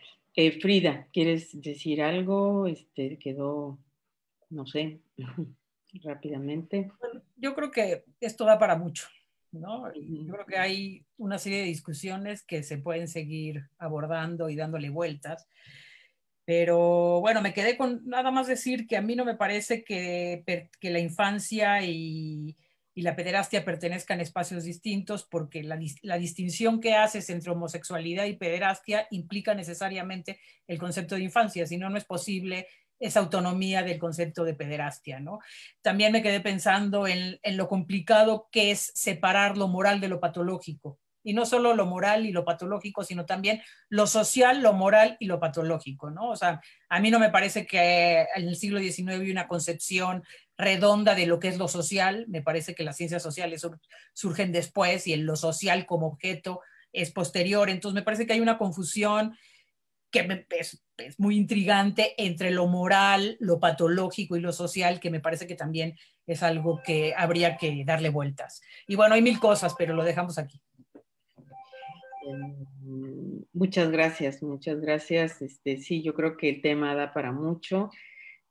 Frida, ¿quieres decir algo? Quedó, no sé, rápidamente. Bueno, yo creo que esto da para mucho, ¿no? Yo creo que hay una serie de discusiones que se pueden seguir abordando y dándole vueltas. Pero bueno, me quedé con nada más decir que a mí no me parece que la infancia y la pederastia pertenezcan a espacios distintos, porque la distinción que haces entre homosexualidad y pederastia implica necesariamente el concepto de infancia, si no, no es posible esa autonomía del concepto de pederastia, ¿no? También me quedé pensando en lo complicado que es separar lo moral de lo patológico. Y no solo lo moral y lo patológico, sino también lo social, lo moral y lo patológico, ¿no? O sea, a mí no me parece que en el siglo XIX hay una concepción redonda de lo que es lo social. Me parece que las ciencias sociales surgen después y en lo social como objeto es posterior. Entonces me parece que hay una confusión que es muy intrigante entre lo moral, lo patológico y lo social, que me parece que también es algo que habría que darle vueltas. Y bueno, hay mil cosas, pero lo dejamos aquí. Muchas gracias, muchas gracias. Sí, yo creo que el tema da para mucho.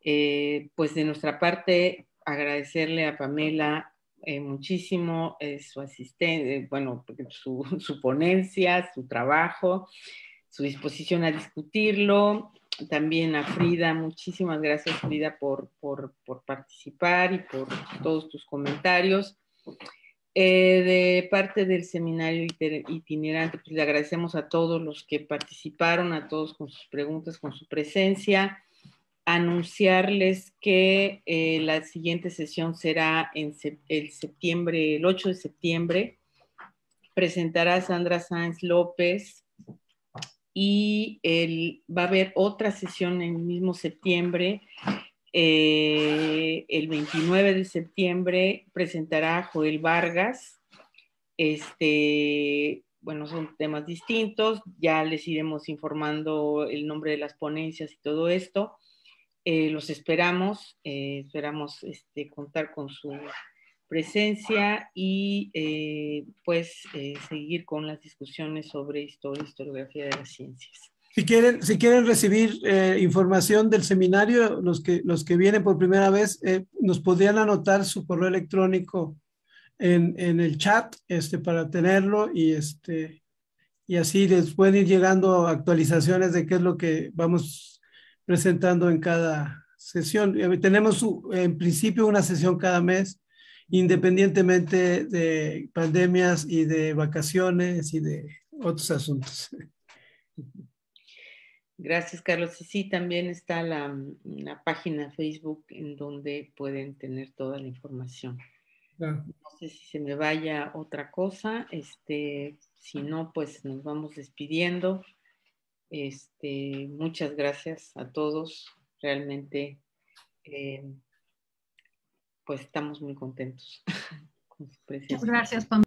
Pues de nuestra parte, agradecerle a Pamela muchísimo su asistencia, bueno, su ponencia, su trabajo, su disposición a discutirlo. También a Frida, muchísimas gracias, Frida, por participar y por todos tus comentarios. De parte del seminario itinerante, pues le agradecemos a todos los que participaron, a todos con sus preguntas, con su presencia. Anunciarles que la siguiente sesión será el 8 de septiembre. Presentará Sandra Sáenz López y va a haber otra sesión en el mismo septiembre. El 29 de septiembre presentará Joel Vargas. Bueno, son temas distintos. Ya les iremos informando el nombre de las ponencias y todo esto. Los esperamos. Esperamos contar con su presencia y seguir con las discusiones sobre historia e historiografía de las ciencias. Si quieren recibir información del seminario, los que vienen por primera vez, nos podrían anotar su correo electrónico en el chat para tenerlo y así les pueden ir llegando actualizaciones de qué es lo que vamos presentando en cada sesión. Tenemos en principio una sesión cada mes, independientemente de pandemias y de vacaciones y de otros asuntos. Gracias, Carlos. Y sí, también está la página Facebook en donde pueden tener toda la información. Claro. No sé si se me vaya otra cosa. Si no, pues nos vamos despidiendo. Muchas gracias a todos. Realmente, pues estamos muy contentos con su presencia. Gracias, Pamela.